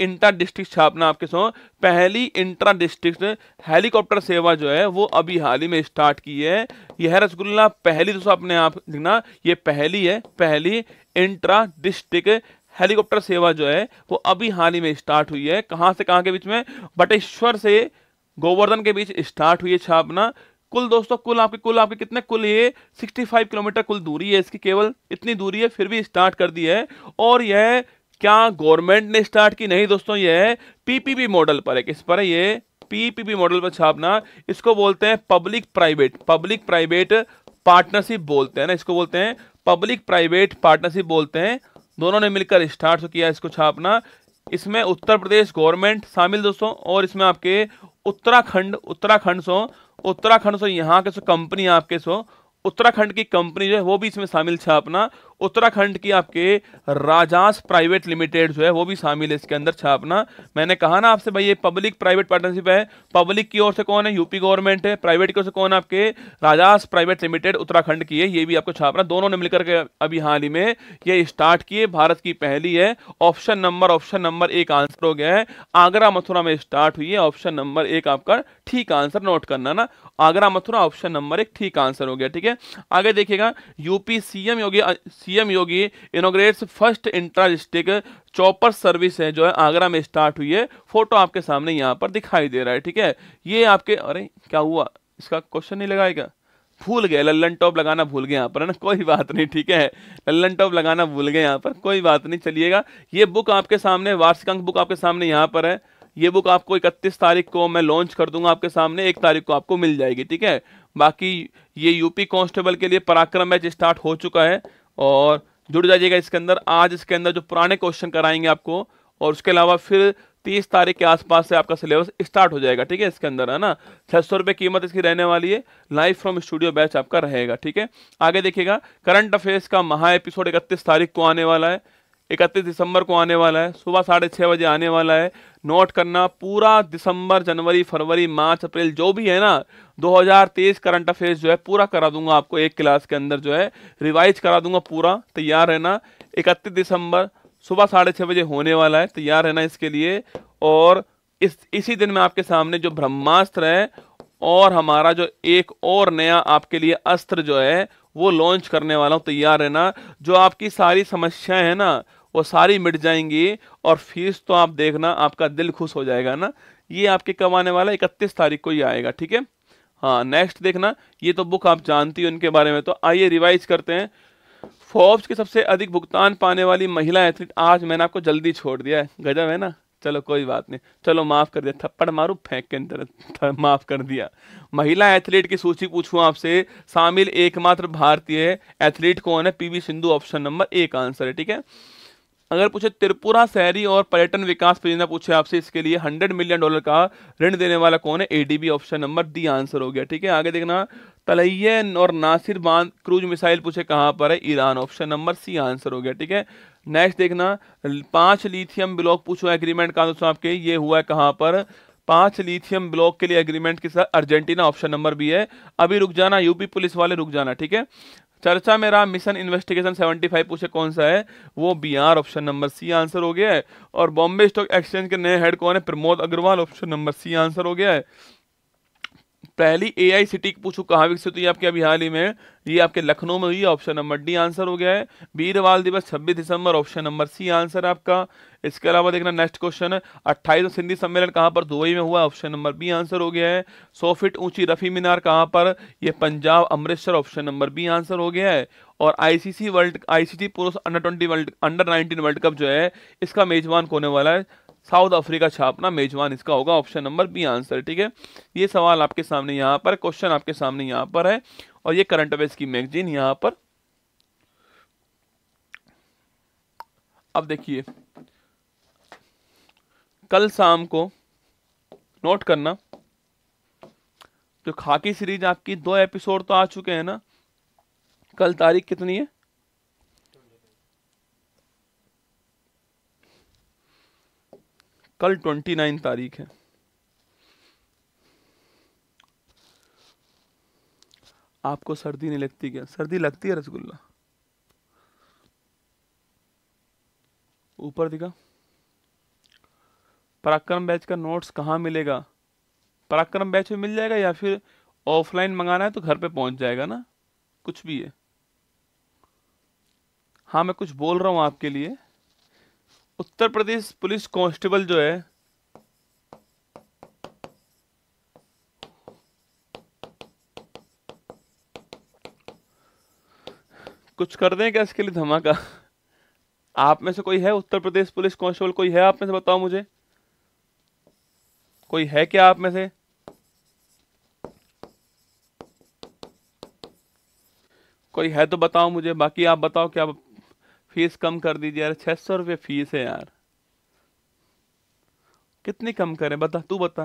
इंट्रा डिस्ट्रिक्ट छापना आपके सो, पहली इंट्रा डिस्ट्रिक्ट हेलीकॉप्टर सेवा जो है वो अभी हाल ही में स्टार्ट की है। यह रसगुल्ला पहली दोस्तों अपने आप लिखना, ये पहली है, पहली इंट्रा डिस्ट्रिक्ट हेलीकॉप्टर सेवा जो है वो अभी हाल ही में स्टार्ट हुई है। कहाँ से कहाँ के बीच में, बटेश्वर से गोवर्धन के बीच स्टार्ट हुई है छापना। कुल दोस्तों कुल आपके कितने, कुल ये 65 किलोमीटर कुल दूरी है इसकी, केवल इतनी दूरी है फिर भी स्टार्ट कर दी है। और यह क्या गवर्नमेंट ने स्टार्ट की, नहीं दोस्तों, यह पीपीपी मॉडल पर है। किस पर है, ये पीपीपी मॉडल पर छापना। इसको बोलते हैं पब्लिक प्राइवेट पार्टनरशिप बोलते हैं ना, इसको बोलते हैं पब्लिक प्राइवेट पार्टनरशिप बोलते हैं। दोनों ने मिलकर स्टार्ट किया इसको छापना। इसमें उत्तर प्रदेश गवर्नमेंट शामिल दोस्तों, और इसमें आपके उत्तराखंड सो यहाँ के सो कंपनी आपके सो, उत्तराखंड की कंपनी जो है वो भी इसमें शामिल छापना। उत्तराखंड की आपके राजास प्राइवेट लिमिटेड जो है वो भी शामिल है इसके अंदर छापना। मैंने कहा ना आपसे भाई ये पब्लिक प्राइवेट पार्टनरशिप है, पब्लिक की ओर से कौन है, यूपी गवर्नमेंट है, प्राइवेट की ओर से कौन है आपके, राजास प्राइवेट लिमिटेड उत्तराखंड की है, ये भी आपको छापना। दोनों ने मिलकर के अभी हाल ही में ये स्टार्ट किए, भारत की पहली है। ऑप्शन नंबर 1 आंसर हो गया है, आगरा मथुरा में स्टार्ट हुई है। ऑप्शन नंबर 1 आपका ठीक आंसर, नोट करना ना, आगरा मथुरा ऑप्शन नंबर 1 ठीक आंसर हो गया। ठीक है, आगे देखिएगा, UP CM Yogi inaugurates first intra district chopper service है जो है आगरा में स्टार्ट हुई है। फोटो आपके सामने यहाँ पर दिखाई दे रहा है। ठीक है, ये आपके, अरे क्या हुआ, इसका क्वेश्चन नहीं लगाएगा, भूल गए, लल्लन टॉप लगाना भूल गए यहाँ पर, है ना, कोई बात नहीं। ठीक है, लल्लन टॉप लगाना भूल गए यहाँ पर, कोई बात नहीं, चलिएगा। ये बुक आपके सामने, वार्षिकांक बुक आपके सामने यहाँ पर है। ये बुक आपको 31 तारीख को मैं लॉन्च कर दूंगा आपके सामने, 1 तारीख को आपको मिल जाएगी। ठीक है, बाकी ये यूपी कांस्टेबल के लिए पराक्रम मैच स्टार्ट हो चुका है, और जुड़ जाइएगा इसके अंदर। आज इसके अंदर जो पुराने क्वेश्चन कराएंगे आपको, और उसके अलावा फिर 30 तारीख के आसपास से आपका सिलेबस स्टार्ट हो जाएगा, ठीक है, इसके अंदर, है ना। 600 रुपये कीमत इसकी रहने वाली है। लाइव फ्रॉम स्टूडियो बैच आपका रहेगा, ठीक है। आगे देखिएगा, करंट अफेयर्स का महा एपिसोड 31 तारीख को आने वाला है, 31 दिसंबर को आने वाला है, सुबह 6:30 बजे आने वाला है। नोट करना, पूरा दिसंबर, जनवरी, फरवरी, मार्च, अप्रैल, जो भी है ना 2023 करंट अफेयर्स जो है पूरा करा दूंगा आपको एक क्लास के अंदर, जो है रिवाइज करा दूंगा पूरा, तैयार रहना। 31 दिसंबर सुबह 6:30 बजे होने वाला है, तैयार रहना इसके लिए। और इसी दिन में आपके सामने जो ब्रह्मास्त्र है और हमारा जो एक और नया आपके लिए अस्त्र जो है वो लॉन्च करने वाला हूँ, तैयार रहना। जो आपकी सारी समस्याएं है ना वो सारी मिट जाएंगी, और फीस तो आप देखना आपका दिल खुश हो जाएगा ना। ये आपके कब आने वाला है? 31 तारीख को ही आएगा, ठीक है। हाँ, नेक्स्ट देखना, ये तो बुक आप जानती हो इनके बारे में, तो आइए रिवाइज करते हैं। फोर्ब्स की सबसे अधिक भुगतान पाने वाली महिला एथलीट, आज मैंने आपको जल्दी छोड़ दिया है, गजब है ना, चलो कोई बात नहीं, चलो माफ़ कर दिया, थप्पड़ मारू फेंक के अंदर, माफ़ कर दिया। महिला एथलीट की सूची पूछूं आपसे, शामिल एकमात्र भारतीय एथलीट कौन है? PV Sindhu, option number 1 answer है, ठीक है। अगर पूछे त्रिपुरा शहरी और पर्यटन विकास परियोजना पूछे आपसे, इसके लिए $100 मिलियन का ऋण देने वाला कौन है? ADB, option number D answer हो गया, ठीक है। आगे देखना, तलैयन और नासिर बांध क्रूज मिसाइल पूछे कहाँ पर है? Iran, option number C answer हो गया, ठीक है। नेक्स्ट देखना, 5 लिथियम ब्लॉक पूछो एग्रीमेंट का, दोस्तों आपके ये हुआ है कहाँ पर? 5 लिथियम ब्लॉक के लिए एग्रीमेंट के साथ अर्जेंटीना, ऑप्शन नंबर बी है। अभी रुक जाना यूपी पुलिस वाले, रुक जाना, ठीक है। चर्चा में रहा मिशन इन्वेस्टिगेशन 75 पूछे कौन सा है? वो Bihar, option number C answer हो गया है। और बॉम्बे स्टॉक एक्सचेंज के नए हेड कौन है? Pramod Agarwal, option number C answer हो गया है। पहली एआई सिटी पूछू कहाँ विकसित हुई? आपके अभी हाल ही में, ये आपके लखनऊ में हुई, ऑप्शन नंबर डी आंसर हो गया है। वीरवाल दिवस 26 दिसंबर, ऑप्शन नंबर सी आंसर आपका। इसके अलावा देखना, नेक्स्ट क्वेश्चन है, 28वां सिंधी सम्मेलन कहाँ पर? दुबई में हुआ, ऑप्शन नंबर बी आंसर हो गया है। 100 फीट ऊंची रफी मीनार कहाँ पर? ये Punjab, Amritsar, option number B answer हो गया है। और आईसीसी पुरुष अंडर 19 वर्ल्ड कप जो है इसका मेजबान कौन होने वाला है? साउथ अफ्रीका छापना मेजबान इसका होगा, ऑप्शन नंबर बी आंसर, ठीक है। ये सवाल आपके सामने यहाँ पर, क्वेश्चन आपके सामने यहाँ पर है, और ये करंट अफेयर्स की मैगजीन यहाँ पर। अब देखिए, कल शाम को नोट करना, जो खाकी सीरीज आपकी 2 एपिसोड तो आ चुके हैं ना। कल तारीख कितनी है? 29 तारीख है। आपको सर्दी नहीं लगती क्या? सर्दी लगती है रसगुल्ला, ऊपर दिखा। पराक्रम बैच का नोट्स कहाँ मिलेगा? पराक्रम बैच में मिल जाएगा, या फिर ऑफलाइन मंगाना है तो घर पे पहुंच जाएगा ना, कुछ भी है। हाँ, मैं कुछ बोल रहा हूँ आपके लिए। उत्तर प्रदेश पुलिस कांस्टेबल जो है कुछ कर दें क्या इसके लिए धमाका? आप में से कोई है उत्तर प्रदेश पुलिस कांस्टेबल? कोई है आप में से? बताओ मुझे, कोई है क्या आप में से? कोई है तो बताओ मुझे, बाकी आप बताओ। क्या फीस कम कर दीजिए यार, 600 रुपये फीस है यार, कितनी कम करें बता, तू बता।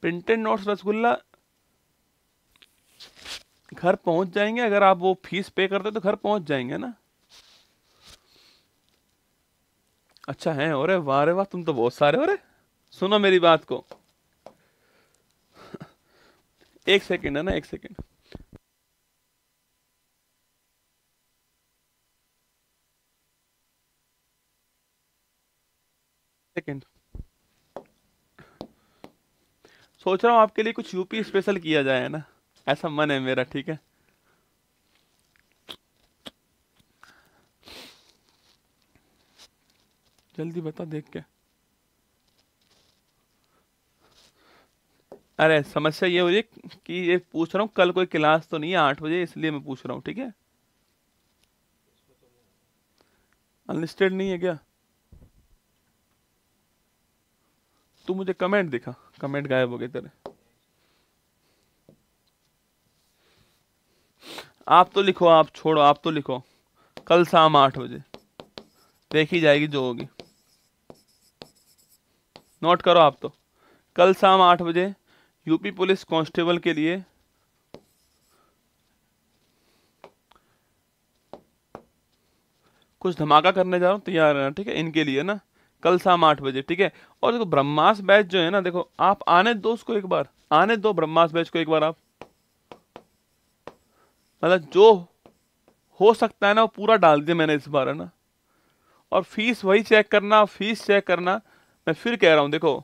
प्रिंटेड नोट्स रसगुल्ला घर पहुंच जाएंगे, अगर आप वो फीस पे करते तो घर पहुंच जाएंगे ना। अच्छा है, और वाह वाह, तुम तो बहुत सारे हो रे। सुनो मेरी बात को, एक सेकेंड है ना, एक सेकेंड। सोच रहा हूं आपके लिए कुछ यूपी स्पेशल किया जाए ना, ऐसा मन है मेरा, ठीक है। जल्दी बता देख के। अरे समस्या ये हो रही है कि ये पूछ रहा हूँ, कल कोई क्लास तो नहीं है 8 बजे, इसलिए मैं पूछ रहा हूँ, ठीक है। अनलिस्टेड नहीं है क्या? तू मुझे कमेंट दिखा, कमेंट गायब हो गए तेरे। आप तो लिखो, आप छोड़ो, आप तो लिखो कल शाम 8 बजे देखी जाएगी जो होगी। नोट करो आप तो, कल शाम 8 बजे यूपी पुलिस कांस्टेबल के लिए कुछ धमाका करने जा रहा हूँ, तैयार रहना ठीक है इनके लिए ना, कल शाम 8 बजे ठीक है। और देखो ब्रह्मास बैच जो है ना, देखो आप आने दो उसको एक बार, आने दो ब्रह्मास बैच को एक बार आप, मतलब जो हो सकता है ना वो पूरा डाल दिया मैंने इस बार है ना। और फीस वही चेक करना, फीस चेक करना, मैं फिर कह रहा हूँ देखो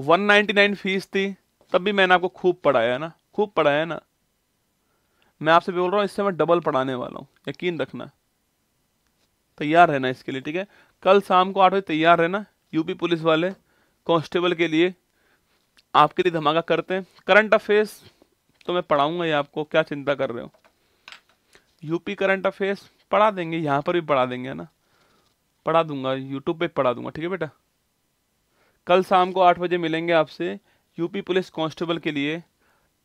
199 फीस थी, तब भी मैंने आपको खूब पढ़ाया है ना, खूब पढ़ाया ना। मैं आपसे बोल रहा हूँ इससे मैं डबल पढ़ाने वाला हूँ, यकीन रखना, तैयार रहना इसके लिए ठीक है। कल शाम को 8 बजे तैयार रहना, यूपी पुलिस वाले कांस्टेबल के लिए आपके लिए धमाका करते हैं। करंट अफेयर्स तो मैं पढ़ाऊँगा ही आपको, क्या चिंता कर रहे हो, यूपी करंट अफेयर्स पढ़ा देंगे, यहाँ पर भी पढ़ा देंगे है ना, पढ़ा दूंगा यूट्यूब पे पढ़ा दूंगा ठीक है बेटा। कल शाम को 8 बजे मिलेंगे आपसे, यूपी पुलिस कांस्टेबल के लिए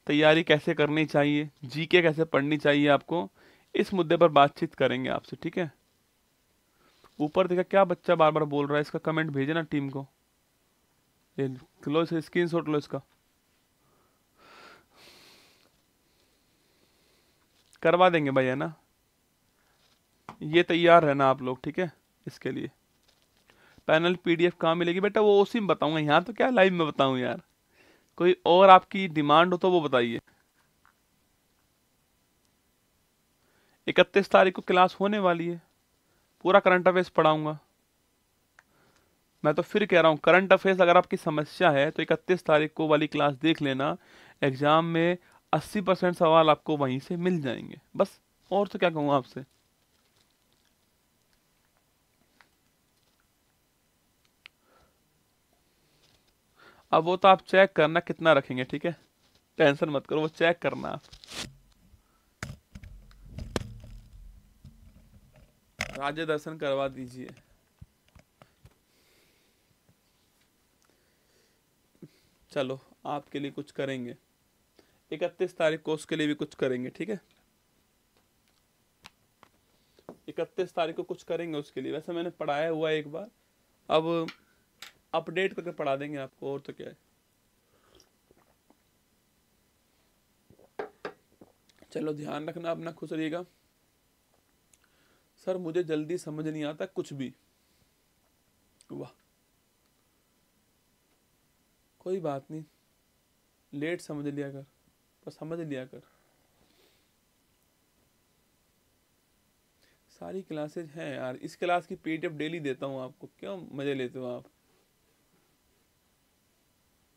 तैयारी कैसे करनी चाहिए, जीके कैसे पढ़नी चाहिए आपको, इस मुद्दे पर बातचीत करेंगे आपसे ठीक है। ऊपर देखा क्या बच्चा बार बार बोल रहा है, इसका कमेंट भेजे ना टीम को, लो स्क्रीनशॉट लो इसका, करवा देंगे भाई है ना, ये तैयार रहना आप लोग ठीक है। इसके लिए पैनल पीडीएफ कहाँ मिलेगी बेटा, वो उसी में बताऊंगा, यहाँ तो क्या लाइव में बताऊं यार, कोई और आपकी डिमांड हो तो वो बताइए। 31 तारीख को क्लास होने वाली है, पूरा करंट अफेयर्स पढ़ाऊंगा मैं, तो फिर कह रहा हूँ करंट अफेयर्स अगर आपकी समस्या है तो 31 तारीख को वाली क्लास देख लेना, एग्जाम में 80% सवाल आपको वहीं से मिल जाएंगे, बस और तो क्या कहूँ आपसे। अब वो तो आप चेक करना कितना रखेंगे ठीक है, टेंशन मत करो, वो चेक करना आप। राज्य दर्शन करवा दीजिए, चलो आपके लिए कुछ करेंगे 31 तारीख को, उसके लिए भी कुछ करेंगे ठीक है। 31 तारीख को कुछ करेंगे उसके लिए, वैसे मैंने पढ़ाया हुआ एक बार, अब अपडेट करके पढ़ा देंगे आपको और तो क्या है। चलो ध्यान रखना अपना, खुश रहिएगा। सर मुझे जल्दी समझ नहीं आता कुछ भी, वाह कोई बात नहीं, लेट समझ लिया कर पर समझ लिया कर। सारी क्लासेज हैं यार, इस क्लास की पीडीएफ डेली देता हूँ आपको, क्यों मजे लेते हो आप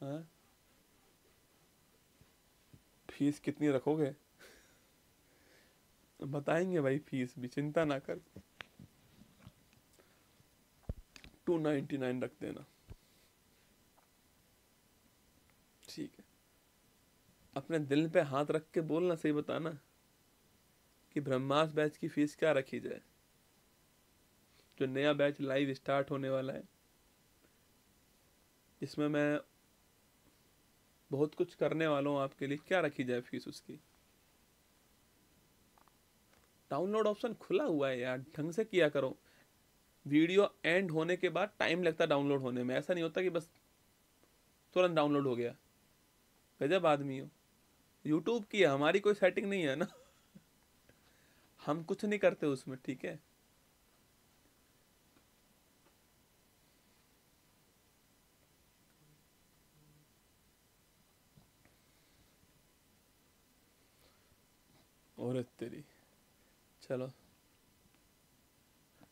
हाँ? फीस कितनी रखोगे बताएंगे भाई, फीस भी चिंता ना कर, 299 रख देना ठीक है। अपने दिल पे हाथ रख के बोलना, सही बताना कि ब्रह्मास बैच की फीस क्या रखी जाए, जो नया बैच लाइव स्टार्ट होने वाला है, इसमें मैं बहुत कुछ करने वाला हूँ आपके लिए, क्या रखी जाए फीस उसकी। डाउनलोड ऑप्शन खुला हुआ है यार, ढंग से किया करो, वीडियो एंड होने के बाद टाइम लगता है डाउनलोड होने में, ऐसा नहीं होता कि बस तुरंत डाउनलोड हो गया, गजब आदमी हो। यूट्यूब की है, हमारी कोई सेटिंग नहीं है ना हम कुछ नहीं करते उसमें ठीक है। औरत तेरी, चलो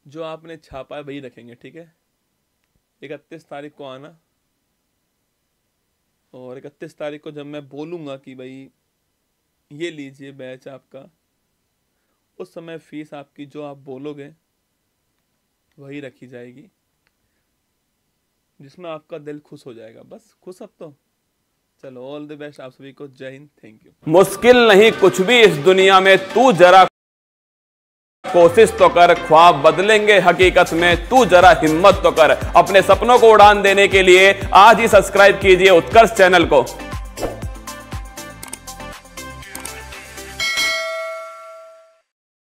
जो आपने छापा है वही रखेंगे ठीक है। 31 तारीख को आना, और 31 तारीख को जब मैं बोलूँगा कि भाई ये लीजिए बैच आपका, उस समय फीस आपकी जो आप बोलोगे वही रखी जाएगी, जिसमें आपका दिल खुश हो जाएगा, बस खुश अब तो। चलो ऑल द बेस्ट आप सभी को, जय हिंद, थैंक यू। मुश्किल नहीं कुछ भी इस दुनिया में, तू जरा कोशिश तो कर, ख्वाब बदलेंगे हकीकत में, तू जरा हिम्मत तो कर। अपने सपनों को उड़ान देने के लिए आज ही सब्सक्राइब कीजिए उत्कर्ष चैनल को।